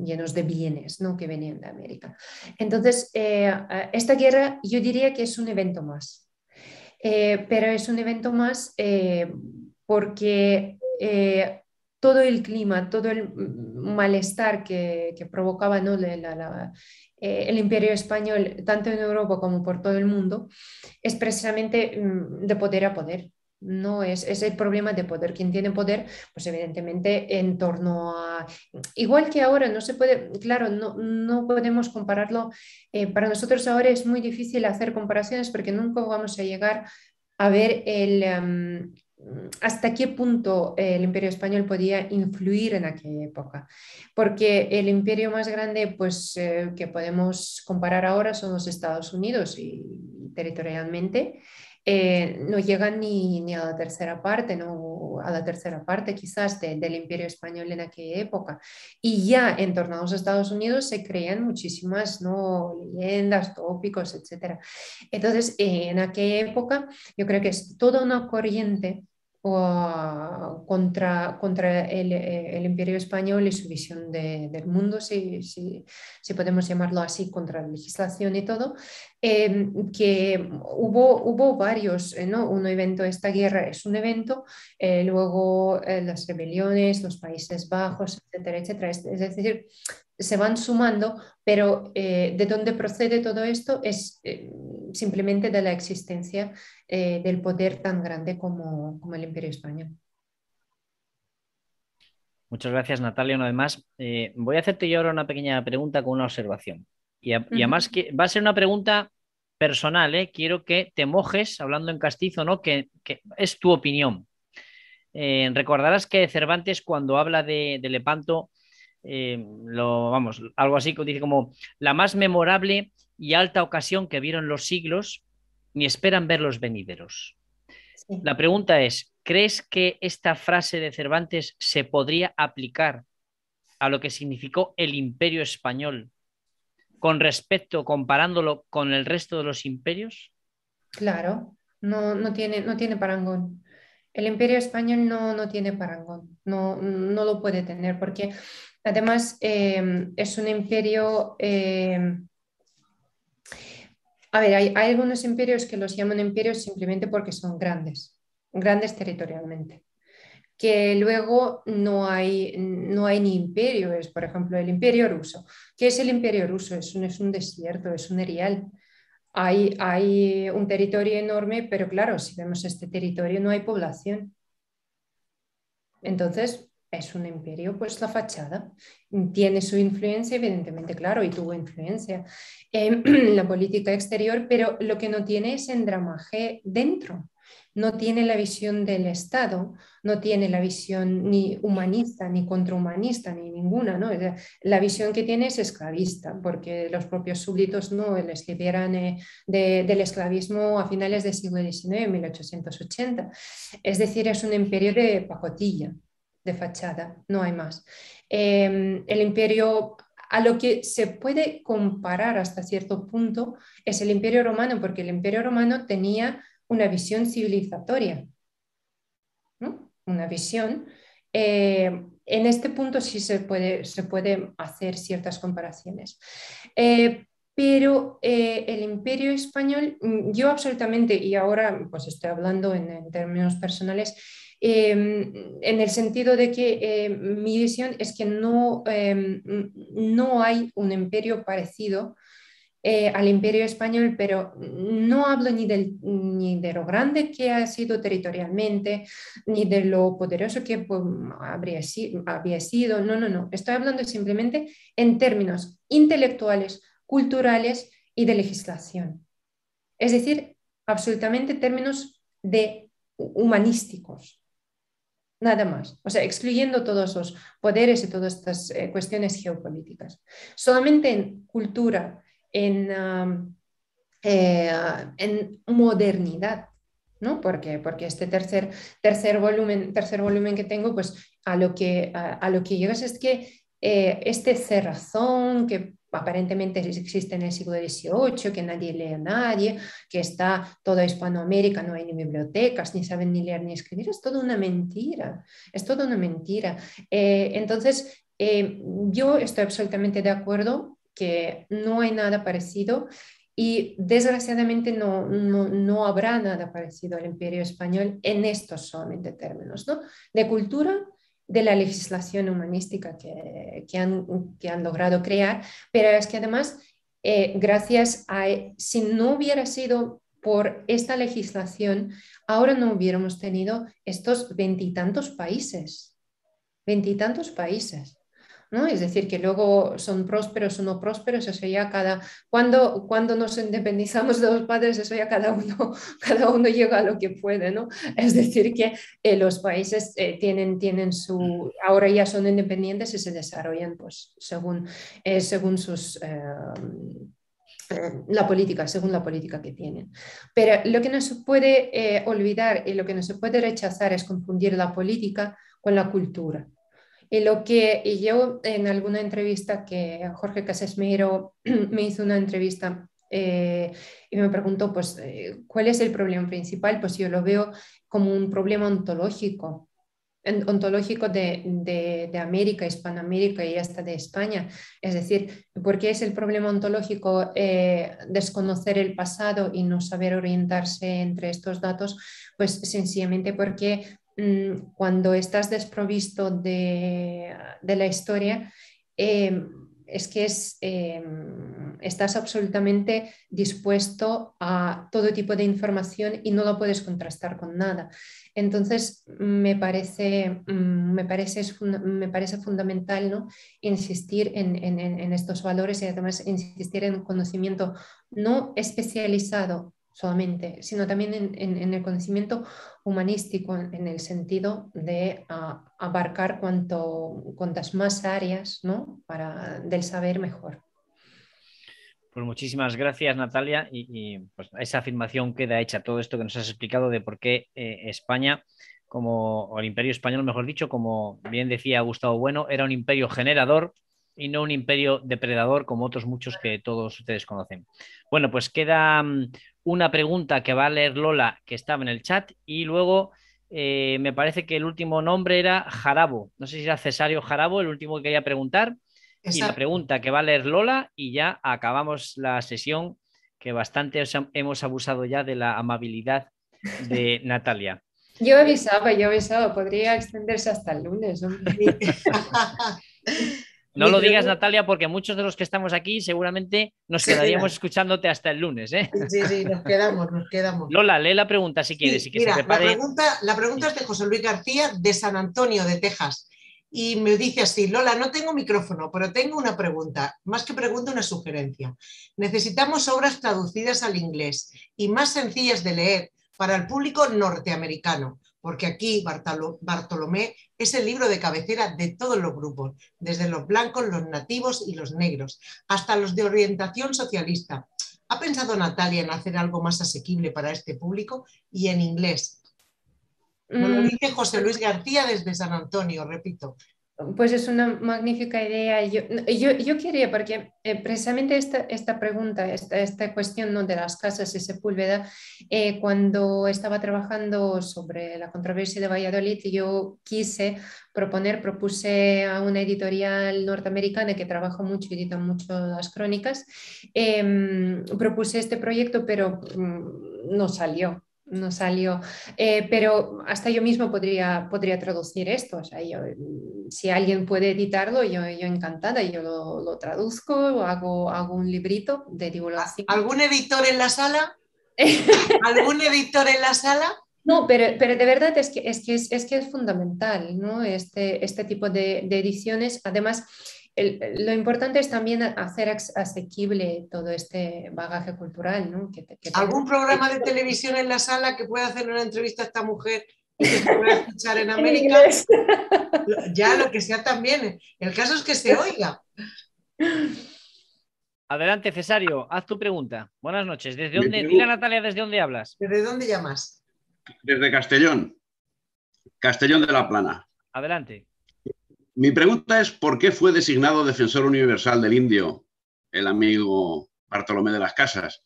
llenos de bienes, ¿no? que venían de América. Entonces, eh, esta guerra yo diría que es un evento más, eh, pero es un evento más eh, porque eh, todo el clima, todo el malestar que, que provocaba, ¿no? la, la, la, el imperio español, tanto en Europa como por todo el mundo, es precisamente de poder a poder. No es, es el problema de poder. Quien tiene poder, pues evidentemente en torno a... Igual que ahora, no se puede... Claro, no, no podemos compararlo. Eh, para nosotros ahora es muy difícil hacer comparaciones porque nunca vamos a llegar a ver el... Um, hasta qué punto el imperio español podía influir en aquella época, porque el imperio más grande, pues, eh, que podemos comparar ahora son los Estados Unidos, y territorialmente eh, no llegan ni, ni a la tercera parte, no a la tercera parte quizás de, del Imperio Español en aquella época. Y ya en torno a los Estados Unidos se crean muchísimas, ¿no?, leyendas, tópicos, etcétera. Entonces, eh, en aquella época yo creo que es toda una corriente o contra, contra el, el Imperio Español y su visión de, del mundo, si, si, si podemos llamarlo así, contra la legislación y todo, eh, que hubo, hubo varios, ¿no? Un evento, esta guerra es un evento, eh, luego eh, las rebeliones, los Países Bajos, etcétera, etcétera, es, es decir, se van sumando, pero eh, de dónde procede todo esto es eh, simplemente de la existencia eh, del poder tan grande como, como el Imperio Español. Muchas gracias, Natalia, una vez más. Eh, voy a hacerte yo ahora una pequeña pregunta con una observación. Y, a, uh-huh. y además que va a ser una pregunta personal, ¿eh? Quiero que te mojes, hablando en castizo, ¿no? que, que es tu opinión. Eh, recordarás que Cervantes, cuando habla de, de Lepanto, Eh, lo, vamos, algo así que dice como la más memorable y alta ocasión que vieron los siglos ni esperan ver los venideros. Sí. La pregunta es, ¿crees que esta frase de Cervantes se podría aplicar a lo que significó el Imperio Español con respecto, comparándolo con el resto de los imperios? Claro, no, no tiene, no tiene parangón. El Imperio Español no, no tiene parangón, no, no lo puede tener porque... Además, eh, es un imperio, eh, a ver, hay, hay algunos imperios que los llaman imperios simplemente porque son grandes, grandes territorialmente, que luego no hay, no hay ni imperio, es por ejemplo el imperio ruso. ¿Qué es el imperio ruso? Es un, es un desierto, es un erial. Hay, hay un territorio enorme, pero claro, si vemos este territorio no hay población. Entonces... es un imperio, pues la fachada tiene su influencia, evidentemente, claro, y tuvo influencia en la política exterior, pero lo que no tiene es engramaje dentro, no tiene la visión del Estado, no tiene la visión ni humanista, ni contrahumanista, ni ninguna, ¿no? La visión que tiene es esclavista, porque los propios súbditos no les liberan eh, de, del esclavismo a finales del siglo diecinueve, mil ochocientos ochenta, es decir, es un imperio de pacotilla, de fachada, no hay más. Eh, el imperio a lo que se puede comparar hasta cierto punto es el Imperio Romano, porque el Imperio Romano tenía una visión civilizatoria, ¿no? Una visión. Eh, en este punto sí se puede, se puede hacer ciertas comparaciones. Eh, Pero eh, el Imperio Español, yo absolutamente, y ahora pues estoy hablando en, en términos personales, eh, en el sentido de que eh, mi visión es que no, eh, no hay un imperio parecido eh, al Imperio Español, pero no hablo ni, del, ni de lo grande que ha sido territorialmente, ni de lo poderoso que pues, habría, había sido, no, no, no, estoy hablando simplemente en términos intelectuales, culturales y de legislación. Es decir, absolutamente términos de humanísticos, nada más. O sea, excluyendo todos los poderes y todas estas eh, cuestiones geopolíticas. Solamente en cultura, en, uh, eh, en modernidad, ¿no? Porque, porque este tercer, tercer, volumen, tercer volumen que tengo, pues a lo que, a, a lo que llegas es que eh, este cerrazón que aparentemente existe en el siglo dieciocho, que nadie lee a nadie, que está toda Hispanoamérica, no hay ni bibliotecas, ni saben ni leer ni escribir, es toda una mentira, es toda una mentira. Eh, entonces, eh, yo estoy absolutamente de acuerdo que no hay nada parecido y desgraciadamente no, no, no habrá nada parecido al Imperio Español en estos solamente términos, ¿no? De cultura, de la legislación humanística que, que, han, que han logrado crear, pero es que además, eh, gracias a, si no hubiera sido por esta legislación, ahora no hubiéramos tenido estos veintitantos países, veintitantos países, ¿no? Es decir, que luego son prósperos o no prósperos, eso ya cada... Cuando, cuando nos independizamos de los padres, eso ya cada uno, cada uno llega a lo que puede, ¿no? Es decir, que eh, los países eh, tienen, tienen su... Ahora ya son independientes y se desarrollan pues, según, eh, según sus... Eh, la política, según la política que tienen. Pero lo que no se puede eh, olvidar y lo que no se puede rechazar es confundir la política con la cultura. Y lo que y yo en alguna entrevista que Jorge Casasmeiro me hizo una entrevista eh, y me preguntó pues, eh, ¿cuál es el problema principal? Pues yo lo veo como un problema ontológico, ontológico de, de, de América, Hispanoamérica y hasta de España. Es decir, porque es el problema ontológico eh, desconocer el pasado y no saber orientarse entre estos datos, pues sencillamente porque mmm, cuando estás desprovisto de, de la historia, eh, es que es, eh, estás absolutamente dispuesto a todo tipo de información y no lo puedes contrastar con nada. Entonces me parece, me parece, me parece fundamental, ¿no?, insistir en, en, en estos valores y además insistir en conocimiento no especializado solamente, sino también en, en, en el conocimiento humanístico, en, en el sentido de a, abarcar cuanto, cuantas más áreas, ¿no?, para, del saber mejor. Pues muchísimas gracias, Natalia, y, y pues esa afirmación queda hecha, todo esto que nos has explicado de por qué eh, España, como, o el Imperio Español, mejor dicho, como bien decía Gustavo Bueno, era un imperio generador y no un imperio depredador como otros muchos que todos ustedes conocen. Bueno, pues queda una pregunta que va a leer Lola, que estaba en el chat, y luego eh, me parece que el último nombre era Jarabo, no sé si era Cesario Jarabo, el último que quería preguntar. Exacto. Y la pregunta que va a leer Lola y ya acabamos la sesión, que bastante hemos abusado ya de la amabilidad de Natalia. Yo avisaba, yo avisaba, podría extenderse hasta el lunes, hombre. No lo digas, Natalia, porque muchos de los que estamos aquí seguramente nos quedaríamos sí, escuchándote hasta el lunes, ¿eh? Sí, sí, nos quedamos, nos quedamos. Lola, lee la pregunta si quieres. Sí, y que mira, se prepare. La pregunta, la pregunta es de José Luis García, de San Antonio, de Texas. Y me dice así: Lola, no tengo micrófono, pero tengo una pregunta. Más que pregunta, una sugerencia. Necesitamos obras traducidas al inglés y más sencillas de leer para el público norteamericano, porque aquí Bartolomé es el libro de cabecera de todos los grupos, desde los blancos, los nativos y los negros, hasta los de orientación socialista. ¿Ha pensado Natalia en hacer algo más asequible para este público y en inglés? Nos lo dice José Luis García desde San Antonio, repito. Pues es una magnífica idea. Yo, yo, yo quería, porque eh, precisamente esta, esta pregunta, esta, esta cuestión, ¿no?, de las casas y Sepúlveda, eh, cuando estaba trabajando sobre la controversia de Valladolid, yo quise proponer, propuse a una editorial norteamericana que trabaja mucho, edita mucho las crónicas, eh, propuse este proyecto, pero mm, no salió. No salió, eh, pero hasta yo mismo podría, podría traducir esto. O sea, yo, si alguien puede editarlo, yo, yo encantada, yo lo, lo traduzco, hago, hago un librito de divulgación. ¿Algún editor en la sala? ¿Algún editor en la sala? No, pero, pero de verdad es que es, que es, es, que es fundamental, ¿no?, este, este tipo de, de ediciones. Además, El, lo importante es también hacer asequible todo este bagaje cultural, ¿no?, que, que ¿algún programa de televisión en la sala que pueda hacer una entrevista a esta mujer y que se pueda escuchar en América? Ya, lo que sea también. El caso es que se oiga. Adelante, Cesario, haz tu pregunta. Buenas noches. ¿Desde dónde? Diga, Natalia, ¿desde dónde hablas? ¿Desde dónde llamas? Desde Castellón. Castellón de la Plana. Adelante. Mi pregunta es: ¿por qué fue designado defensor universal del indio el amigo Bartolomé de las Casas?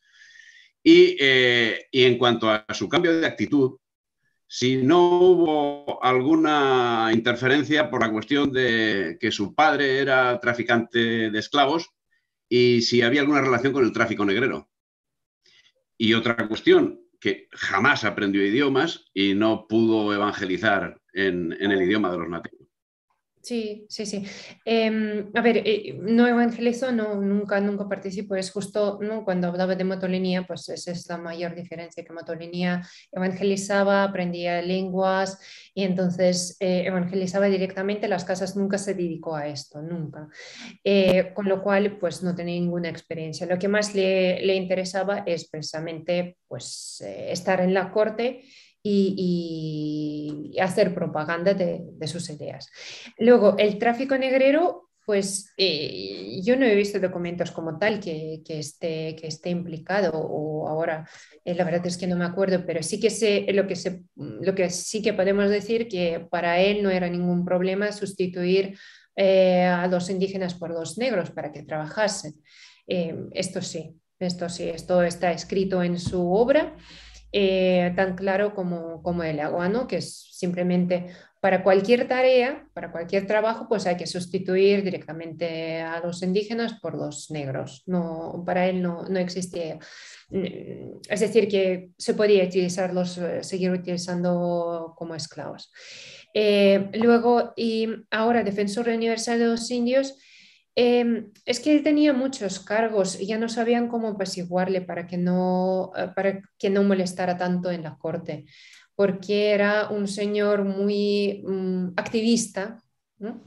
Y, eh, y en cuanto a su cambio de actitud, si no hubo alguna interferencia por la cuestión de que su padre era traficante de esclavos y si había alguna relación con el tráfico negrero. Y otra cuestión, que jamás aprendió idiomas y no pudo evangelizar en, en el idioma de los nativos. Sí, sí, sí. Eh, a ver, eh, no evangelizo, no, nunca, nunca participo. Es justo, ¿no?, cuando hablaba de Motolinía, pues esa es la mayor diferencia, que Motolinía evangelizaba, aprendía lenguas y entonces eh, evangelizaba directamente. Las Casas nunca se dedicó a esto, nunca. Eh, con lo cual, pues no tenía ninguna experiencia. Lo que más le, le interesaba es precisamente pues, eh, estar en la corte Y, y hacer propaganda de, de sus ideas. Luego, el tráfico negrero pues eh, yo no he visto documentos como tal que, que, esté, que esté implicado, o ahora eh, la verdad es que no me acuerdo, pero sí que, sé, lo, que sé, lo que sí que podemos decir que para él no era ningún problema sustituir eh, a los indígenas por los negros para que trabajasen. Eh, esto sí, esto sí, esto está escrito en su obra, eh, tan claro como, como el agua, ¿no? Que es simplemente... Para cualquier tarea, para cualquier trabajo, pues hay que sustituir directamente a los indígenas por los negros. No, para él no, no existía. Es decir, que se podía utilizarlos, seguir utilizando como esclavos. Eh, luego, y ahora, defensor universal de los indios, eh, es que él tenía muchos cargos, ya no sabían cómo apaciguarle para que no, para que no molestara tanto en la corte, porque era un señor muy um, activista, ¿no?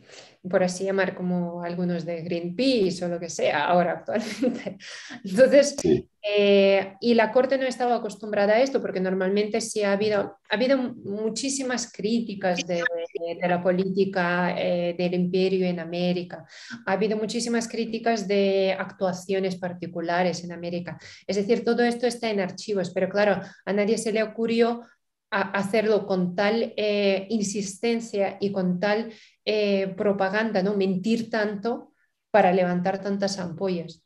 Por así llamar, como algunos de Greenpeace o lo que sea ahora actualmente. Entonces, sí. eh, y la corte no estaba acostumbrada a esto, porque normalmente sí ha habido, ha habido muchísimas críticas de, de, de la política eh, del imperio en América, ha habido muchísimas críticas de actuaciones particulares en América. Es decir, todo esto está en archivos, pero claro, a nadie se le ocurrió a hacerlo con tal eh, insistencia y con tal eh, propaganda, ¿no? Mentir tanto para levantar tantas ampollas.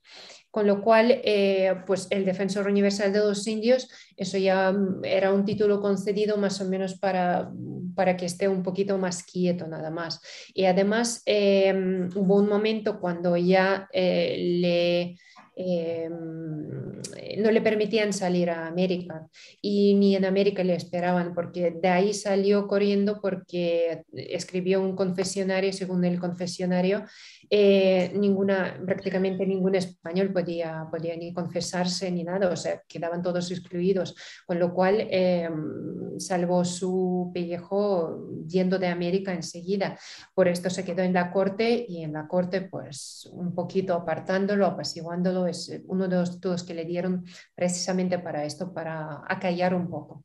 Con lo cual, eh, pues el defensor universal de los indios, eso ya era un título concedido más o menos para, para que esté un poquito más quieto, nada más. Y además eh, hubo un momento cuando ya eh, le... Eh, no le permitían salir a América y ni en América le esperaban, porque de ahí salió corriendo, porque escribió un confesionario. Según el confesionario, eh, ninguna, prácticamente ningún español podía, podía ni confesarse ni nada, o sea, quedaban todos excluidos, con lo cual eh, salvó su pellejo yendo de América enseguida. Por esto se quedó en la corte, y en la corte pues un poquito apartándolo, apaciguándolo, es uno de los títulos que le dieron precisamente para esto, para acallar un poco.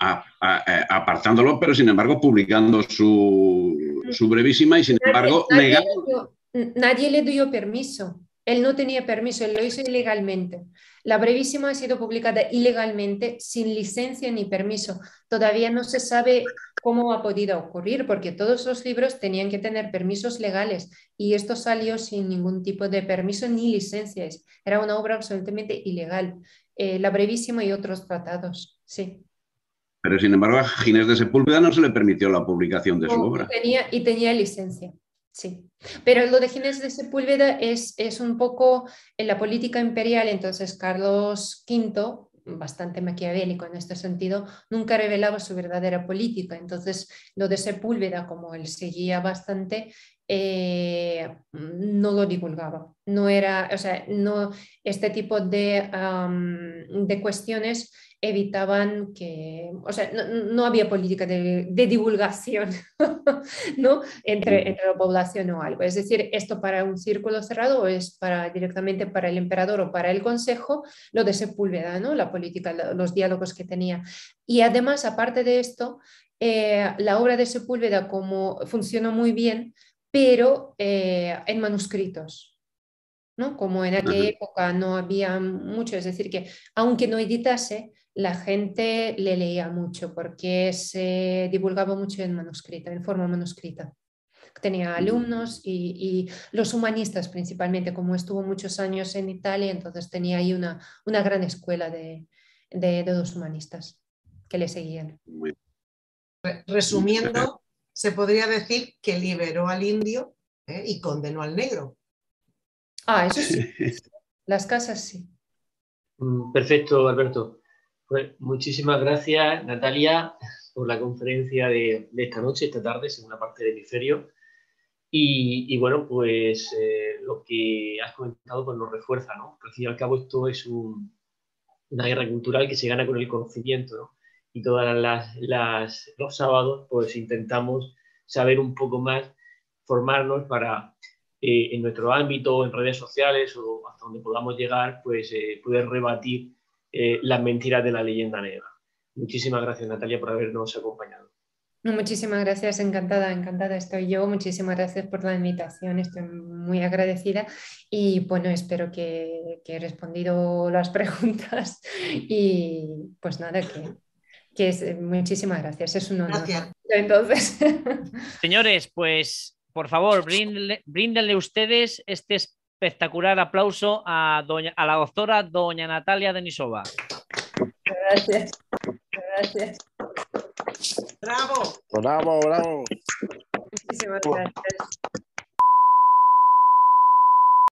A, a, apartándolo, pero sin embargo publicando su, su brevísima, y sin nadie, embargo nadie, negando... le dio, nadie le dio permiso. Él no tenía permiso, él lo hizo ilegalmente. La brevísima ha sido publicada ilegalmente, sin licencia ni permiso. Todavía no se sabe cómo ha podido ocurrir, porque todos los libros tenían que tener permisos legales, y esto salió sin ningún tipo de permiso ni licencias. Era una obra absolutamente ilegal. Eh, la brevísima y otros tratados, sí. Pero sin embargo a Ginés de Sepúlveda no se le permitió la publicación de su o, obra. Y tenía, y tenía licencia. Sí, pero lo de Ginés de Sepúlveda es, es un poco en la política imperial. Entonces Carlos quinto, bastante maquiavélico en este sentido, nunca revelaba su verdadera política. Entonces lo de Sepúlveda, como él seguía bastante, eh, no lo divulgaba. No era, o sea, no, este tipo de, um, de cuestiones evitaban que, o sea, no, no había política de, de divulgación, ¿no? Entre, entre la población o algo. Es decir, esto para un círculo cerrado, o es para, directamente para el emperador o para el consejo, lo de Sepúlveda, ¿no? La política, los diálogos que tenía. Y además, aparte de esto, eh, la obra de Sepúlveda como, funcionó muy bien, pero eh, en manuscritos, ¿no? Como en aquella época no había mucho, es decir, que aunque no editase, la gente le leía mucho, porque se divulgaba mucho en manuscrita, en forma manuscrita. Tenía alumnos y, y los humanistas principalmente, como estuvo muchos años en Italia, entonces tenía ahí una, una gran escuela de, de, de los humanistas que le seguían. Resumiendo, se podría decir que liberó al indio, ¿eh? Y condenó al negro. Ah, eso sí. Las Casas sí. Perfecto, Alberto. Pues muchísimas gracias, Natalia, por la conferencia de, de esta noche, esta tarde, segunda parte del hemisferio. Y, y bueno, pues eh, lo que has comentado pues nos refuerza, ¿no? Al fin y al cabo esto es un, una guerra cultural que se gana con el conocimiento, ¿no? Y todas las, las los sábados pues intentamos saber un poco más, formarnos para... Eh, en nuestro ámbito, en redes sociales o hasta donde podamos llegar, pues eh, poder rebatir eh, las mentiras de la leyenda negra. Muchísimas gracias, Natalia, por habernos acompañado. No, muchísimas gracias, encantada, encantada estoy yo, muchísimas gracias por la invitación, estoy muy agradecida y bueno, espero que, que he respondido las preguntas y pues nada, que, que es, muchísimas gracias, es un honor. Gracias. Entonces... Señores, pues por favor, bríndenle, bríndenle ustedes este espectacular aplauso a, doña, a la doctora doña Natalia Denisova. Gracias, gracias. Bravo. Bravo, bravo. Muchísimas gracias.